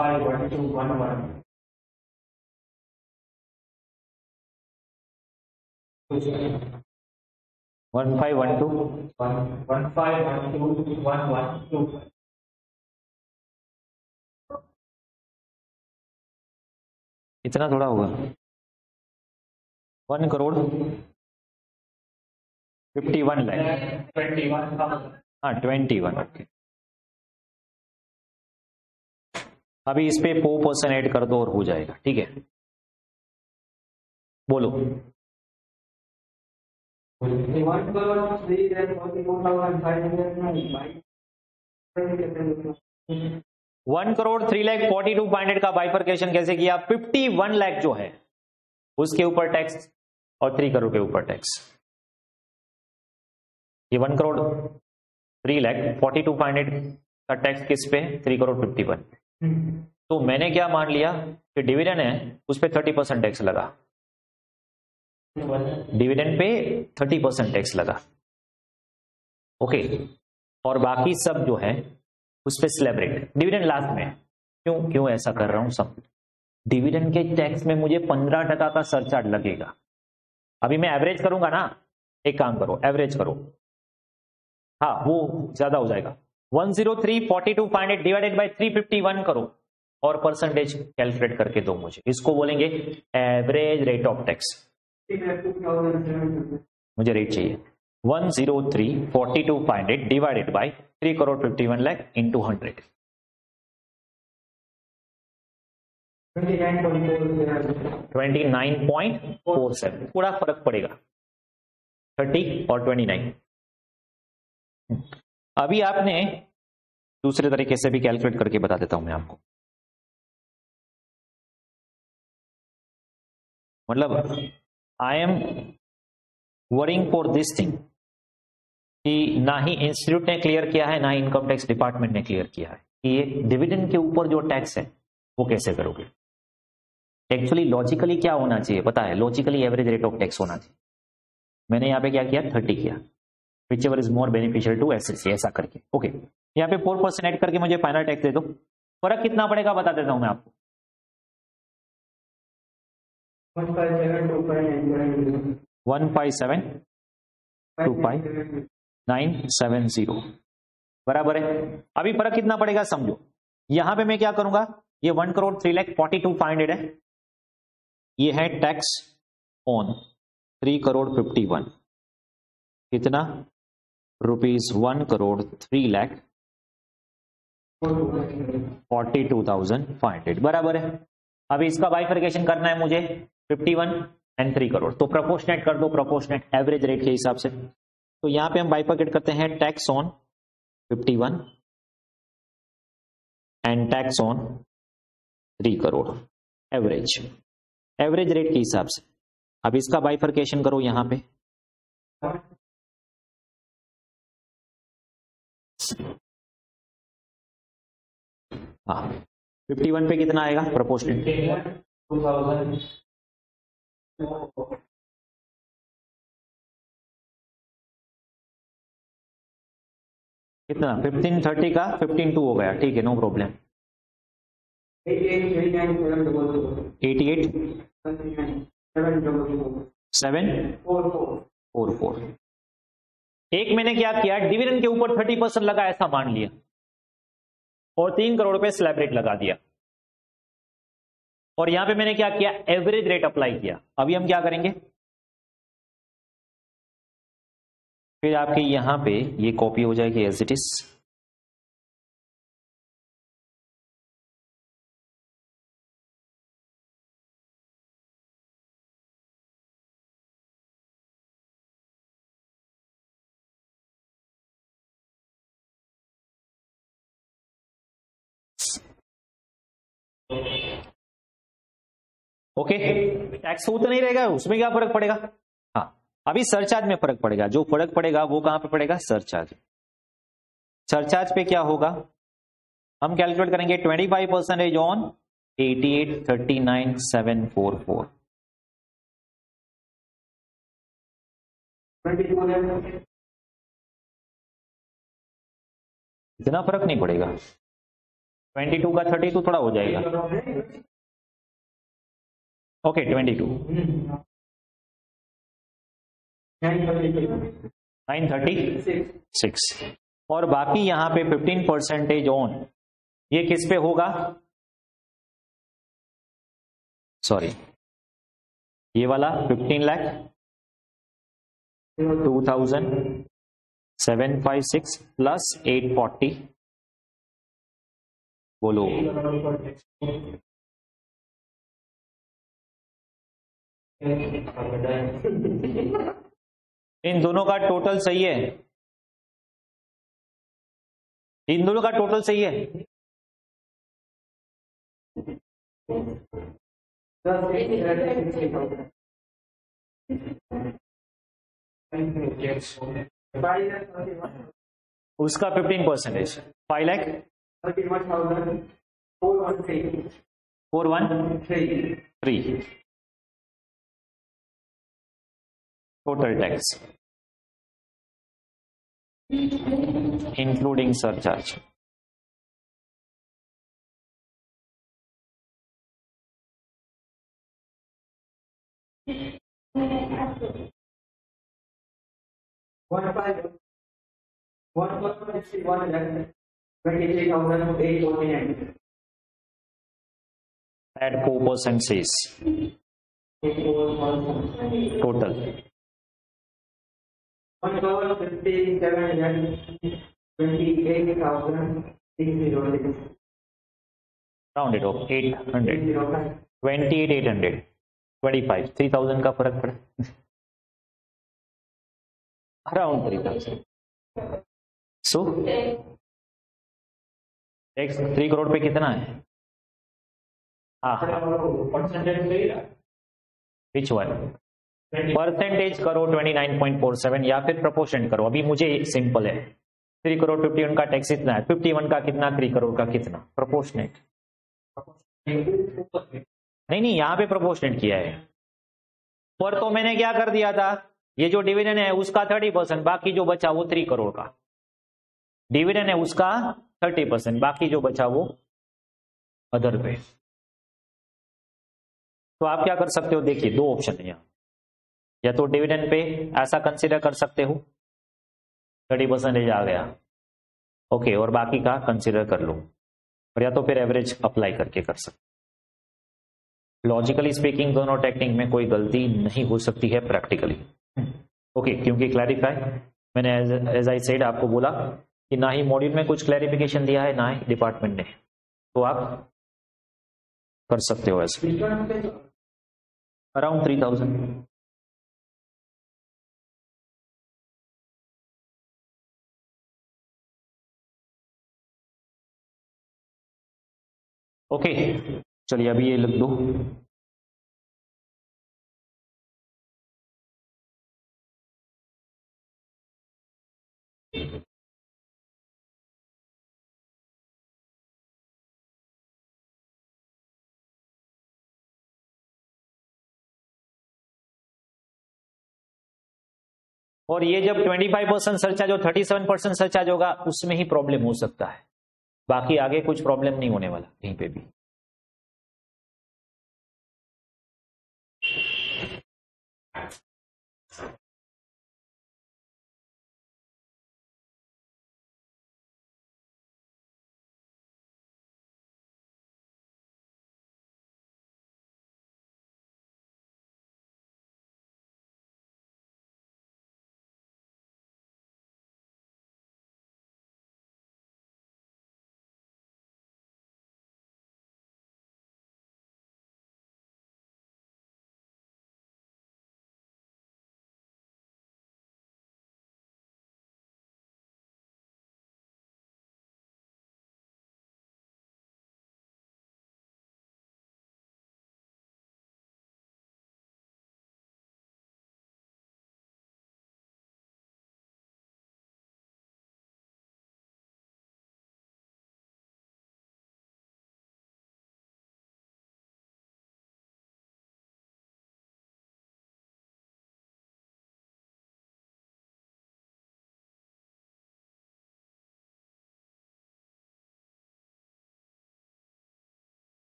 Five one two one one one five one two one five one two one one two इतना थोड़ा होगा, one crore fifty one lakh twenty one हाँ ट्वेंटी वन ओके। अभी इस पे फोर परसेंट एड कर दो और हो जाएगा। ठीक है बोलो, one crore three lakh forty two point eight का बाइफरकेशन कैसे किया, फिफ्टी वन लाख जो है उसके ऊपर टैक्स और थ्री करोड़ के ऊपर टैक्स। ये one crore three lakh forty two point eight का टैक्स किस पे, थ्री करोड़ फिफ्टी वन। तो मैंने क्या मान लिया कि डिविडेंड है उस पर थर्टी परसेंट टैक्स लगा, डिविडेंड पे थर्टी परसेंट टैक्स लगा ओके, और बाकी सब जो है उस पे स्लैब रेट, डिविडेंड लास्ट में। क्यों क्यों ऐसा कर रहा हूं सब, डिविडेंड के टैक्स में मुझे पंद्रह टका का सरचार्ज लगेगा। अभी मैं एवरेज करूंगा ना, एक काम करो एवरेज करो, हाँ वो ज्यादा हो जाएगा, one zero three forty two point eight divided by three fifty one करो और परसेंटेज कैलकुलेट करके दो मुझे, इसको बोलेंगे एवरेज रेट ऑफ टैक्स। मुझे रेट चाहिए one zero three forty two point eight divided by three crore fifty one lakh into hundred. Twenty nine point four seven, थोड़ा फर्क पड़ेगा थर्टी और ट्वेंटी नाइन। अभी आपने दूसरे तरीके से भी कैलकुलेट करके बता देता हूं मैं आपको, मतलब I am worrying for this thing कि ना ही इंस्टीट्यूट ने क्लियर किया है ना ही इनकम टैक्स डिपार्टमेंट ने क्लियर किया है कि ये डिविडेंड के ऊपर जो टैक्स है वो कैसे करोगे। एक्चुअली लॉजिकली क्या होना चाहिए पता है, logically average rate of tax होना चाहिए। मैंने यहाँ पे क्या किया थर्टी किया, whichever is more beneficial to assessee ऐसा करके। ओके यहाँ पे फोर परसेंट एड करके मुझे फाइनल टैक्स दे दो, फर्क कितना पड़ेगा बता देता हूं मैं आपको। One five seven two five nine seven zero बराबर है। अभी फर्क कितना पड़ेगा समझो, यहां पे मैं क्या करूंगा, ये one crore three lakh forty two five hundred है, ये है tax on three crore fifty one, कितना rupees one crore three lakh forty two thousand five hundred बराबर है। अभी इसका बाइफर्केशन करना है मुझे fifty one and three crore, तो प्रोपोर्शनेट कर दो, प्रोपोर्शनेट एवरेज रेट के हिसाब से। तो यहां पे हम बाइफर्केट करते हैं tax on fifty one and tax on three crore average average rate के हिसाब से। अब इसका बाइफर्केशन करो, यहां पे हाँ फिफ्टी वन पे कितना आएगा प्रोपोर्शनल कितना फिफ्टीन थर्टी का फिफ्टीन टू हो गया, ठीक है no problem. Eighty eight seven four four. एक मैंने क्या किया डिविडेंड के ऊपर थर्टी परसेंट लगा ऐसा मान लिया और तीन करोड़ पे स्लैब रेट लगा दिया, और यहां पे मैंने क्या किया एवरेज रेट अप्लाई किया। अभी हम क्या करेंगे फिर आपके यहां पे ये कॉपी हो जाएगी as it is, okay okay. Tax वो तो नहीं रहेगा, उसमें क्या फर्क पड़ेगा। हाँ अभी सरचार्ज में फर्क पड़ेगा, जो फर्क पड़ेगा वो कहां पे पड़ेगा सरचार्ज। सरचार्ज पे क्या होगा हम कैलकुलेट करेंगे twenty five percent on eighty eight thirty nine seven four four, इतना फर्क नहीं पड़ेगा, ट्वेंटी टू का थर्टी टू थोड़ा हो जाएगा। Okay twenty two nine thirty six और बाकी यहां पे फिफ्टीन परसेंटेज ऑन ये किस पे होगा, सॉरी ये वाला fifteen lakh two thousand seven five six plus eight forty बोलो इन दोनों का टोटल सही है, इन दोनों का टोटल सही है उसका fifteen percentage five lakh four one three total tax including surcharge. Add four percent cess total one crore fifty seven lakh twenty eight thousand six zero six round it off eight hundred, twenty eight, eight hundred twenty five three thousand का फर्क पड़ा around three thousand. So tax three crore पे कितना है? Which one percentage करो उनतीस point four seven या फिर प्रोपोर्शन करो। अभी मुझे सिंपल है, थ्री करोड़ फिफ्टी वन का टैक्स इतना है, फिफ्टी वन का कितना, थ्री करोड़ का कितना, प्रोपोर्शनेट। नहीं नहीं यहाँ पे प्रोपोर्शनेट किया है। पर तो मैंने क्या कर दिया था, ये जो डिविडेंड है उसका थर्टी परसेंट बाकी जो बचा वो थ्री करोड़ का, डिविडेंड है उसका थर्टी परसेंट बाकी जो बचा वो अदर पे। तो आप क्या कर सकते हो, देखिए दो ऑप्शन है यहाँ, या तो डिविडेंड पे ऐसा कंसीडर कर सकते हो थर्टी परसेंटेज आ गया ओके और बाकी का कंसीडर कर लो, और या तो फिर एवरेज अप्लाई करके कर सकते। लॉजिकली स्पीकिंग दोनों टेक्निक में कोई गलती नहीं हो सकती है प्रैक्टिकली। ओके okay, क्योंकि क्लैरिफाई मैंने एज आई सेड आपको बोला कि ना ही मॉड्यूल में कुछ क्लैरिफिकेशन दिया है ना ही डिपार्टमेंट ने, तो आप कर सकते हो ऐसे अराउंड थ्री थाउजेंड। ओके चलिए अभी ये लिख दो। और ये जब ट्वेंटी फाइव परसेंट सरचार्ज और थर्टी सेवन परसेंट सरचार्ज होगा उसमें ही प्रॉब्लम हो सकता है, बाकी आगे कुछ प्रॉब्लम नहीं होने वाला कहीं पे भी।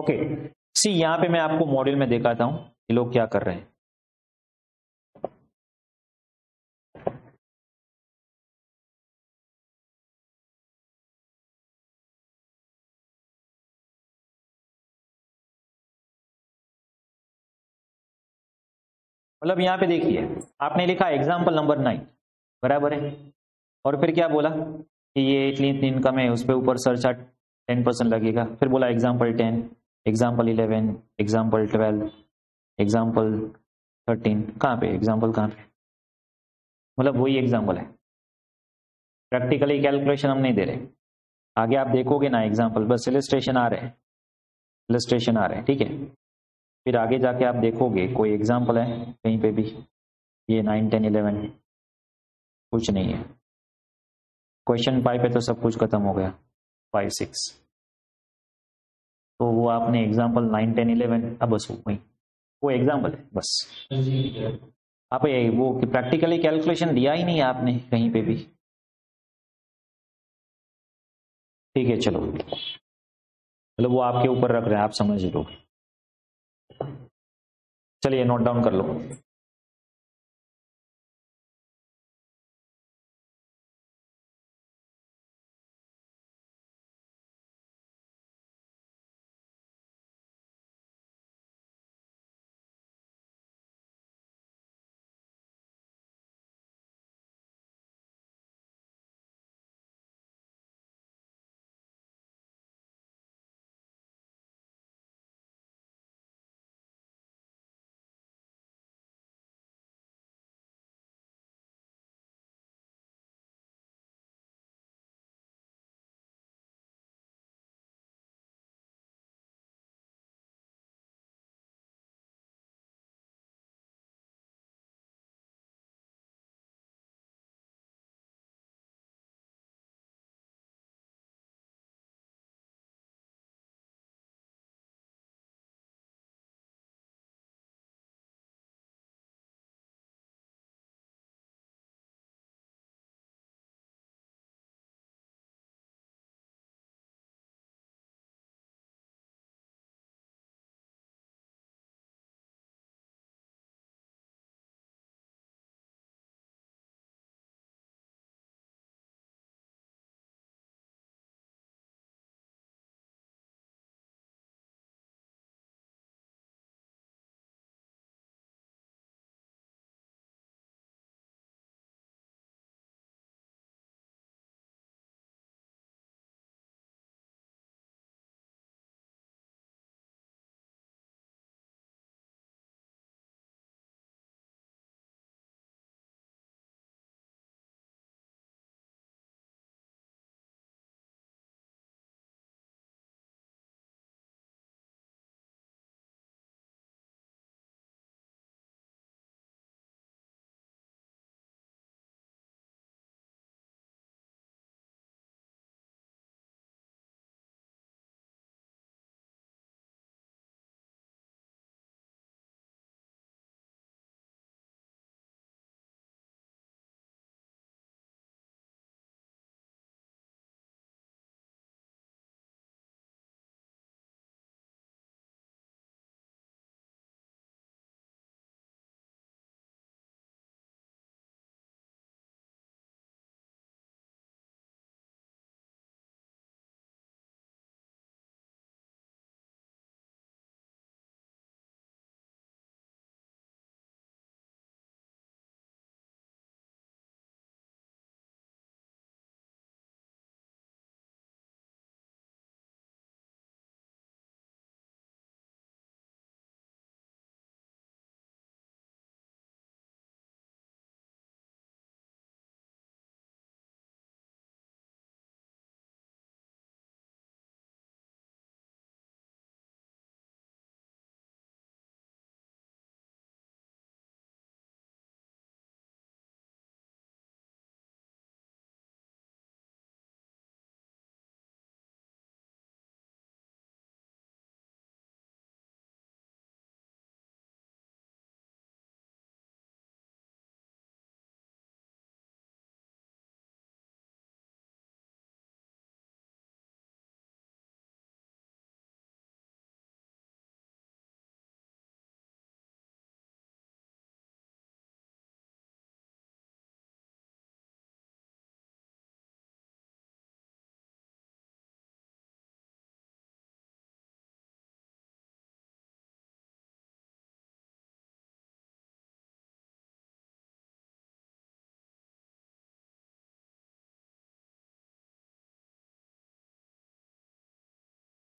ओके सी यहाँ पे मैं आपको मॉड्यूल में दिखाता हूं ये लोग क्या कर रहे हैं। मतलब यहाँ पे देखिए आपने लिखा एग्जाम्पल नंबर नाइन बराबर है, और फिर क्या बोला कि ये इतनी इतनी इनकम है उस पर ऊपर सरचार्ज टेन परसेंट लगेगा, फिर बोला example ten, example eleven, example twelve, example thirteen, कहाँ पे एग्जाम्पल कहाँ पे, मतलब वही एग्जाम्पल है, प्रैक्टिकली कैलकुलेशन हम नहीं दे रहे। आगे आप देखोगे ना एग्जाम्पल, बस इलस्ट्रेशन आ रहे हैं, इलस्ट्रेशन आ रहे हैं ठीक है, फिर आगे जाके आप देखोगे कोई एग्जाम्पल है कहीं पे भी ये नाइन टेन इलेवन कुछ नहीं है। क्वेश्चन फाइव पे तो सब कुछ खत्म हो गया, फाइव सिक्स तो वो आपने एग्जाम्पल नाइन टेन इलेवन अब बस वही वो एग्जाम्पल है बस। आप ये वो प्रैक्टिकली कैलकुलेशन दिया ही नहीं है आपने कहीं पे भी। ठीक है चलो चलो वो आपके ऊपर रख रहे हैं, आप समझ लो। चलिए नोट डाउन कर लो।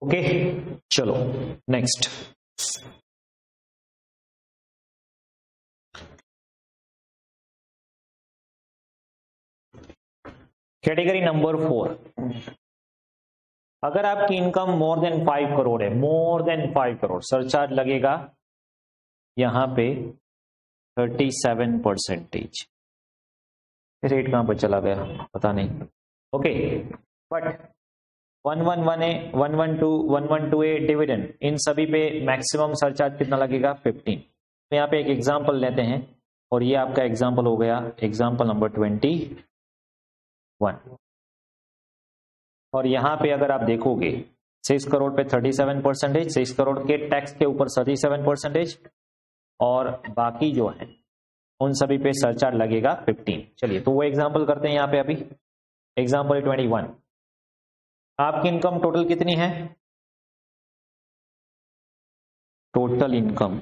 ओके okay, चलो नेक्स्ट। कैटेगरी नंबर फोर, अगर आपकी income more than five crore है, more than five crore surcharge लगेगा यहां पे थर्टी सेवन परसेंटेज। रेट कहां पर चला गया पता नहीं। Okay, but one one one A, one one two, one one two A dividend, इन सभी पे मैक्सिमम सरचार्ज कितना लगेगा? फिफ्टीन। तो यहाँ पे एक एग्जांपल लेते हैं और ये आपका एग्जांपल हो गया एग्जांपल नंबर ट्वेंटी वन। और यहाँ पे अगर आप देखोगे सिक्स करोड़ पे thirty seven percentage, six crore के टैक्स के ऊपर थर्टी सेवन परसेंटेज और बाकी जो है उन सभी पे सरचार्ज लगेगा फिफ्टीन। चलिए तो वो एग्जाम्पल करते हैं। यहाँ पे अभी एग्जाम्पल ट्वेंटी वन, आपकी इनकम टोटल कितनी है? Total income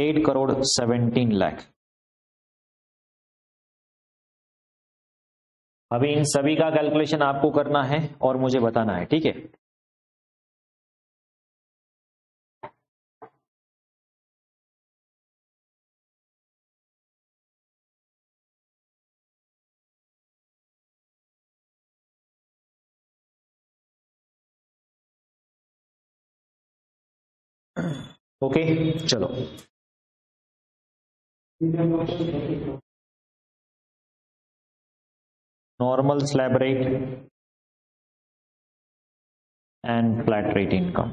eight crore seventeen lakh. अभी इन सभी का कैलकुलेशन आपको करना है और मुझे बताना है, ठीक है। ओके okay, चलो normal slab rate and flat rate income.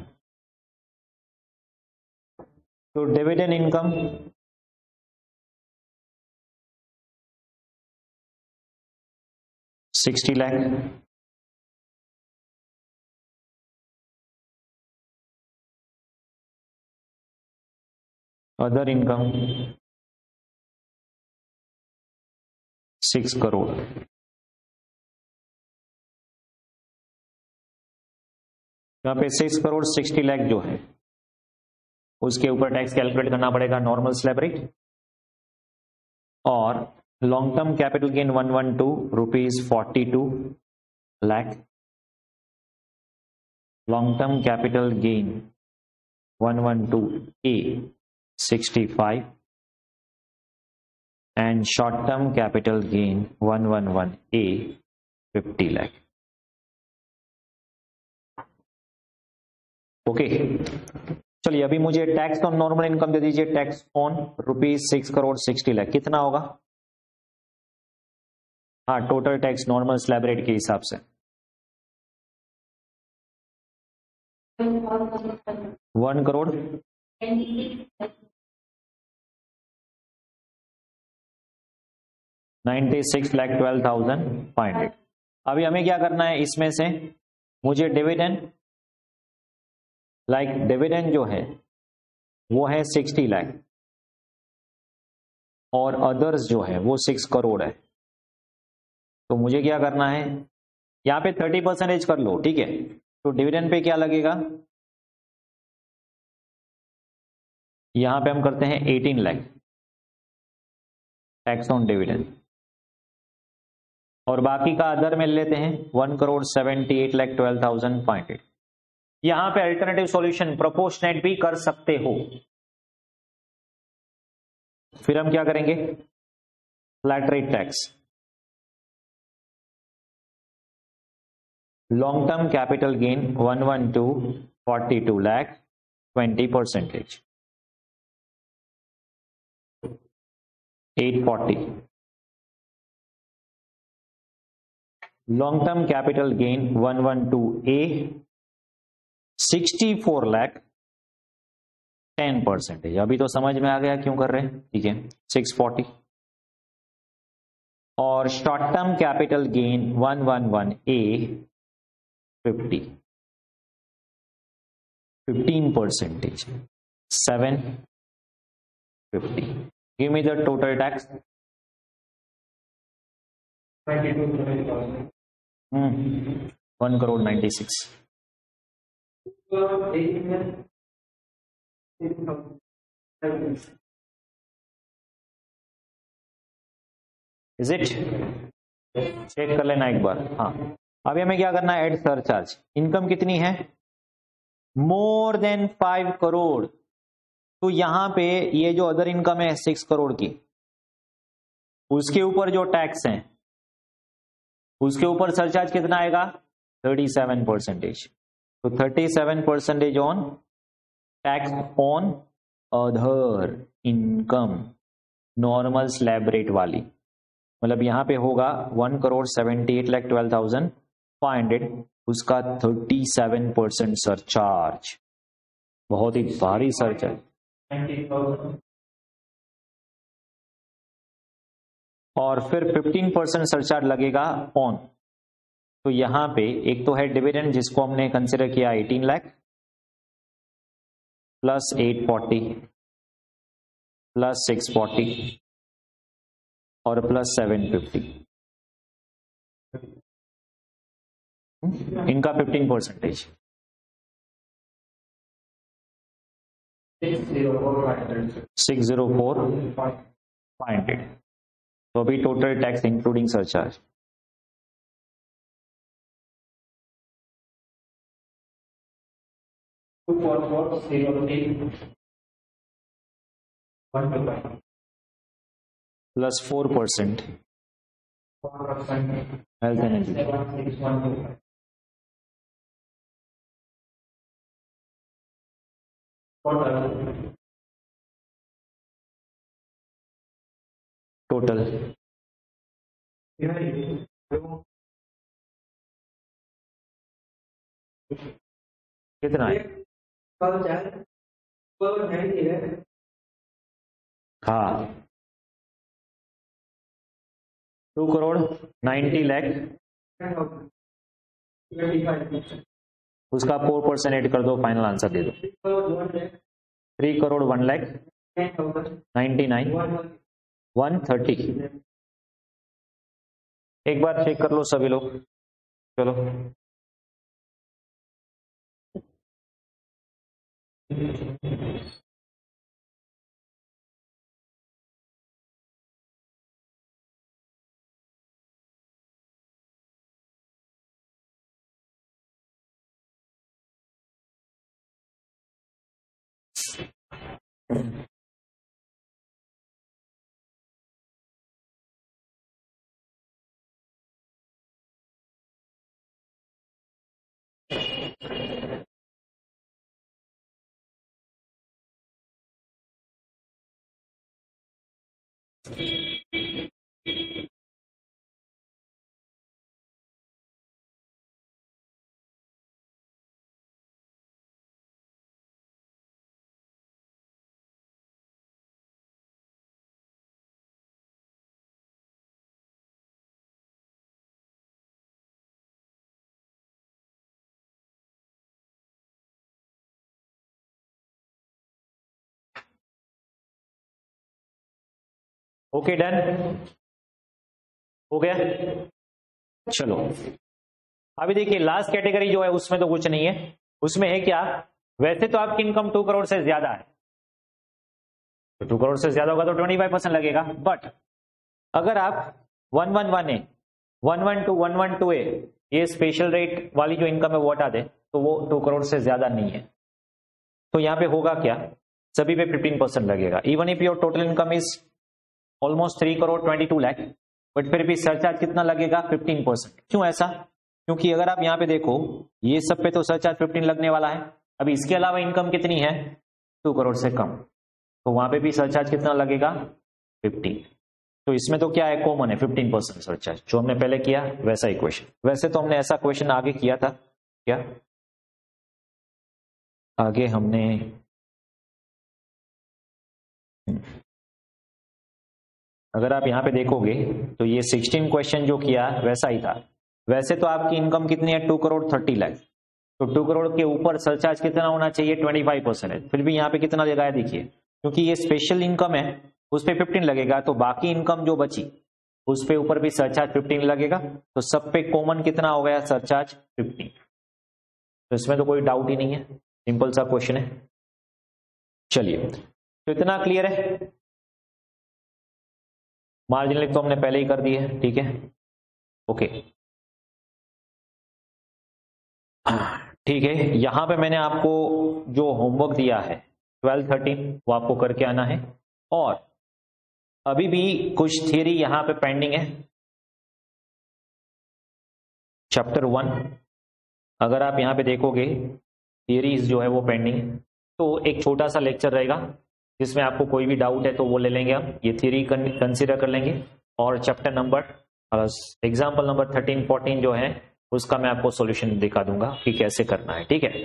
तो dividend income sixty lakh, other income six crore. यहाँ पे सिक्स करोड़ सिक्सटी लाख जो है उसके ऊपर टैक्स कैलकुलेट करना पड़ेगा, नॉर्मल स्लैब रेट और long term capital gain one one two rupees forty two lakh, long term capital gain one one two A sixty five and short term capital gain one one one A fifty lakh. Okay चलिए, अभी मुझे tax on normal income दे दीजिए। Tax on rupees six crore sixty lakh कितना होगा? हाँ, total tax normal slab rate के हिसाब से one crore ninety six lakh twelve thousand five hundred. अभी हमें क्या करना है, इसमें से मुझे डिविडेंड लाइक डिविडेंड जो है वो है सिक्सटी लाख और अदर्स जो है वो सिक्स करोड़ है। तो मुझे क्या करना है, यहाँ पे थर्टी परसेंटेज कर लो, ठीक है। तो डिविडेंड पे क्या लगेगा, यहां पे हम करते हैं eighteen lakh tax on dividend और बाकी का अदर में लेते हैं one crore seventy eight lakh twelve thousand five hundred. यहां पे अल्टरनेटिव सॉल्यूशन प्रोपोर्शनेट भी कर सकते हो। फिर हम क्या करेंगे, flat rate tax, long term capital gain one one two forty two lakh, twenty percentage, eight forty. Long term capital gain one one two A sixty four lakh, ten percentage. अभी तो समझ में आ गया क्यों कर रहे हैं, ठीक है, सिक्स फोर्टी। और short term capital gain one one one A fifty, fifteen percentage, seven fifty. Give me the total tax. Hmm. One crore ninety six. Is it? Check कर लेना एक बार। हाँ, अभी हमें क्या करना है, एड सरचार्ज। इनकम कितनी है? More than five crore. तो यहां पे ये जो अदर इनकम है सिक्स करोड़ की, उसके ऊपर जो टैक्स है उसके ऊपर सरचार्ज कितना आएगा, थर्टी सेवन परसेंटेज। तो thirty seven percentage on tax on other income normal slab rate वाली, मतलब यहाँ पे होगा one crore seventy eight lakh twelve thousand five hundred, उसका थर्टी सेवन परसेंट सरचार्ज, बहुत ही भारी सरचार्ज। और फिर फिफ्टीन परसेंट सरचार्ज लगेगा ऑन। तो यहाँ पे एक तो है डिविडेंड जिसको हमने कंसिडर किया eighteen lakh plus eight forty plus six forty और प्लस सेवन फिफ्टी, इनका fifteen percentage six zero four five hundred. तो अभी total tax including surcharge plus four percent health energy, total कितना है? हाँ, टू करोड़ नाइन्टी लाख, उसका फोर परसेंट एड कर दो, फाइनल आंसर दे दो। Three crore one lakh ninety nine one thirty. एक बार चेक कर लो सभी लोग, चलो ओके डन हो गया। चलो अभी देखिए लास्ट कैटेगरी जो है उसमें तो कुछ नहीं है, उसमें है क्या, वैसे तो आपकी इनकम टू करोड़ से ज्यादा है, तो टू करोड़ से ज्यादा होगा तो ट्वेंटी फाइव परसेंट लगेगा। बट अगर आप one one one A one one two one one two A ये स्पेशल रेट वाली जो इनकम है वो हटा दे तो वो टू करोड़ से ज्यादा नहीं है, तो यहाँ पे होगा क्या, सभी पे फिफ्टीन परसेंट लगेगा। Even if your total income is almost three crore twenty two lakh, but फिर भी सरचार्ज कितना लगेगा, फिफ्टीन परसेंट। क्यों ऐसा? क्योंकि अगर आप यहाँ पे देखो ये सब पे तो सरचार्ज फिफ्टीन लगने वाला है, अब इसके अलावा इनकम कितनी है, टू करोड़ से कम, तो वहां पे भी सरचार्ज कितना लगेगा, फिफ्टीन। तो इसमें तो क्या है, कॉमन है फिफ्टीन परसेंट सरचार्ज, जो हमने पहले किया वैसा ही क्वेश्चन। वैसे तो हमने ऐसा क्वेश्चन आगे किया था, क्या आगे हमने अगर आप यहाँ पे देखोगे तो ये सिक्सटीन क्वेश्चन जो किया वैसा ही था। वैसे तो आपकी इनकम कितनी है, टू करोड़ थर्टी लाख, तो टू करोड़ के ऊपर सरचार्ज कितना होना चाहिए, ट्वेंटी फाइव परसेंट है, फिर भी यहाँ पे कितना लगा है देखिए, क्योंकि ये स्पेशल इनकम है उस पर फिफ्टीन लगेगा, तो बाकी इनकम जो बची उस पे ऊपर भी सरचार्ज फिफ्टीन लगेगा, तो सब पे कॉमन कितना हो गया, सरचार्ज फिफ्टीन। तो इसमें तो कोई डाउट ही नहीं है, सिंपल सा क्वेश्चन है। चलिए तो इतना क्लियर है। मार्जिनल लिख तो हमने पहले ही कर दी है, ठीक है, ओके ठीक है। यहाँ पे मैंने आपको जो होमवर्क दिया है ट्वेल्व थर्टीन वो आपको करके आना है, और अभी भी कुछ थियरी यहाँ पे पेंडिंग है। चैप्टर वन अगर आप यहाँ पे देखोगे थियरीज जो है वो पेंडिंग है, तो एक छोटा सा लेक्चर रहेगा जिसमें आपको कोई भी डाउट है तो वो ले लेंगे हम, ये थ्योरी कंसीडर कर लेंगे। और chapter number example number thirteen fourteen जो है उसका मैं आपको सॉल्यूशन दिखा दूंगा कि कैसे करना है, ठीक है।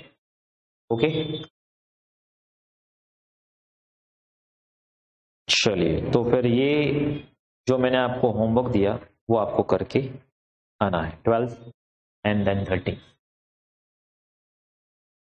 ओके चलिए, तो फिर ये जो मैंने आपको होमवर्क दिया वो आपको करके आना है, ट्वेल्थ एंड देन थर्टीन।